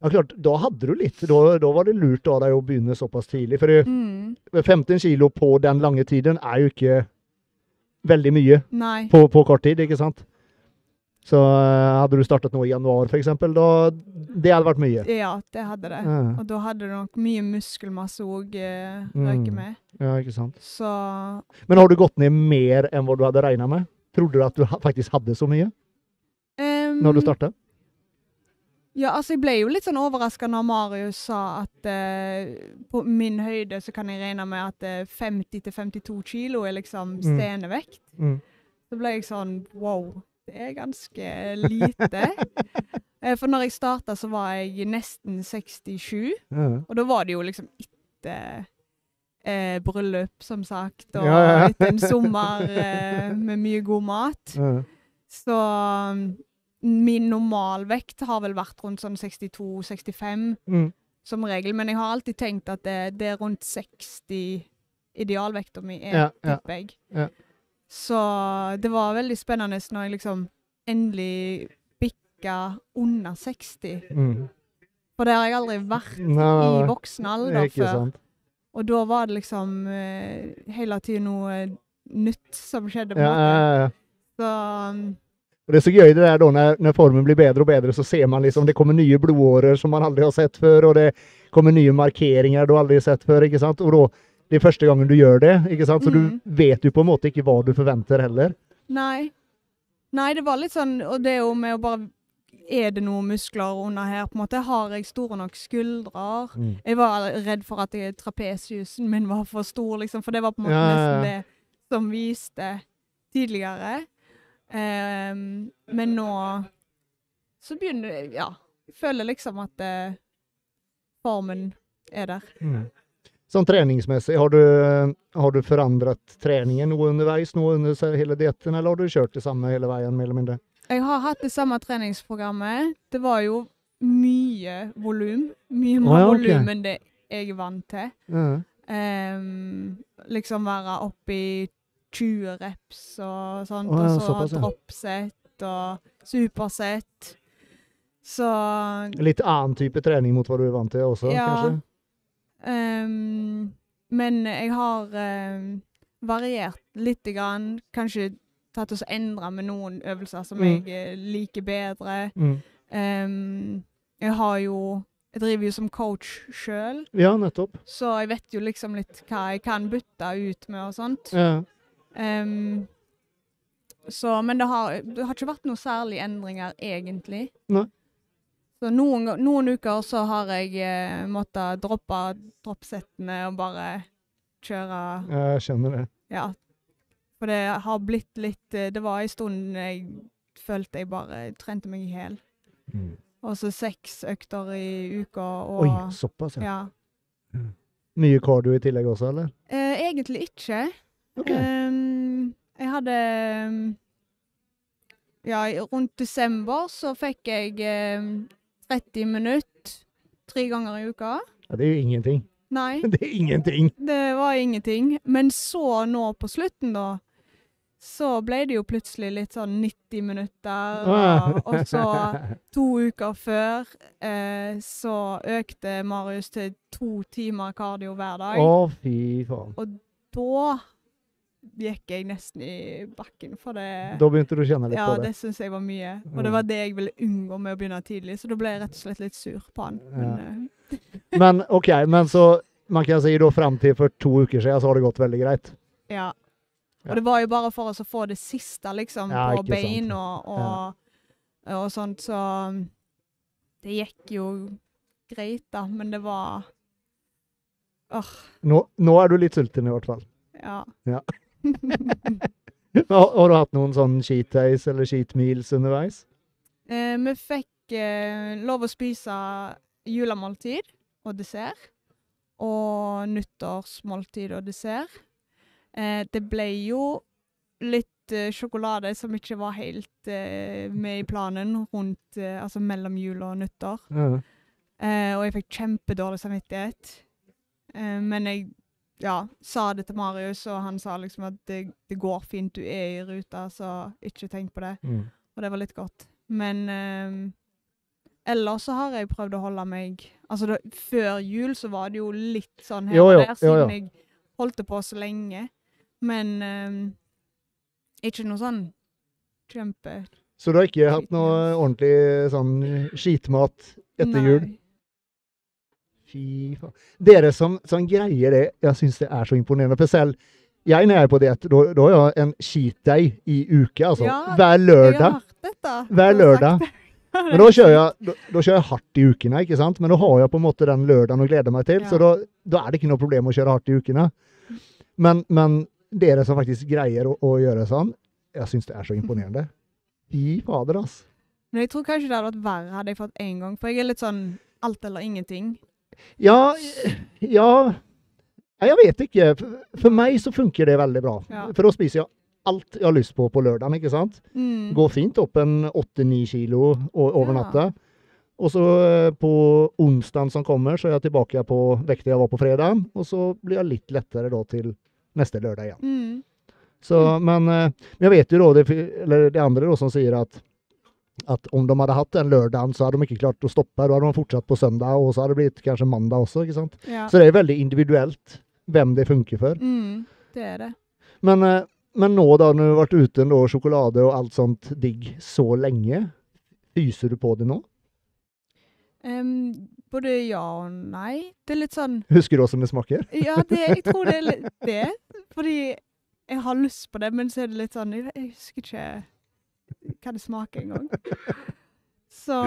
Ja, klart, da hadde du litt. Da, da var det lurt av deg å begynne såpass tidlig, for mm. femten kilo på den lange tiden er jo ikke veldig mye på, på kort tid, ikke sant? Så hadde du startet nå i januar, for eksempel, da, det hadde vært mye. Ja, det hadde det. Ja. Og da hadde du nok mye muskelmasse og eh, røyke med. Mm. Ja, ikke sant. Så... Men har du gått ned mer enn hva du hadde regnet med? Trodde du at du faktisk hadde så mye um... når du startet? Ja, altså jeg ble jo litt sånn overrasket når Marius sa at eh, på min høyde så kan jeg regne med at eh, femti til femtito kilo er liksom stenevekt. Mm. Mm. Så ble jeg sånn, wow, det er ganske lite. eh, for når jeg startet så var jeg nesten sekstisju, ja. Og da var det jo liksom etter eh, bryllup, som sagt, og ja, ja. Etter en sommer eh, med mye god mat. Ja. Så... min normalvekt har vel vært rundt sånn sekstito til sekstifem mm. som regel, men jeg har alltid tenkt at det, det er rundt seksti idealvekter min er, ja, tipper jeg. Ja, ja. Så det var veldig spennende når jeg liksom endelig bikket under seksti. Mm. For det har jeg aldri vært Nei, i voksen alder før. Sant. Og da var det liksom uh, hele tiden noe nytt som skjedde på en måte. Ja, ja, ja. Så... Um, Og det er så gøy det der da, når, når formen blir bedre og bedre, så ser man liksom, det kommer nye blodårer som man aldri har sett før, og det kommer nye markeringer du aldri har sett før, ikke sant? Og da, det er første gangen du gjør det, ikke sant? Så mm. du vet jo på en måte ikke hva du forventer heller. Nei. Nei, det var litt sånn, og det er jo med å bare, er det noen muskler under her på en måte? Har jeg store nok skuldrer? Mm. Jeg var redd for at trapesiusen min var for stor, liksom, for det var på en måte ja, ja. Nesten det som viste tidligere. Um, men nå så begynner jeg, ja, jeg føler liksom at uh, formen er der. Mm. Sånn treningsmessig, har du, har du forandret treningen noe underveis, noe under hele dieten, eller har du kjørt det samme hele veien, mer eller mindre? Jeg har hatt det samme treningsprogrammet. Det var jo mye volym, mye mer oh, ja, okay. volym enn det jeg er vant til. Mm. Um, liksom være oppe i tjue reps og sånt, oh, ja, og så såpass, ja. Dropset og superset. Så... litt annen type trening mot hva du er vant til også, ja, kanskje? Um, men jeg har um, variert litt grann, kanskje tatt oss endra med noen øvelser som mm. jeg liker bedre. Mm. Um, jeg har jo... jeg driver jo som coach selv. Ja, nettopp. Så jeg vet jo liksom litt hva jeg kan bytte ut med og sånt. Ja. Um, så, men det har, det har ikke vært noen særlige endringer egentlig. Nei. Så noen, noen uker så har jeg eh, måttet droppe droppsettene og bare kjøre. Ja, jeg skjønner det. Ja, for det har blitt litt, det var en stund jeg følte jeg bare trente meg i hel. Mm. Og så seks økter i uka. Og, oi, såpass, ja. Ja. Mye cardio i tillegg også, eller? Eh, egentlig ikke. Okay. Um, jeg hadde um, ja, rundt desember så fikk jeg um, tretti minutter tre ganger i uka. Ja, det er jo ingenting. Nei. Det er ingenting. Det var ingenting. Men så nå på slutten da, så ble det jo plutselig litt sånn nitti minutter, og, og så to uker før eh, så økte Marius til to timer kardio hver dag. Å, fy faen. Og da gikk jeg nesten i bakken for det. Da begynte du å kjenne litt ja, på det. Ja, det synes jeg var mye. Og det var det jeg ville unngå med å begynne tidlig, så da ble jeg rett og slett litt sur på han. Men, ja. men ok, men så man kan si da frem til for to uker siden så har det gått veldig greit. Ja. Ja. Og det var jo bare for oss å få det siste, liksom, ja, på bein og, og, ja. og sånt, så det gikk jo greit da, men det var... Oh. Nå, nå er du litt sulten i hvert fall. Ja. Ja. har, har du hatt noen sånne cheat days eller cheat meals underveis? Eh, vi fikk eh, lov å spise julemåltid og dessert, og nyttårsmåltid og dessert. Eh, det ble jo litt eh, sjokolade som ikke var helt eh, med i planen rundt, eh, altså mellom jul og nyttår. Mm. Eh, og jeg fikk kjempedårlig samvittighet. Eh, men jeg ja, sa det til Marius, og han sa liksom at det, det går fint, du er i ruta, så ikke tenk på det. Mm. Og det var litt godt. Men eh, ellers så har jeg prøvd å holde meg, altså da, før jul så var det jo litt sånn her jo, jo, og der, siden jo, jo. Jeg holdt det på så lenge. Men um, ikke noe sånn kjempe... Så du har ikke hatt noe ordentlig sånn skitmat etter Nei. Jul? Fy faen. Dere som, som greier det, jeg synes det er så imponerende. For selv, jeg når jeg er på det, da, da har jeg en skitdag i uke, altså. Ja, hver lørdag. Dette, hver lørdag. Men da kjører, jeg, da, da kjører jeg hardt i ukene, ikke sant? Men da har jeg på en måte den lørdagen å glede meg til, ja. Så da, da er det ikke noe problem å kjøre hardt i ukene. Men, men dere som faktisk greier å, å gjøre sånn, jeg synes det er så imponerende. Fy fader, ass. Men jeg tror kanskje det hadde vært verre hadde jeg fått en gang, for jeg er litt sånn alt eller ingenting. Ja, ja, jeg vet ikke. For meg så funker det veldig bra. Ja. For da spiser jeg alt jeg har lyst på på lørdagen, ikke sant? Mm. Går fint opp en åtte til ni kilo over natta. Ja. Og så på onsdagen som kommer, så er jeg tilbake på vekten jeg var på fredag, og så blir jeg litt lettere da til neste lørdag igjen. Mm. Så, men jeg vet jo da, eller de andre da som sier at, at om de hadde hatt den lørdagen, så hadde de ikke klart å stoppe, da hadde de fortsatt på søndag, og så hadde det blitt kanskje mandag også, ikke sant? Ja. Så det er veldig individuelt hvem det funker for. Mm, det er det. Men, men nå da, når du har vært ute nå, sjokolade og alt sånt digg så lenge, fyser du på det nå? Um, både ja og nei. Det er litt sånn... Husker du også om det smaker? Ja, det, jeg tror det er litt det. Fordi jeg har lyst på det, men så er det litt sånn... Jeg, jeg husker ikke hva det smaker en gang. Så...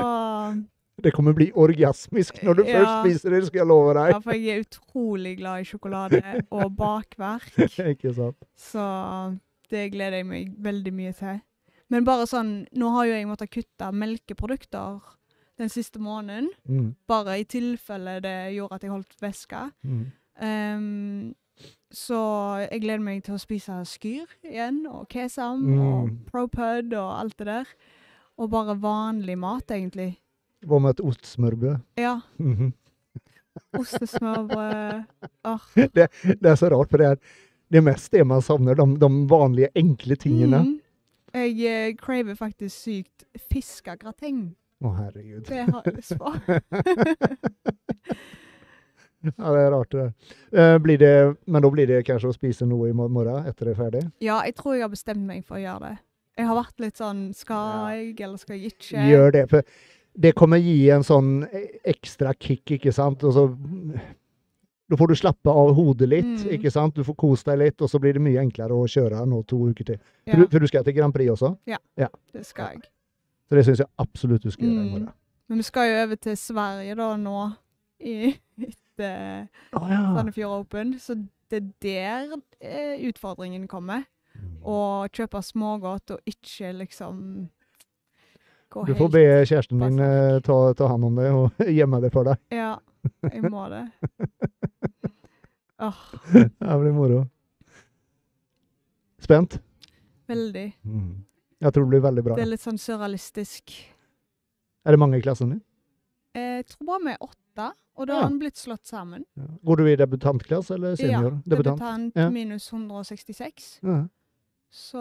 Det kommer bli orgasmisk når du ja, først spiser det, skal jeg love deg. Ja, for jeg er utrolig glad i sjokolade og bakverk. Ikke sant. Så det gleder jeg meg veldig mye til. Men bare sånn... Nå har jo jeg måttet kutte melkeprodukter... den siste måneden, mm. bare i tilfelle det gjorde at jeg holdt væske. Mm. Um, så jeg gleder meg til å spise skyr igjen, og kesam, mm. og propud, og alt det der. Og bare vanlig mat, egentlig. Hva med et ostsmørbrød? Ja. Mm -hmm. Ostesmørbrød. Oh. Det, det er så rart, for det er det meste det man savner, de, de vanlige, enkle tingene. Mm. Jeg eh, krever faktisk sykt fiskegrateng. Å, herregud. Det har jeg lyst på. Ja, det er rart det. Uh, blir det. Men da blir det kanskje å spise noe i morgen etter det er ferdig? Ja, jeg tror jeg har bestemt meg for å gjøre det. Jeg har vært litt sånn, skal jeg, eller skal jeg ikke? Gjør det, for det kommer gi en sånn ekstra kick, ikke sant? Og så, da får du slappe av hodet litt, mm. ikke sant? Du får kose deg litt, og så blir det mye enklere å kjøre nå to uker til. Ja. For, du, for du skal til Grand Prix også? Ja, ja. Det skal jeg. Så det synes jeg absolutt du skal gjøre i morgen. Mm. Men vi skal jo over til Sverige da nå, i et oh, ja. Sandefjord Open, så det er der eh, utfordringen kommer. Å kjøpe smågodt og ikke liksom gå helt... Du får be kjæresten din eh, ta, ta hand om det og gjemme det for deg. Ja, jeg må det. Åh. Det blir moro. Spent? Veldig. Mm. Jeg tror det blir veldig bra. Det er litt sånn surrealistisk. Er det mange i klassen din? Jeg tror bare vi er åtte, og da ja. har han blitt slått sammen. Ja. Går du i debutantklasse eller senior? Ja, debutant, debutant minus ett hundre og sekstiseks. Ja. Så...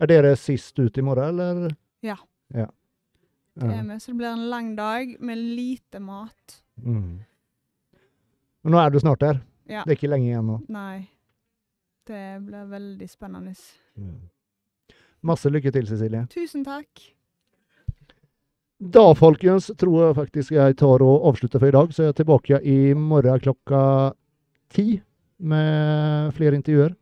Er dere sist ut i morgen, eller? Ja. Ja. Det er med, så det blir en lang dag med lite mat. Mm. Men nå er du snart der. Ja. Det er ikke lenge igjen nå. Nei. Det blir veldig spennende. Mm. Masse lykke til, Cecilie. Tusen takk. Da, folkens, tror jeg faktisk jeg tar og avslutter for i dag, så jeg er tilbake i morgen klokka ti med flere intervjuer.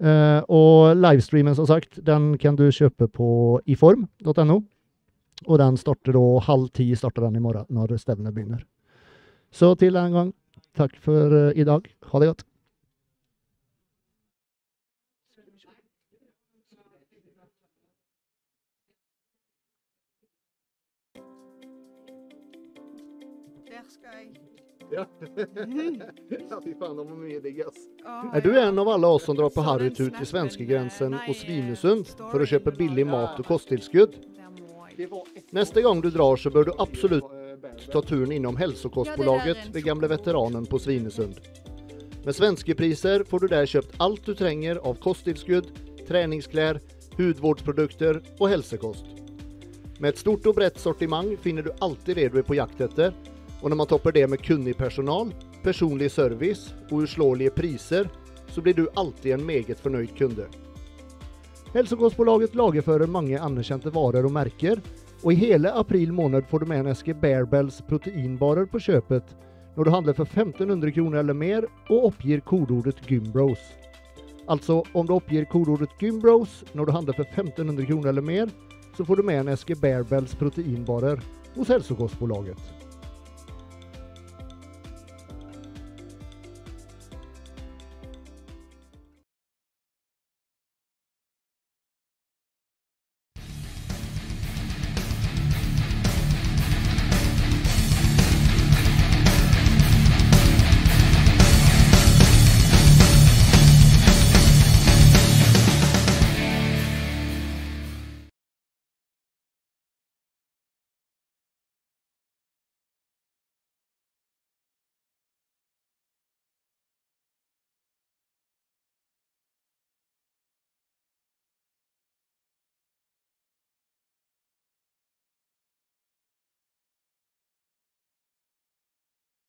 Eh, og livestreamen, som sagt, den kan du kjøpe på i form punktum no, og den starter da halv ti starter den i morgen når stevnet begynner. Så til en gang, takk for i dag. Ha det godt. Ja. Ja, fy fan, de är med dig, ass. Är du en av alla oss som drar på Harryt ut till svenska gränsen och Svinesund för att köpa billig mat och kosttillskudd? Nästa gång du drar så bör du absolut ta turen inom hälsokostbolaget vid gamla veteranen på Svinesund. Med svenska priser får du där köpt allt du tränger av kosttillskudd, träningskläder, hudvårdsprodukter och hälsokost. Med ett stort och brett sortiment finner du alltid det du är på jakt efter. Och när man toppar det med kunnig personal, personlig service och urslåliga priser så blir du alltid en meget förnöjd kunde. Hälsokostbolaget lagerfører många anerkända varor och märker och i hela april månad får du med en äske Bearbells proteinbarer på köpet när du handlar för femton hundra kronor eller mer och uppger kodordet Gymbros. Alltså om du uppger kodordet Gymbros när du handlar för femton hundra kronor eller mer så får du med en äske Bearbells proteinbarer hos Hälsokostbolaget.